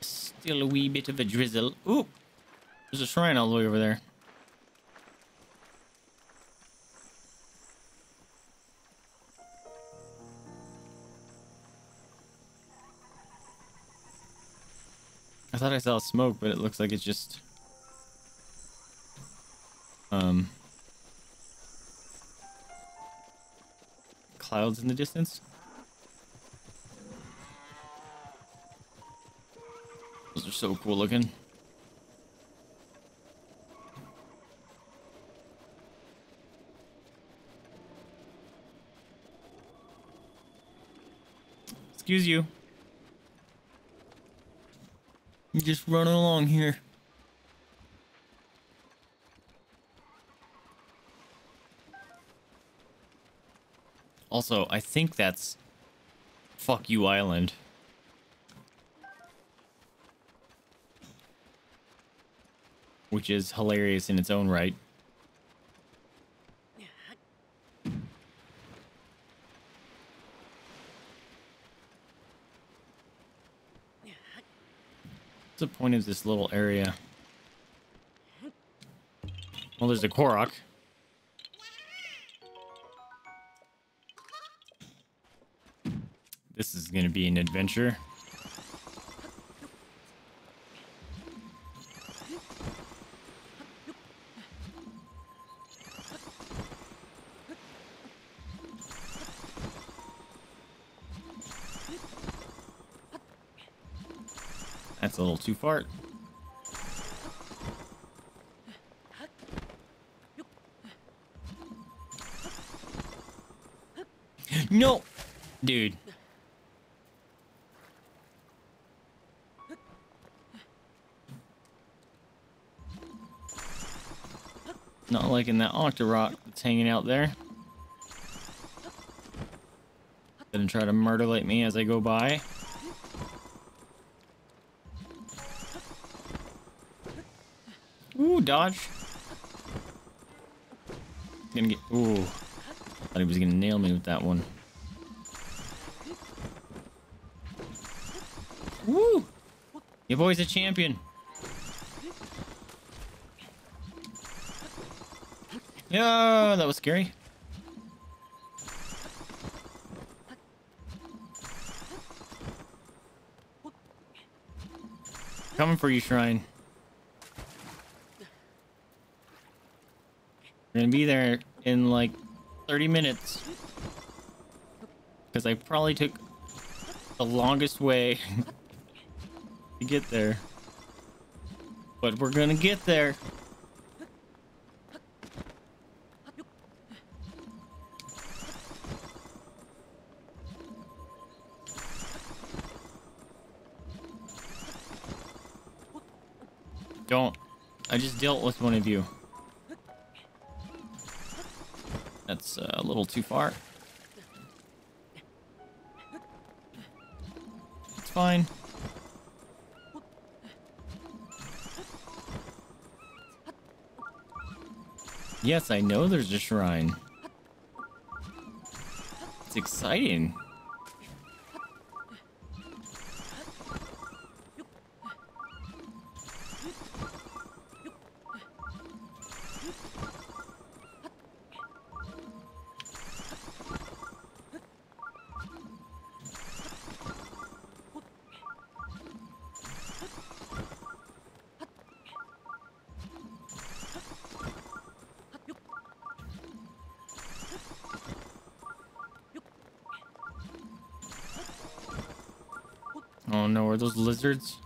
Still a wee bit of a drizzle. Ooh! There's a shrine all the way over there. I thought I saw smoke, but it looks like it's just... Um... clouds in the distance. Those are so cool looking. Excuse you. I'm just running along here. Also, I think that's Fuck You Island. Which is hilarious in its own right. What's the point of this little area? Well, there's a Korok. This is going to be an adventure. That's a little too far. No! Dude. Not liking that Octorok that's hanging out there. Gonna try to murderate me as I go by. Ooh, dodge. Gonna get. Ooh. Thought he was gonna nail me with that one. Woo! Your boy's a champion. Yeah, that was scary. Coming for you, shrine. We're gonna be there in like thirty minutes. Because I probably took the longest way to get there. But we're gonna get there. Don't. I just dealt with one of you. That's uh, a little too far. It's fine. Yes, I know there's a shrine. It's exciting. Oh no, are those lizards?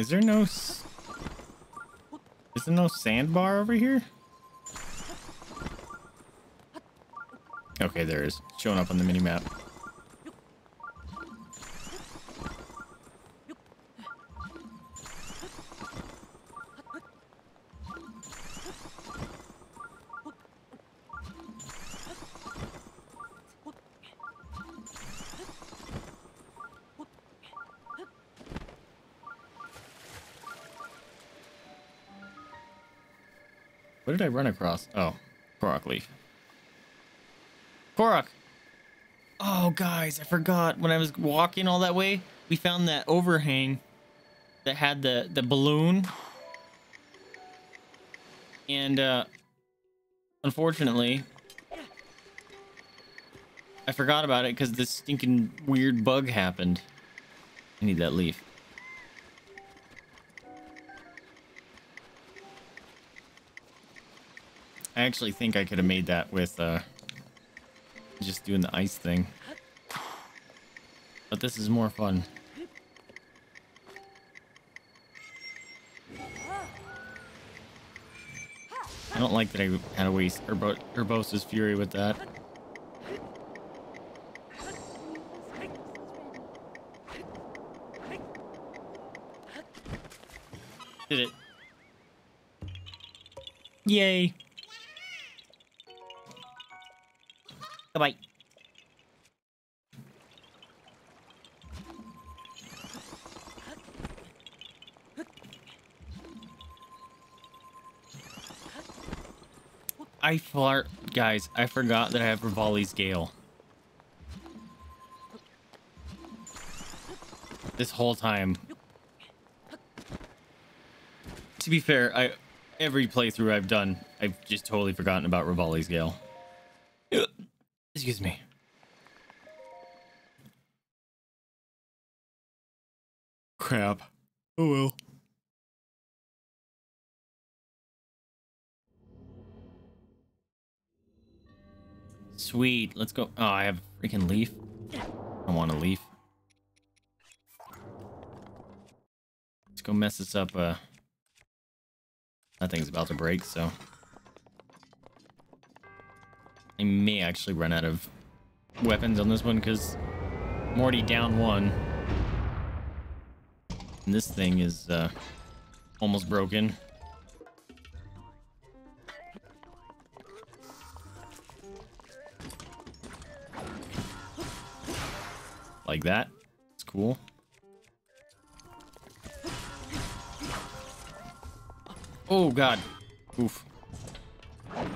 Is there no... Is there no sandbar over here? Okay, there is. It's showing up on the mini-map. What did I run across? Oh, Korok leaf. Korok! Oh, guys, I forgot. When I was walking all that way, we found that overhang that had the, the balloon. And, uh, unfortunately, I forgot about it because this stinking weird bug happened. I need that leaf. I actually think I could have made that with uh, just doing the ice thing. But this is more fun. I don't like that I had to waste Urbo Urbosa's fury with that. Did it. Yay. Goodbye. I fart, guys. I forgot that I have Rivali's Gale. This whole time. To be fair, I every playthrough I've done, I've just totally forgotten about Rivali's Gale. Excuse me. Crap. Oh well. Sweet. Let's go. Oh, I have a freaking leaf. I want a leaf. Let's go mess this up. Uh, that thing's about to break, so. I may actually run out of weapons on this one because I'm already down one. And this thing is uh, almost broken. Like that. It's cool. Oh, God. Oof.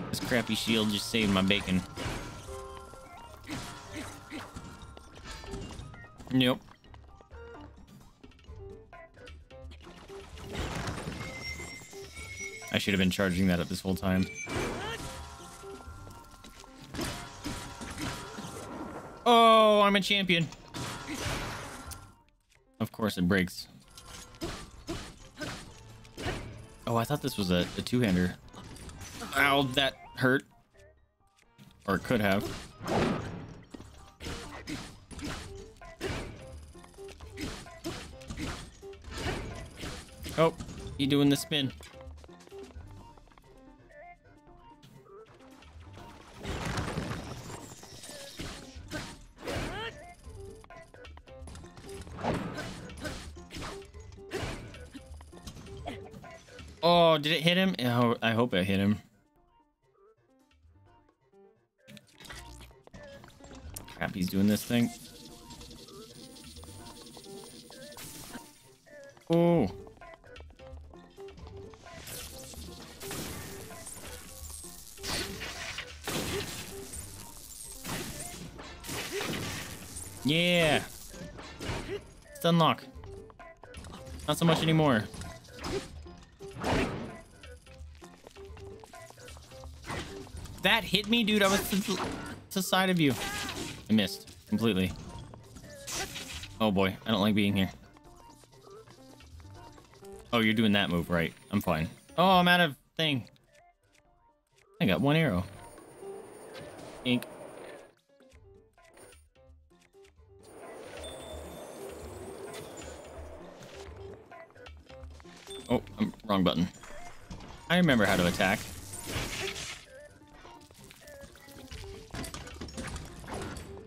This crappy shield just saved my bacon. Nope. I should have been charging that up this whole time. Oh, I'm a champion. Of course it breaks. Oh, I thought this was a, a two-hander. Ow, that hurt. Or could have. Oh, you doing the spin. Oh, did it hit him? Oh, I hope it hit him. He's doing this thing. Oh. Yeah. Stun lock. Not so much anymore. That hit me, dude. I was to the side of you. I missed completely. Oh boy, I don't like being here. Oh, you're doing that move, right? I'm fine. Oh, I'm out of thing. I got one arrow. Ink. Oh, I'm, wrong button. I remember how to attack.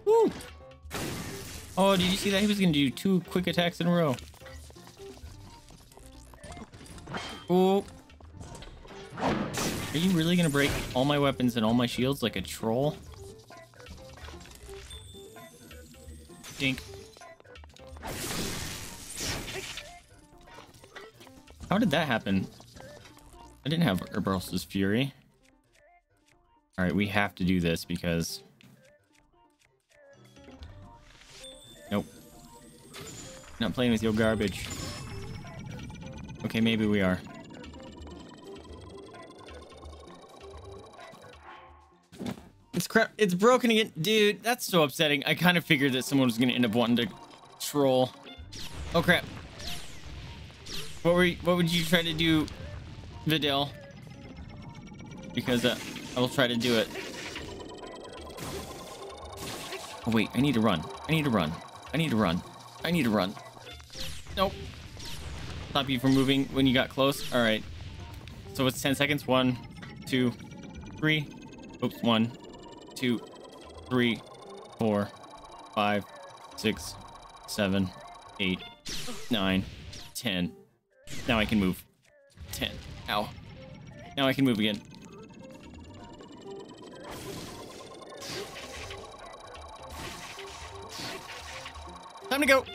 Woo! Oh, did you see that? He was gonna do two quick attacks in a row. Oh. Are you really gonna break all my weapons and all my shields like a troll? Dink. How did that happen? I didn't have Urbosa's Fury. Alright, we have to do this because... Nope. Not playing with your garbage. Okay, maybe we are. It's crap. It's broken again. Dude, that's so upsetting. I kind of figured that someone was going to end up wanting to troll. Oh, crap. What were you, what would you try to do, Videl? Because uh, I will try to do it. Oh wait, I need to run. I need to run. I need to run. I need to run. Nope. Stop you from moving when you got close. All right. So it's ten seconds. One, two, three. Oops. One, two, three, four, five, six, seven, eight, nine, ten. Now I can move. ten. Ow. Now I can move again. Time to go.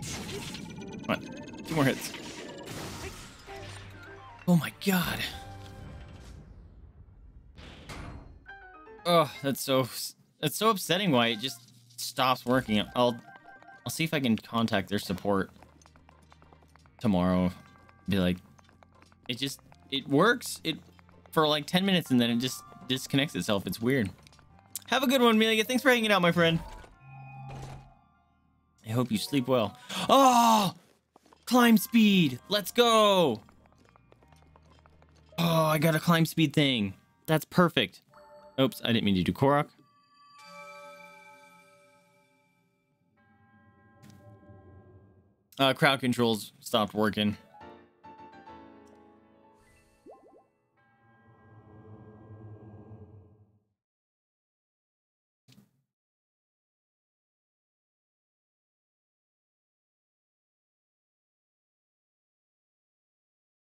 Come on. Two more hits. Oh my god. Oh, that's so that's so upsetting why it just stops working. I'll I'll see if I can contact their support tomorrow. Be like, it just it works it for like ten minutes and then it just disconnects itself. It's weird. Have a good one, Melia. Thanks for hanging out, my friend. I hope you sleep well. Oh, climb speed. Let's go. Oh, I got a climb speed thing. That's perfect. Oops, I didn't mean to do Korok. Uh, crowd controls stopped working.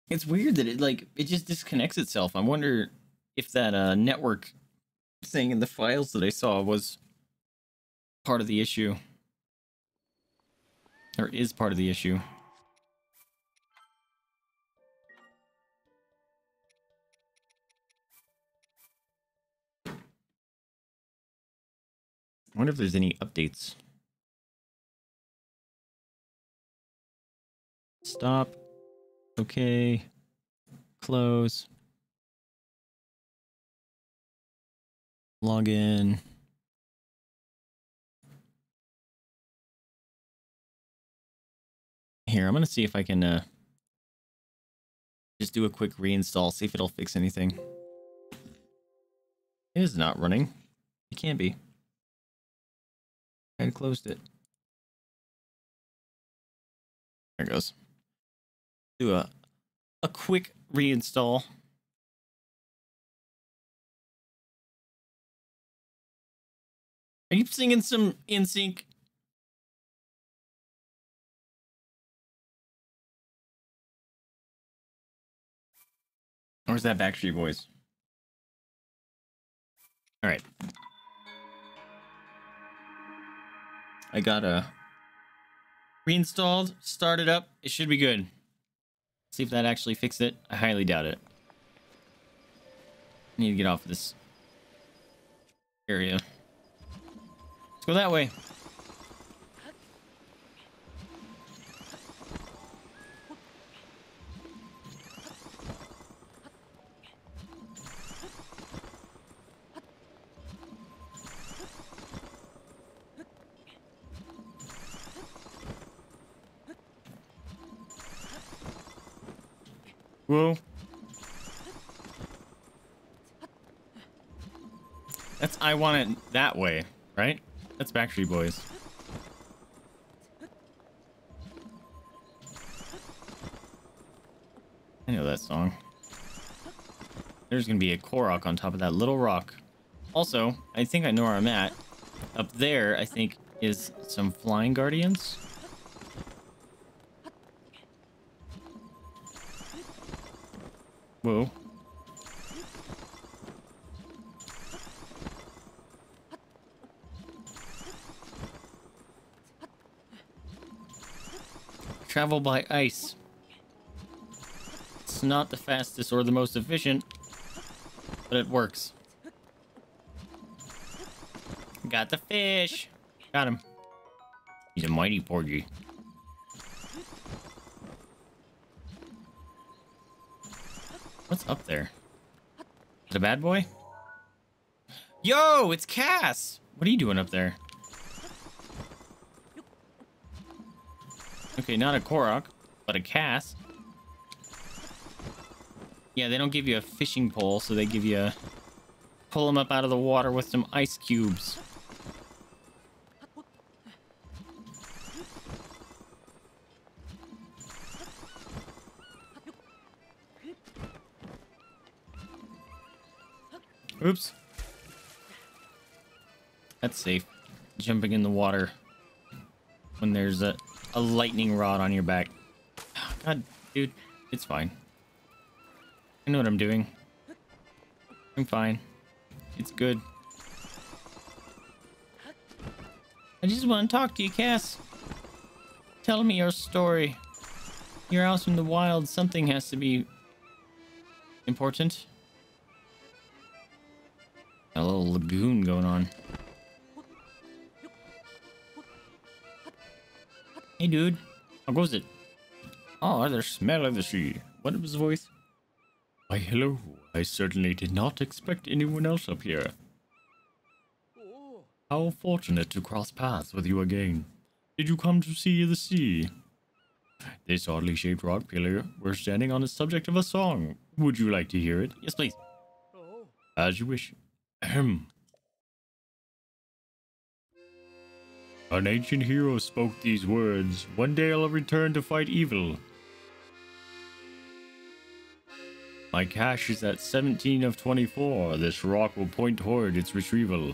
It's weird that it like it just disconnects itself. I wonder if that uh, network thing in the files that I saw was part of the issue. Or is part of the issue. I wonder if there's any updates. Stop. Okay. Close. Log in. Here, I'm gonna see if I can uh, just do a quick reinstall, see if it'll fix anything. It is not running. It can be. I closed it. There it goes. Do a a quick reinstall. Are you singing some N Sync? Or is that Backstreet Boys? All right. I got a reinstalled, started up. It should be good. See if that actually fixed it. I highly doubt it. I need to get off of this area. Let's go that way. Whoa. That's I Want It That Way, right? That's Backstreet Boys. I know that song. There's gonna be a Korok on top of that little rock. Also, I think I know where I'm at. Up there, I think, is some flying guardians. Whoa. Travel by ice. It's not the fastest or the most efficient, but it works. Got the fish. Got him. He's a mighty porgy. What's up there? Is it a bad boy? Yo, it's Cass! What are you doing up there? Okay, not a Korok, but a Cass. Yeah, they don't give you a fishing pole, so they give you a... Pull them up out of the water with some ice cubes. Oops. That's safe. Jumping in the water when there's a, a lightning rod on your back. God, dude, it's fine. I know what I'm doing. I'm fine. It's good. I just want to talk to you, Cass. Tell me your story. You're out in the wild. Something has to be important. A little lagoon going on. Hey, dude. How goes it? Oh, the smell of the sea. What was the voice? Why, hello. I certainly did not expect anyone else up here. How fortunate to cross paths with you again. Did you come to see the sea? This oddly shaped rock pillar, we're standing on the subject of a song. Would you like to hear it? Yes, please. As you wish. Ahem. An ancient hero spoke these words. One day I'll return to fight evil. My cache is at seventeen of twenty-four. This rock will point toward its retrieval.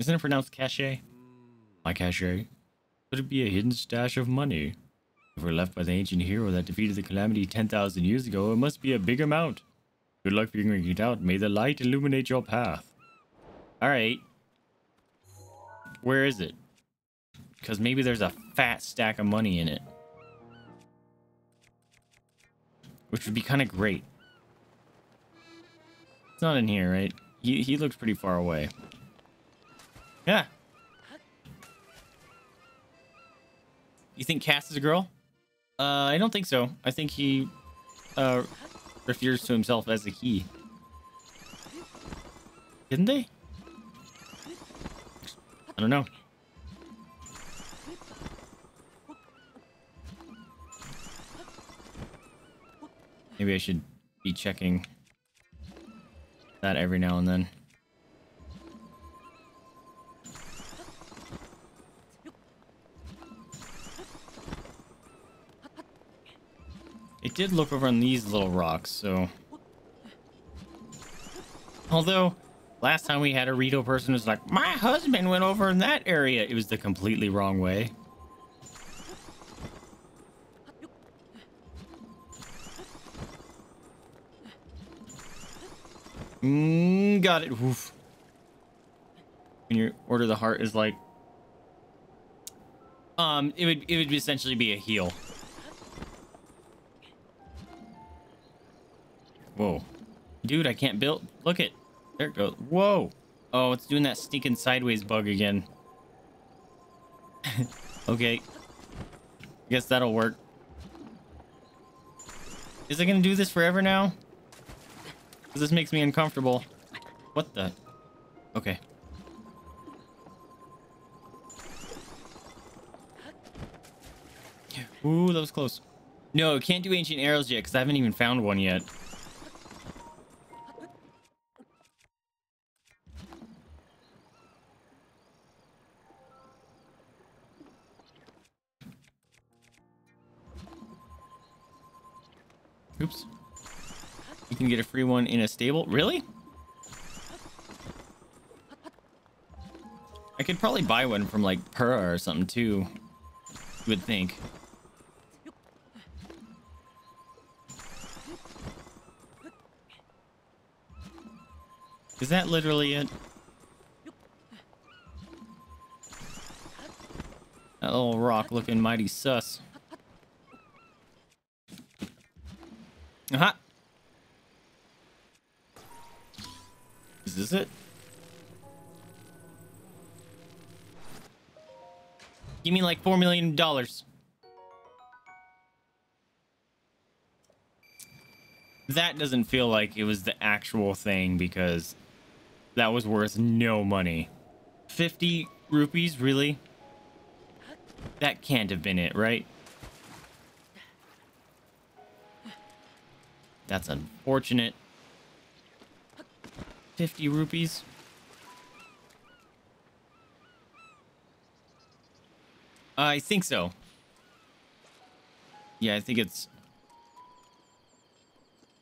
Isn't it pronounced cache? My cache? Could it be a hidden stash of money? If we're left by the ancient hero that defeated the Calamity ten thousand years ago, it must be a big amount. Good luck figuring it out. May the light illuminate your path. Alright. Where is it? Because maybe there's a fat stack of money in it. Which would be kind of great. It's not in here, right? He, he looks pretty far away. Yeah. You think Cass is a girl? Uh, I don't think so. I think he uh, refers to himself as a he. Didn't they? I don't know. Maybe I should be checking that every now and then. It did look over on these little rocks, so... Although, last time we had a Rito person who's like, my husband went over in that area. It was the completely wrong way. Mm, got it. Oof. When your order of the heart is like, um, it would it would essentially be a heal. Whoa, dude, I can't build. Look it, there it goes. Whoa. Oh, it's doing that stinking sideways bug again. Okay, I guess that'll work. Is it gonna do this forever now? This makes me uncomfortable. What the? Okay. Ooh, that was close. No, can't do ancient arrows yet because I haven't even found one yet. Oops. You can get a free one in a stable. Really? I could probably buy one from like Pura or something too, you would think. Is that literally it? That little rock looking mighty sus. Aha! Is this it? Give me like four million dollars. That doesn't feel like it was the actual thing because that was worth no money. fifty rupees, really? That can't have been it, right? That's unfortunate. fifty rupees. I think so. Yeah, I think it's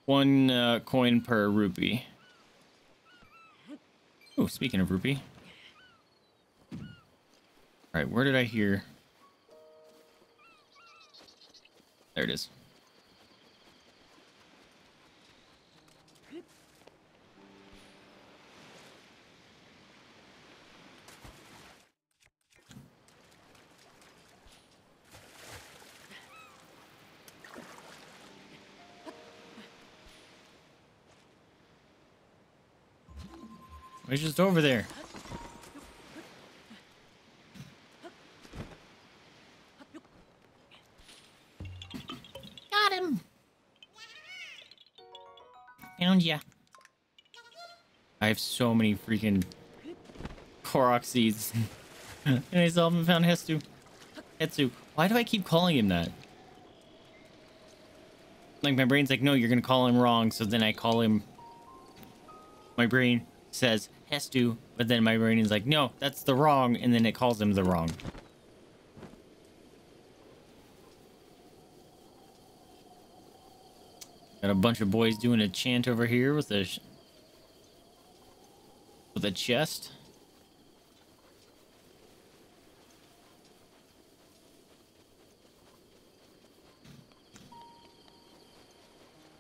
one uh, coin per rupee. Oh, speaking of rupee. All right, where did I hear? There it is. It's just over there. Got him. Found ya. I have so many freaking Korok seeds. And I still haven't found Hestu. Hestu. Why do I keep calling him that? Like my brain's like, no, you're gonna call him wrong. So then I call him. My brain says Hestu, but then my brain is like, no, that's the wrong, and then it calls him the wrong. Got a bunch of boys doing a chant over here with a sh with a chest.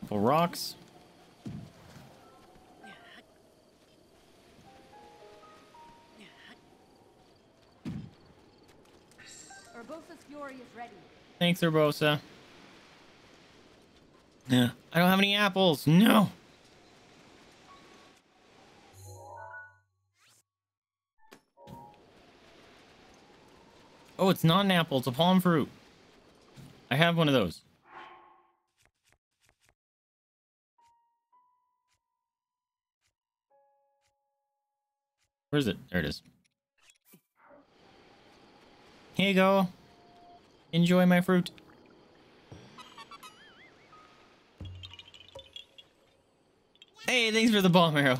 Couple rocks. Fury is ready. Thanks, Urbosa. Yeah, I don't have any apples. No. Oh, it's not an apple. It's a palm fruit. I have one of those. Where is it? There it is. Here you go. Enjoy my fruit. Hey, thanks for the bomb arrow.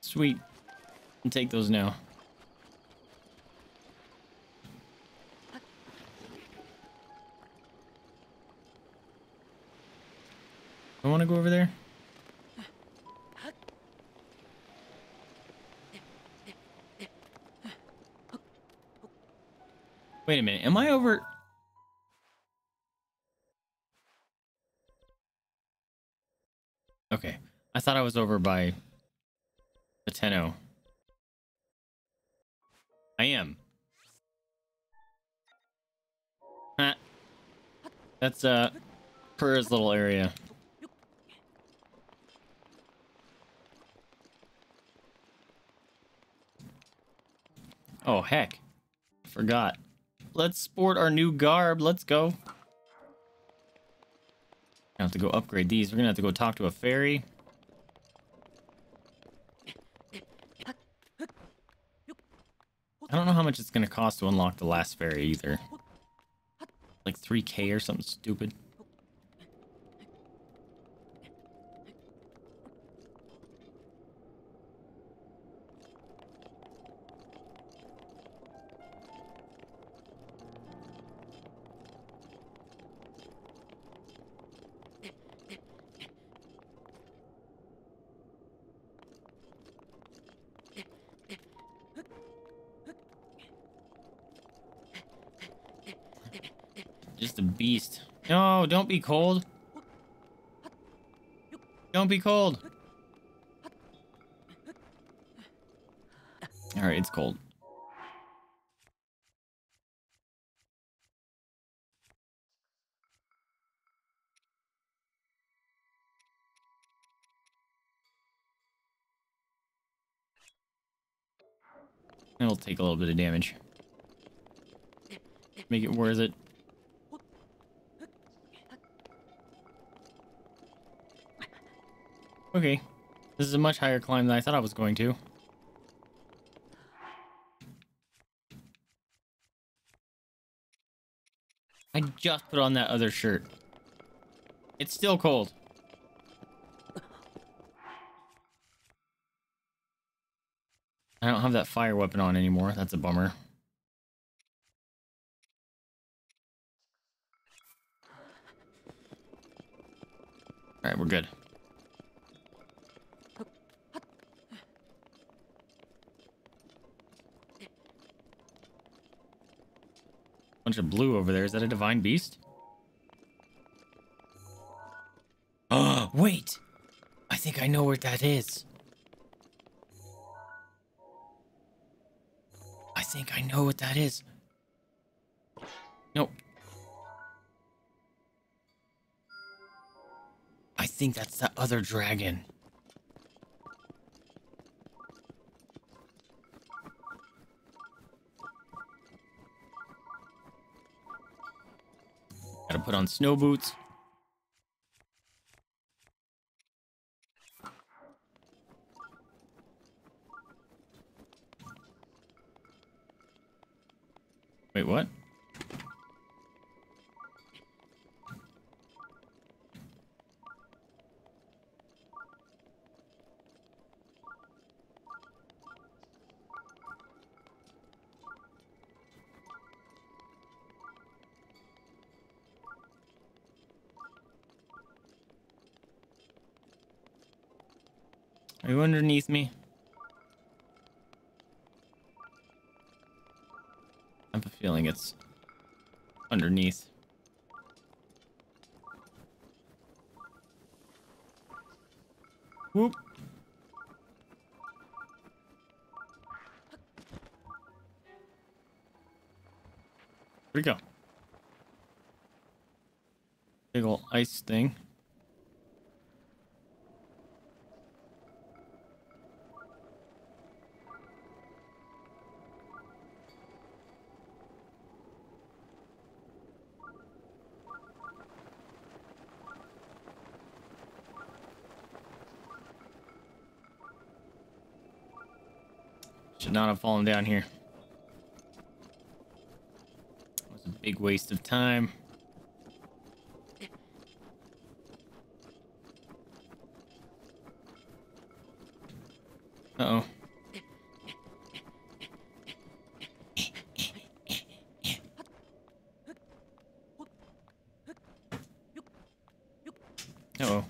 Sweet. I'll take those now. I want to go over there. Wait a minute, am I over? Okay, I thought I was over by the Tenno. I am. Huh. That's uh, Purr's little area. Oh, heck. Forgot. Let's sport our new garb. Let's go. I have to go upgrade these. We're gonna have to go talk to a fairy. I don't know how much it's gonna cost to unlock the last fairy either. Like three K or something stupid. Just a beast. No, don't be cold. Don't be cold. All right, it's cold. It'll take a little bit of damage. Make it worth it. Okay. This is a much higher climb than I thought I was going to. I just put on that other shirt. It's still cold. I don't have that fire weapon on anymore. That's a bummer. All right, we're good. Bunch of blue over there. Is that a divine beast? Oh, wait. I think I know where that is. I think I know what that is. Nope. I think that's the other dragon. Gotta put on snow boots. Wait, what? Are you underneath me? I have a feeling it's underneath. Whoop. Here we go. Big ol' ice thing. Should not have fallen down here. It was a big waste of time. Uh-oh. Uh-oh.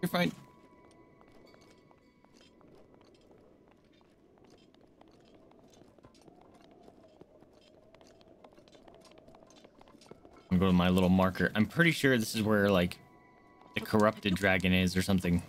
You're fine. I'm going to go to my little marker. I'm pretty sure this is where, like, the corrupted dragon is or something.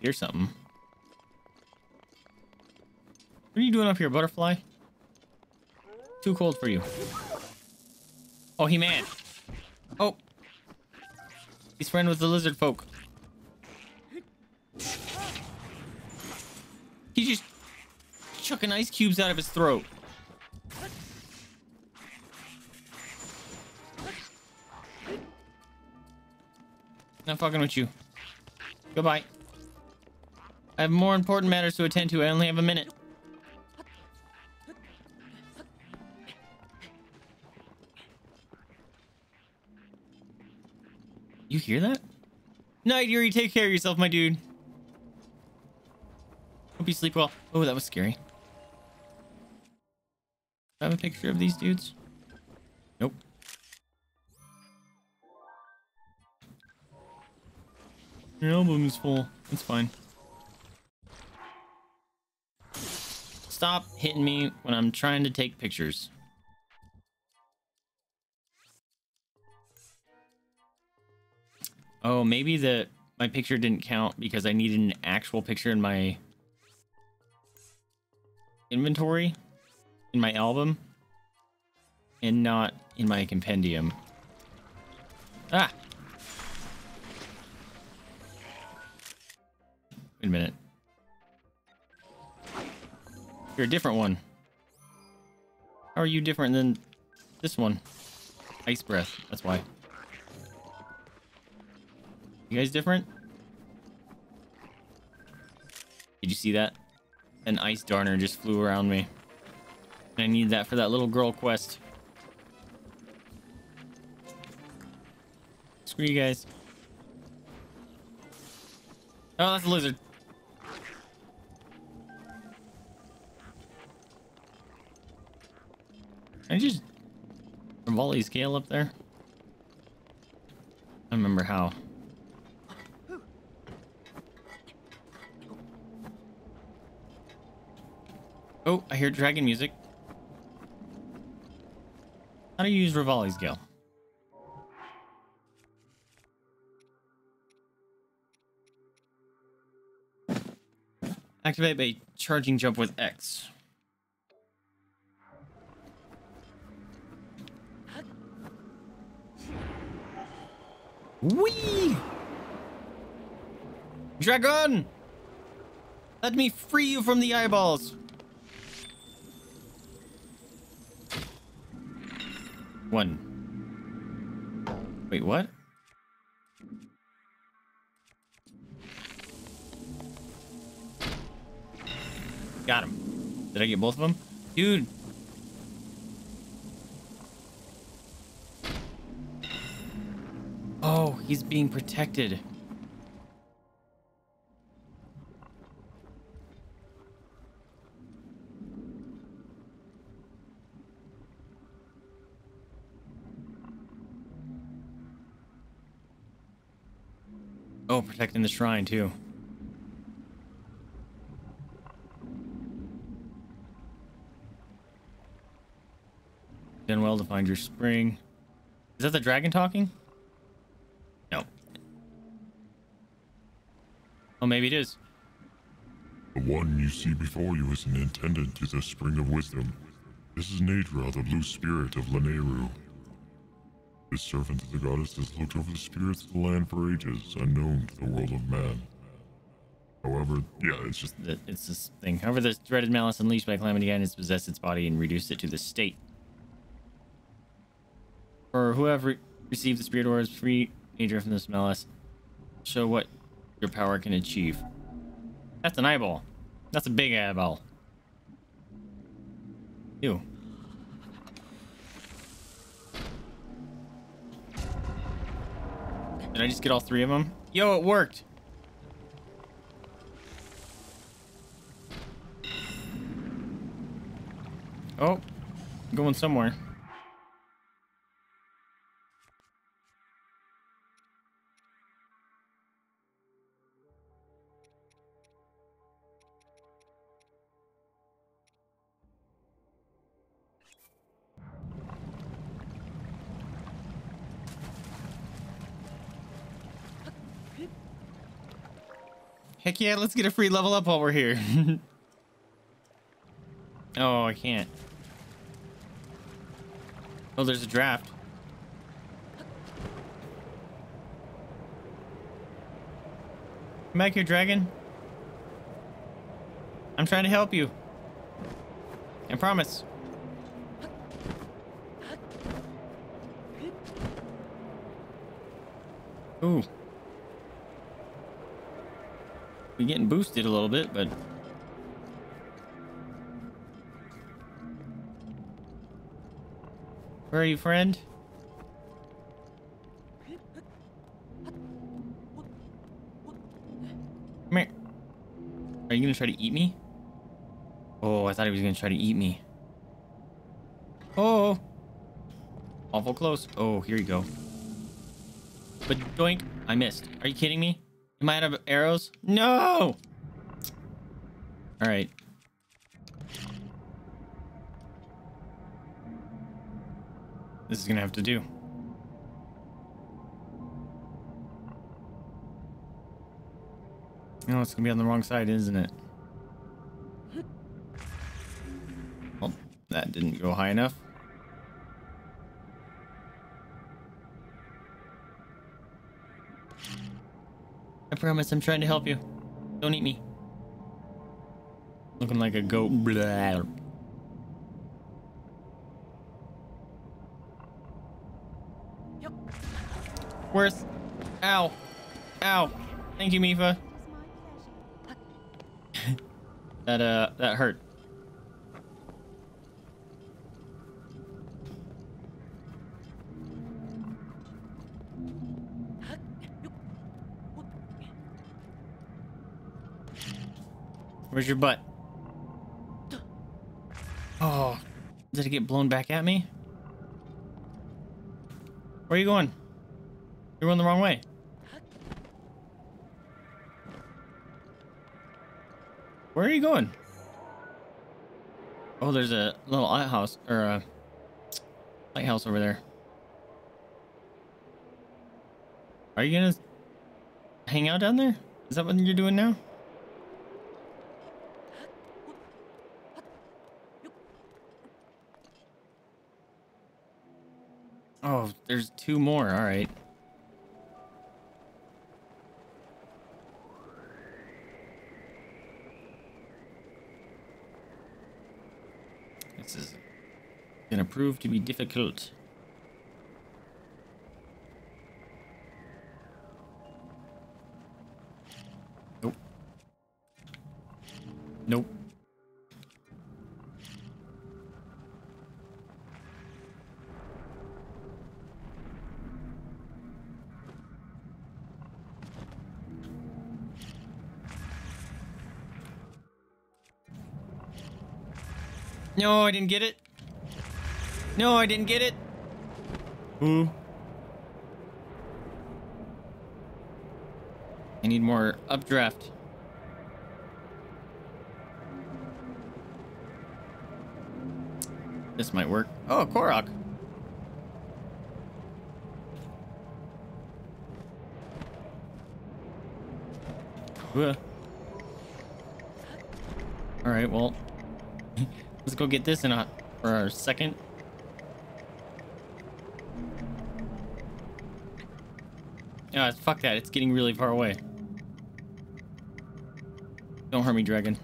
Hear something. What are you doing up here, butterfly? Too cold for you. Oh, he man. Oh, he's friend with the lizard folk. He's just chucking ice cubes out of his throat. Not fucking with you. Goodbye. I have more important matters to attend to. I only have a minute. You hear that? Naydra, take care of yourself, my dude. Hope you sleep well. Oh, that was scary. Do I have a picture of these dudes? Nope. Your album is full. It's fine. Stop hitting me when I'm trying to take pictures. Oh, maybe the my picture didn't count because I needed an actual picture in my inventory, in my album, and not in my compendium. Ah! Wait a minute. You're a different one. How are you different than this one? Ice breath, that's why. You guys different? Did you see that? An ice darner just flew around me. And I need that for that little girl quest. Screw you guys. Oh, that's a lizard. Can I just volley scale up there? I don't remember how. Oh, I hear dragon music. How do you use Rivali's Gale? Activate by charging jump with X. Whee! Dragon! Let me free you from the eyeballs! One. Wait, what? Got him. Did I get both of them? Dude. Oh, he's being protected. Oh, protecting the shrine too. Done well to find your spring. Is that the dragon talking? No. Oh, maybe it is. The one you see before you is an intendant to the Spring of Wisdom. This is Naydra, the blue spirit of Lanayru. The servant of the goddess has looked over the spirits of the land for ages, unknown to the world of man. However, yeah, it's just... It's this thing. However, this dreaded malice unleashed by Calamity Ganon has possessed its body and reduced it to the state. For whoever received the spirit orb is free, Naydra, from this malice. Show what your power can achieve. That's an eyeball. That's a big eyeball. Ew. Did I just get all three of them? Yo, it worked. Oh, I'm going somewhere. Heck yeah, let's get a free level up while we're here. Oh, I can't. Oh, there's a draft. Come back here, dragon. I'm trying to help you. I promise. Ooh. We're getting boosted a little bit, but where are you, friend? you gonna try to eat me? Oh, I thought he was gonna try to eat me. Oh, awful close. Oh, here you go. But doink, I missed. Are you kidding me? Am I out of arrows? No. All right. This is gonna have to do. No, it's gonna be on the wrong side, isn't it? Well, that didn't go high enough. I promise I'm trying to help you. Don't eat me. Looking like a goat. Blah. Yep. Worth. Ow. Ow. Thank you, Mipha. That, uh, that hurt. Where's your butt? Oh, did it get blown back at me? Where are you going? You're going the wrong way. Where are you going? Oh, there's a little lighthouse or a lighthouse over there. Are you gonna hang out down there? Is that what you're doing now? Oh, there's two more. All right. This is gonna prove to be difficult. Nope. Nope. No, I didn't get it. No, I didn't get it. Ooh. I need more updraft. This might work. Oh, Korok. All right, well. Let's go get this in a, for our second. Ah, oh, fuck that. It's getting really far away. Don't hurt me, dragon.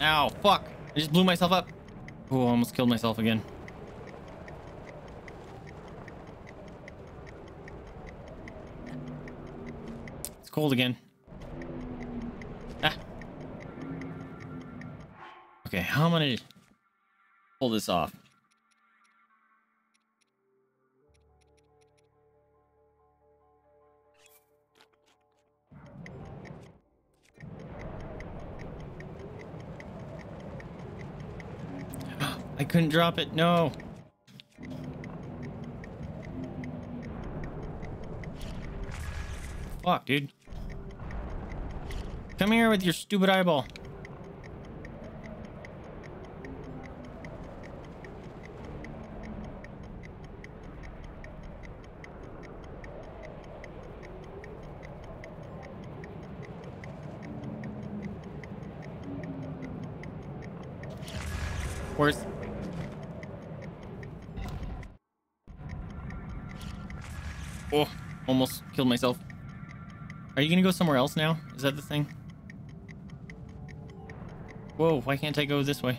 Ow, fuck. I just blew myself up. Oh, I almost killed myself again. Cold again. Ah. Okay, how am I gonna pull this off? I couldn't drop it. No. Fuck, dude. Come here with your stupid eyeball. Worse. Oh, almost killed myself. Are you gonna go somewhere else now? Is that the thing? Whoa, why can't I go this way?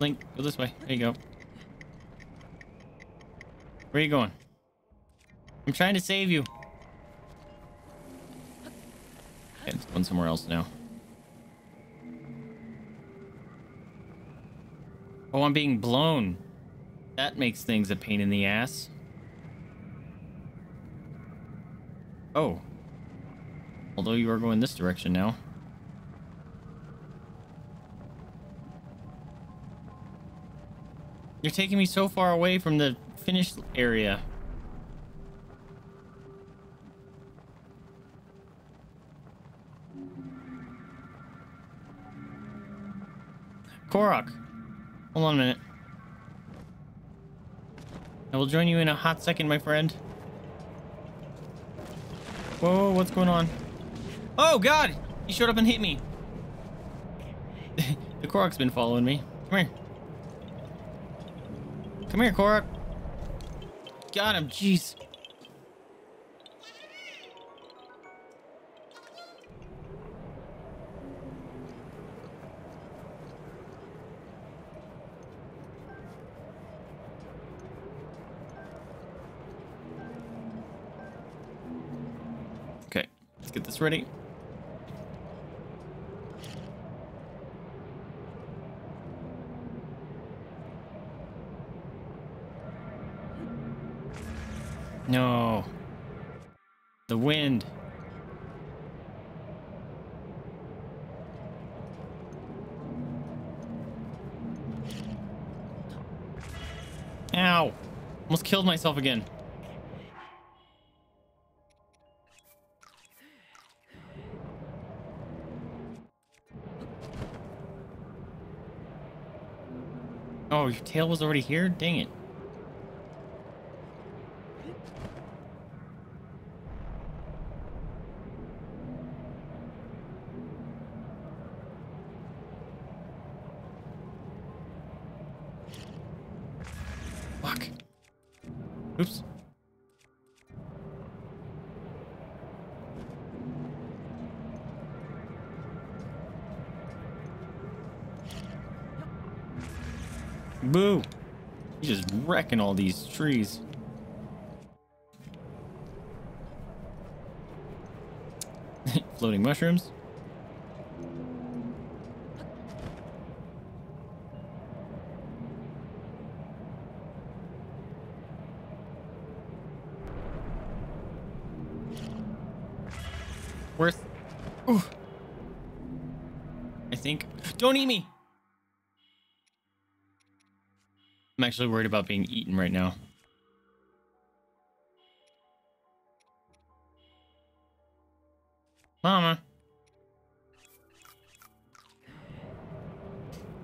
Link, go this way. There you go. Where are you going? I'm trying to save you. Okay, it's going somewhere else now. Oh, I'm being blown. That makes things a pain in the ass. Oh. Although you are going this direction now. You're taking me so far away from the finished area. Korok, hold on a minute. I will join you in a hot second, my friend. Whoa, what's going on? Oh God, he showed up and hit me. The Korok's been following me. Come here. Come here, Korok. Got him, jeez. Okay, let's get this ready. No. The wind. Ow. Almost killed myself again. Oh, your tail was already here? Dang it. Oops. Boo! He's just wrecking all these trees. Floating mushrooms. Worth. Ooh. I think. Don't eat me. I'm actually worried about being eaten right now. Mama.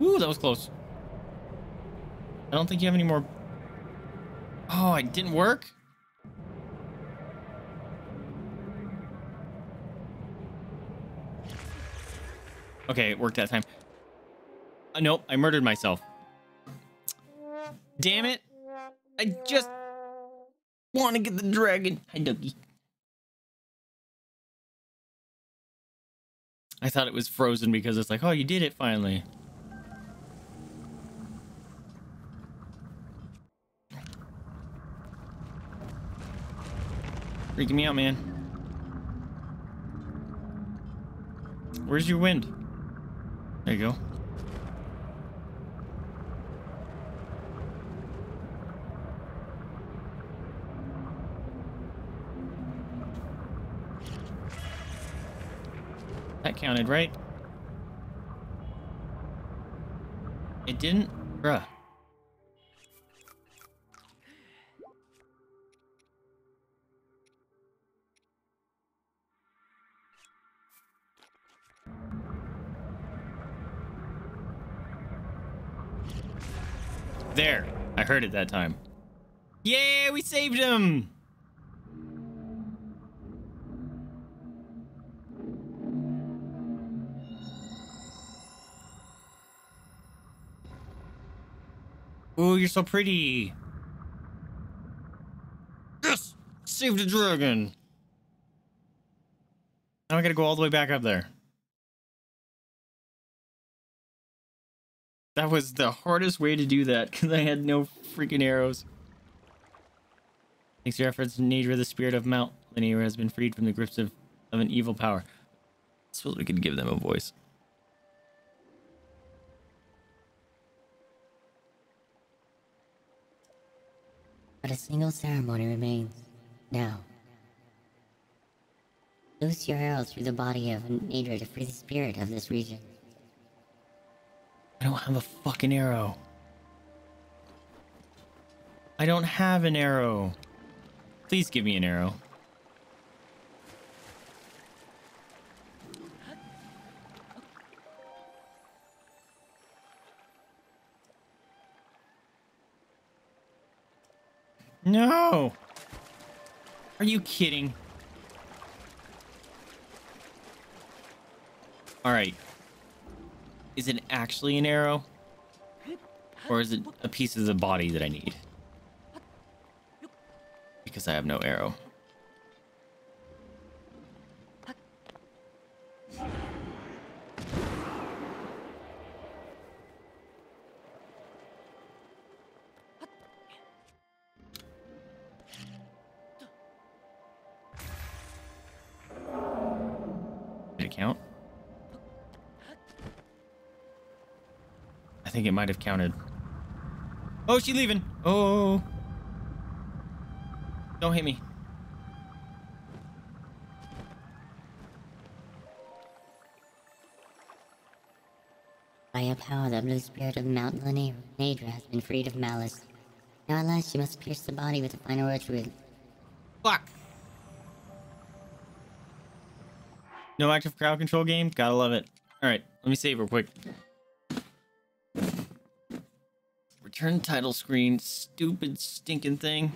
Ooh, that was close. I don't think you have any more. Oh, it didn't work? Okay, it worked that time. Uh, nope, I murdered myself. Damn it. I just want to get the dragon. Hi, Dougie. I thought it was frozen because it's like, oh, you did it finally. Freaking me out, man. Where's your wind? There you go. That counted, right? It didn't? Bruh. There, I heard it that time. Yeah, we saved him. Ooh, you're so pretty. Yes, saved a dragon. Now I gotta go all the way back up there. That was the hardest way to do that because I had no freaking arrows. Thanks to your efforts, Naydra, the spirit of Mount Lanayru has been freed from the grips of, of an evil power. I suppose we could give them a voice. But a single ceremony remains now. Loose your arrows through the body of Naydra to free the spirit of this region. I don't have a fucking arrow. I don't have an arrow. Please give me an arrow. No! Are you kidding? Alright. Is it actually an arrow? Or is it a piece of the body that I need? Because I have no arrow. I think it might have counted. Oh, she's leaving. Oh, don't hit me. By your power, the blue spirit of Mount Naydra has been freed of malice. Now at last, you must pierce the body with the final ritual. Fuck. No active crowd control game. Gotta love it. All right, let me save real quick. Turn title screen, stupid stinking thing.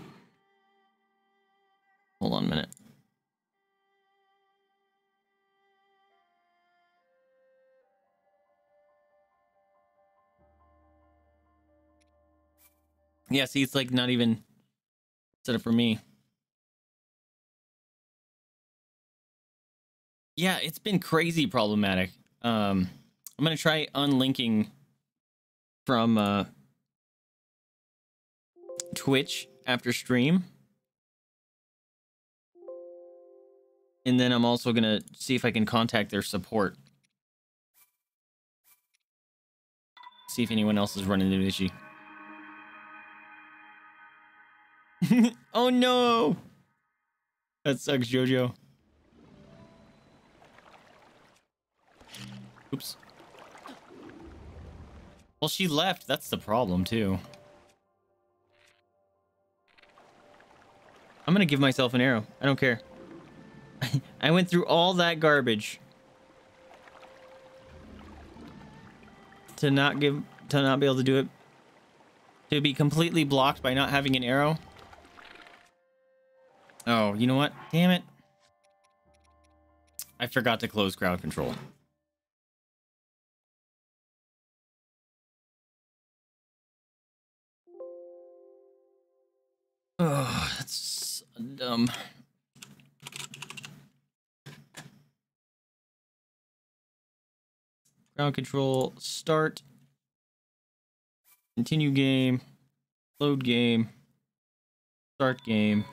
Hold on a minute. Yeah, see, it's like not even set up for me. Yeah, it's been crazy problematic. Um, I'm gonna try unlinking from uh Twitch after stream, and then I'm also gonna see if I can contact their support, see if anyone else is running into an issue. Oh no, that sucks, JoJo. Oops. Well, she left, that's the problem too. I'm gonna give myself an arrow. I don't care. I went through all that garbage to not give, to not be able to do it, to be completely blocked by not having an arrow. Oh, you know what? Damn it. I forgot to close crowd control. Oh, that's dumb. Ground control, start, continue game, load game, start game.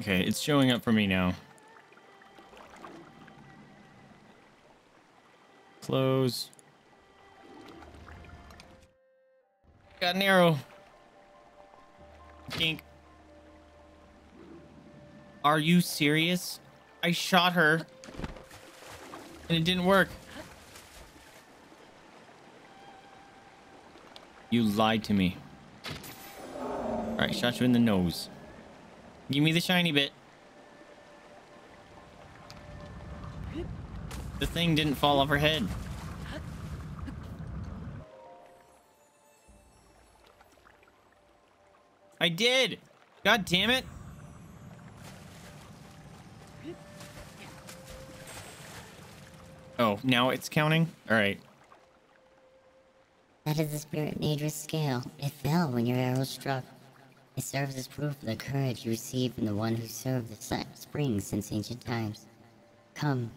Okay, it's showing up for me now. Close. Got an arrow. Dink. Are you serious? I shot her and it didn't work. You lied to me. All right, shot you in the nose. Give me the shiny bit. The thing didn't fall off her head. I did! God damn it! Oh, now it's counting? Alright. That is the spirit Nadra's scale. It fell when your arrow struck. It serves as proof of the courage you received from the one who served the springs since ancient times. Come,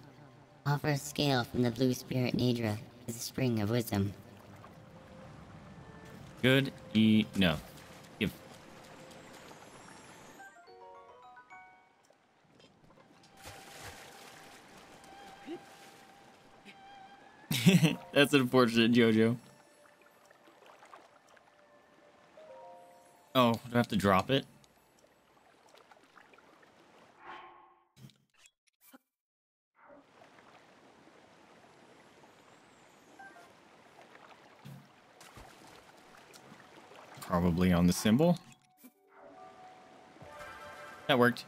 offer a scale from the blue spirit Naydra, the spring of wisdom. Good e no. Give. That's unfortunate, Jojo. Oh, do I have to drop it? Probably on the symbol. That worked.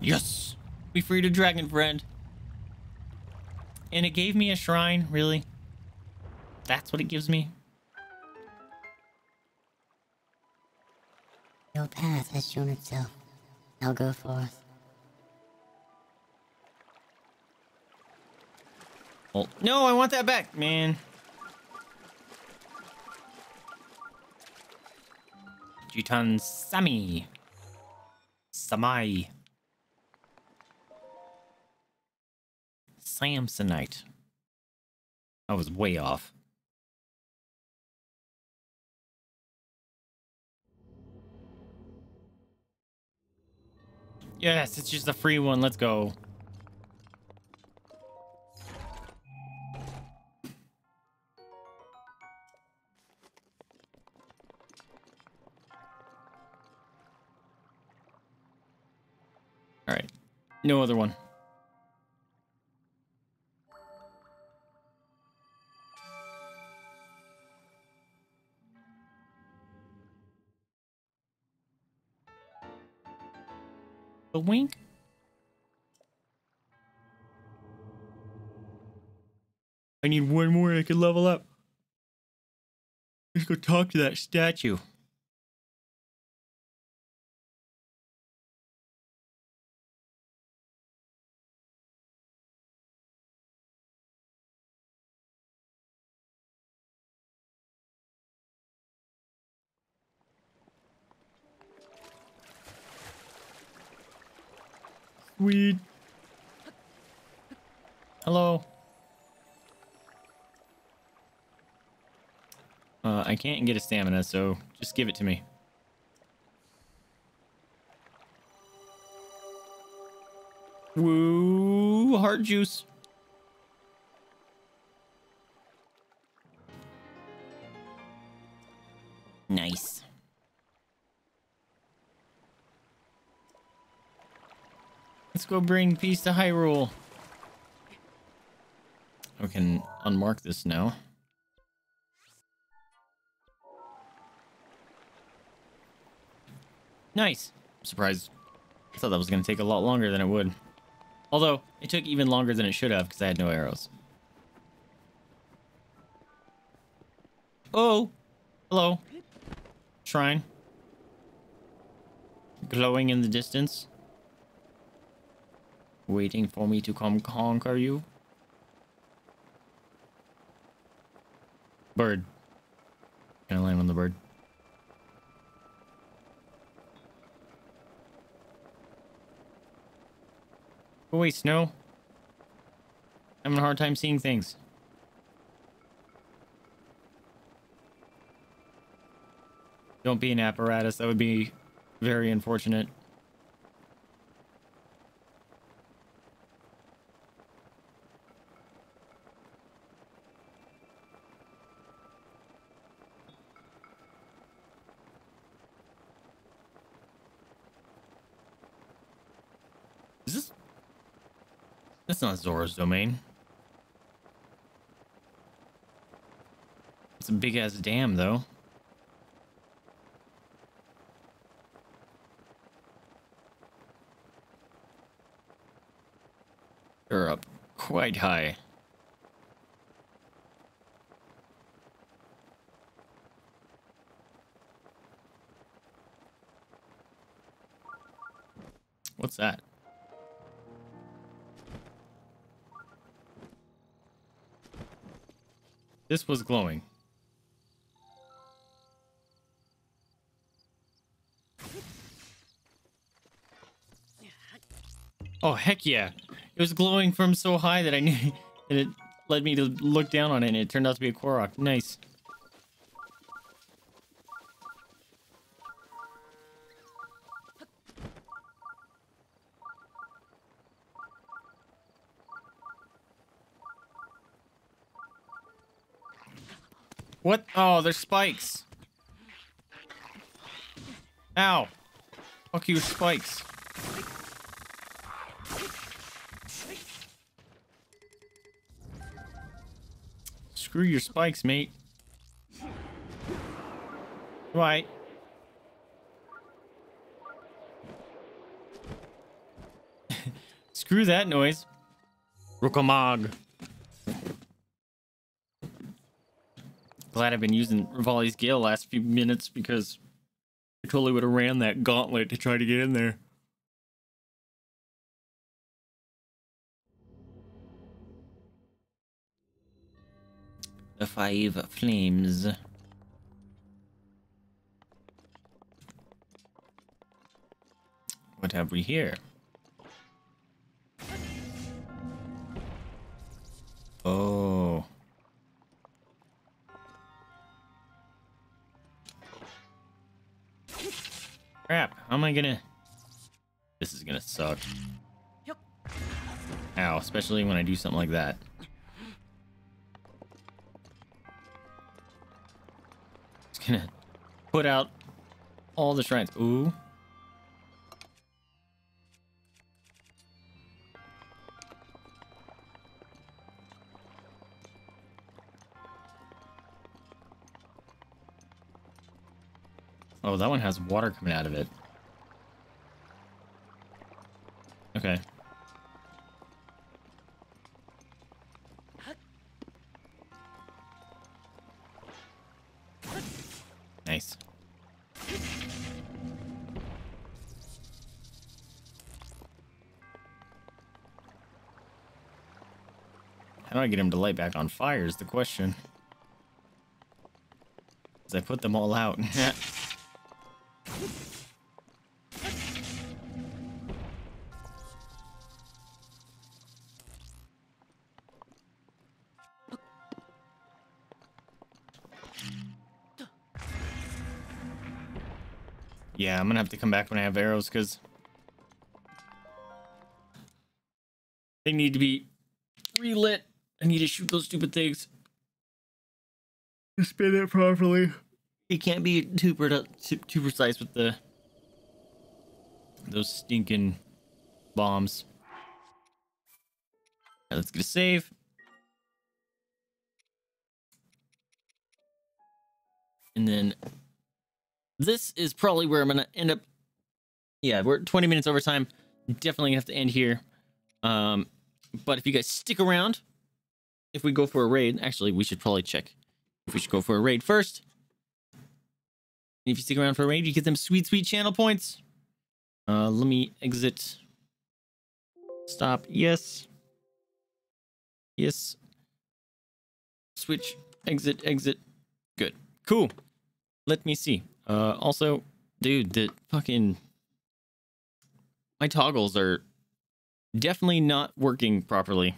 Yes! We freed a dragon friend. And it gave me a shrine, really? That's what it gives me? Your path has shown itself. Now go forth. No, I want that back, man. Jutan Sami. Samai. Samsonite. I was way off. Yes, it's just a free one. Let's go. No other one. A wink. I need one more. I can level up. Let's go talk to that statue. Weed. Hello. Uh, I can't get a stamina, so just give it to me. Woo, heart juice. Nice. Let's go bring peace to Hyrule. We can unmark this now. Nice. I'm surprised. I thought that was going to take a lot longer than it would. Although, it took even longer than it should have because I had no arrows. Oh. Hello. Shrine. Glowing in the distance. Waiting for me to come conquer you? Bird. Can I land on the bird? Oh wait, snow. I'm having a hard time seeing things. Don't be an apparatus. That would be very unfortunate. That's not Zora's domain. It's a big ass dam, though. They're up quite high. What's that? This was glowing. Oh, heck yeah. It was glowing from so high that I knew that it led me to look down on it, and it turned out to be a Korok. Nice. What? Oh, there's spikes. Ow. Fuck you, spikes. Screw your spikes, mate. Right. Screw that noise. Rucco Maag. Glad I've been using Rivali's Gale last few minutes, because I totally would have ran that gauntlet to try to get in there. The five flames. What have we here? Oh. Crap, how am I gonna... This is gonna suck. Ow, especially when I do something like that. It's gonna put out all the shrines. Ooh. Oh, that one has water coming out of it. Okay. Nice. How do I get him to light back on fire is the question. 'Cause I put them all out. Yeah, I'm gonna have to come back when I have arrows, because they need to be relit. I need to shoot those stupid things. Spin it properly. You can't be too too precise with the those stinking bombs. Now let's get a save. And then this is probably where I'm gonna end up. Yeah, we're twenty minutes over time. Definitely gonna have to end here. Um, but if you guys stick around, if we go for a raid, actually we should probably check if we should go for a raid first. And if you stick around for a raid, you get them sweet, sweet channel points. Uh, let me exit. Stop. Yes. Yes. Switch. Exit. Exit. Good. Cool. Let me see. Uh, also, dude, the fucking... My toggles are definitely not working properly.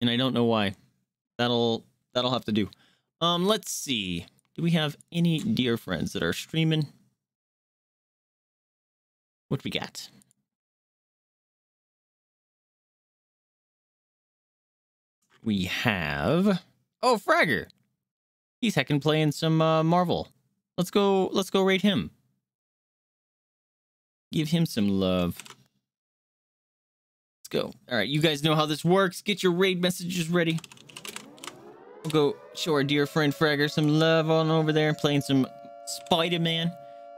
And I don't know why. That'll, that'll have to do. Um, let's see. Do we have any dear friends that are streaming? What we got? We have... Oh, Fraggar! He's heckin' playing some uh, Marvel. Let's go, let's go raid him. Give him some love. Let's go. Alright, you guys know how this works. Get your raid messages ready. We'll go show our dear friend Fraggar some love on over there, playing some Spider-Man.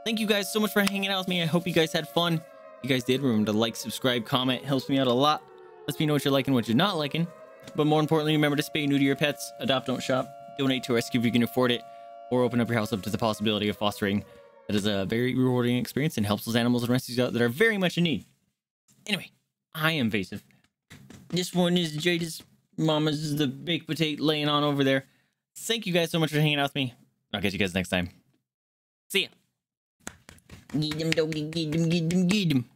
Thank you guys so much for hanging out with me. I hope you guys had fun. If you guys did, remember to like, subscribe, comment. It helps me out a lot. Lets me know what you're liking, what you're not liking. But more importantly, remember to spay new to your pets. Adopt, don't shop. Donate to rescue if you can afford it. Or open up your house up to the possibility of fostering. That is a very rewarding experience and helps those animals and rescues out that are very much in need. Anyway, I am Vaesive. This one is Jada's. Mama's the baked potato laying on over there. Thank you guys so much for hanging out with me. I'll catch you guys next time. See ya. Get 'em, doggy, get 'em, get 'em, get 'em.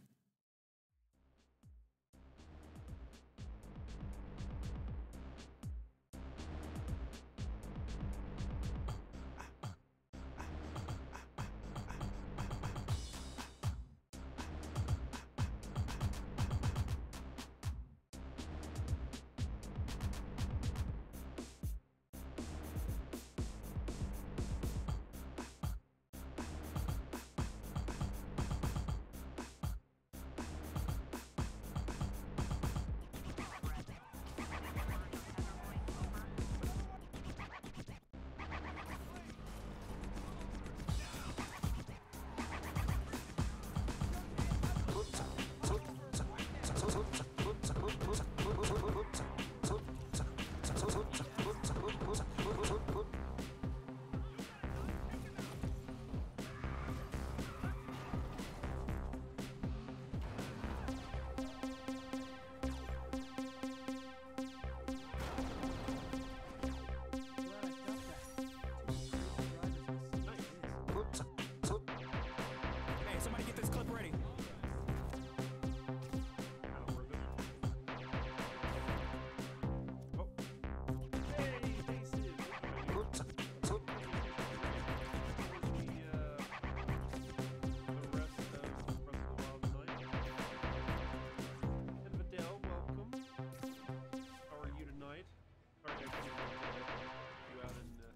Fraggar you out in uh,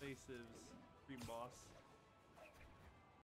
Vaesive's green boss.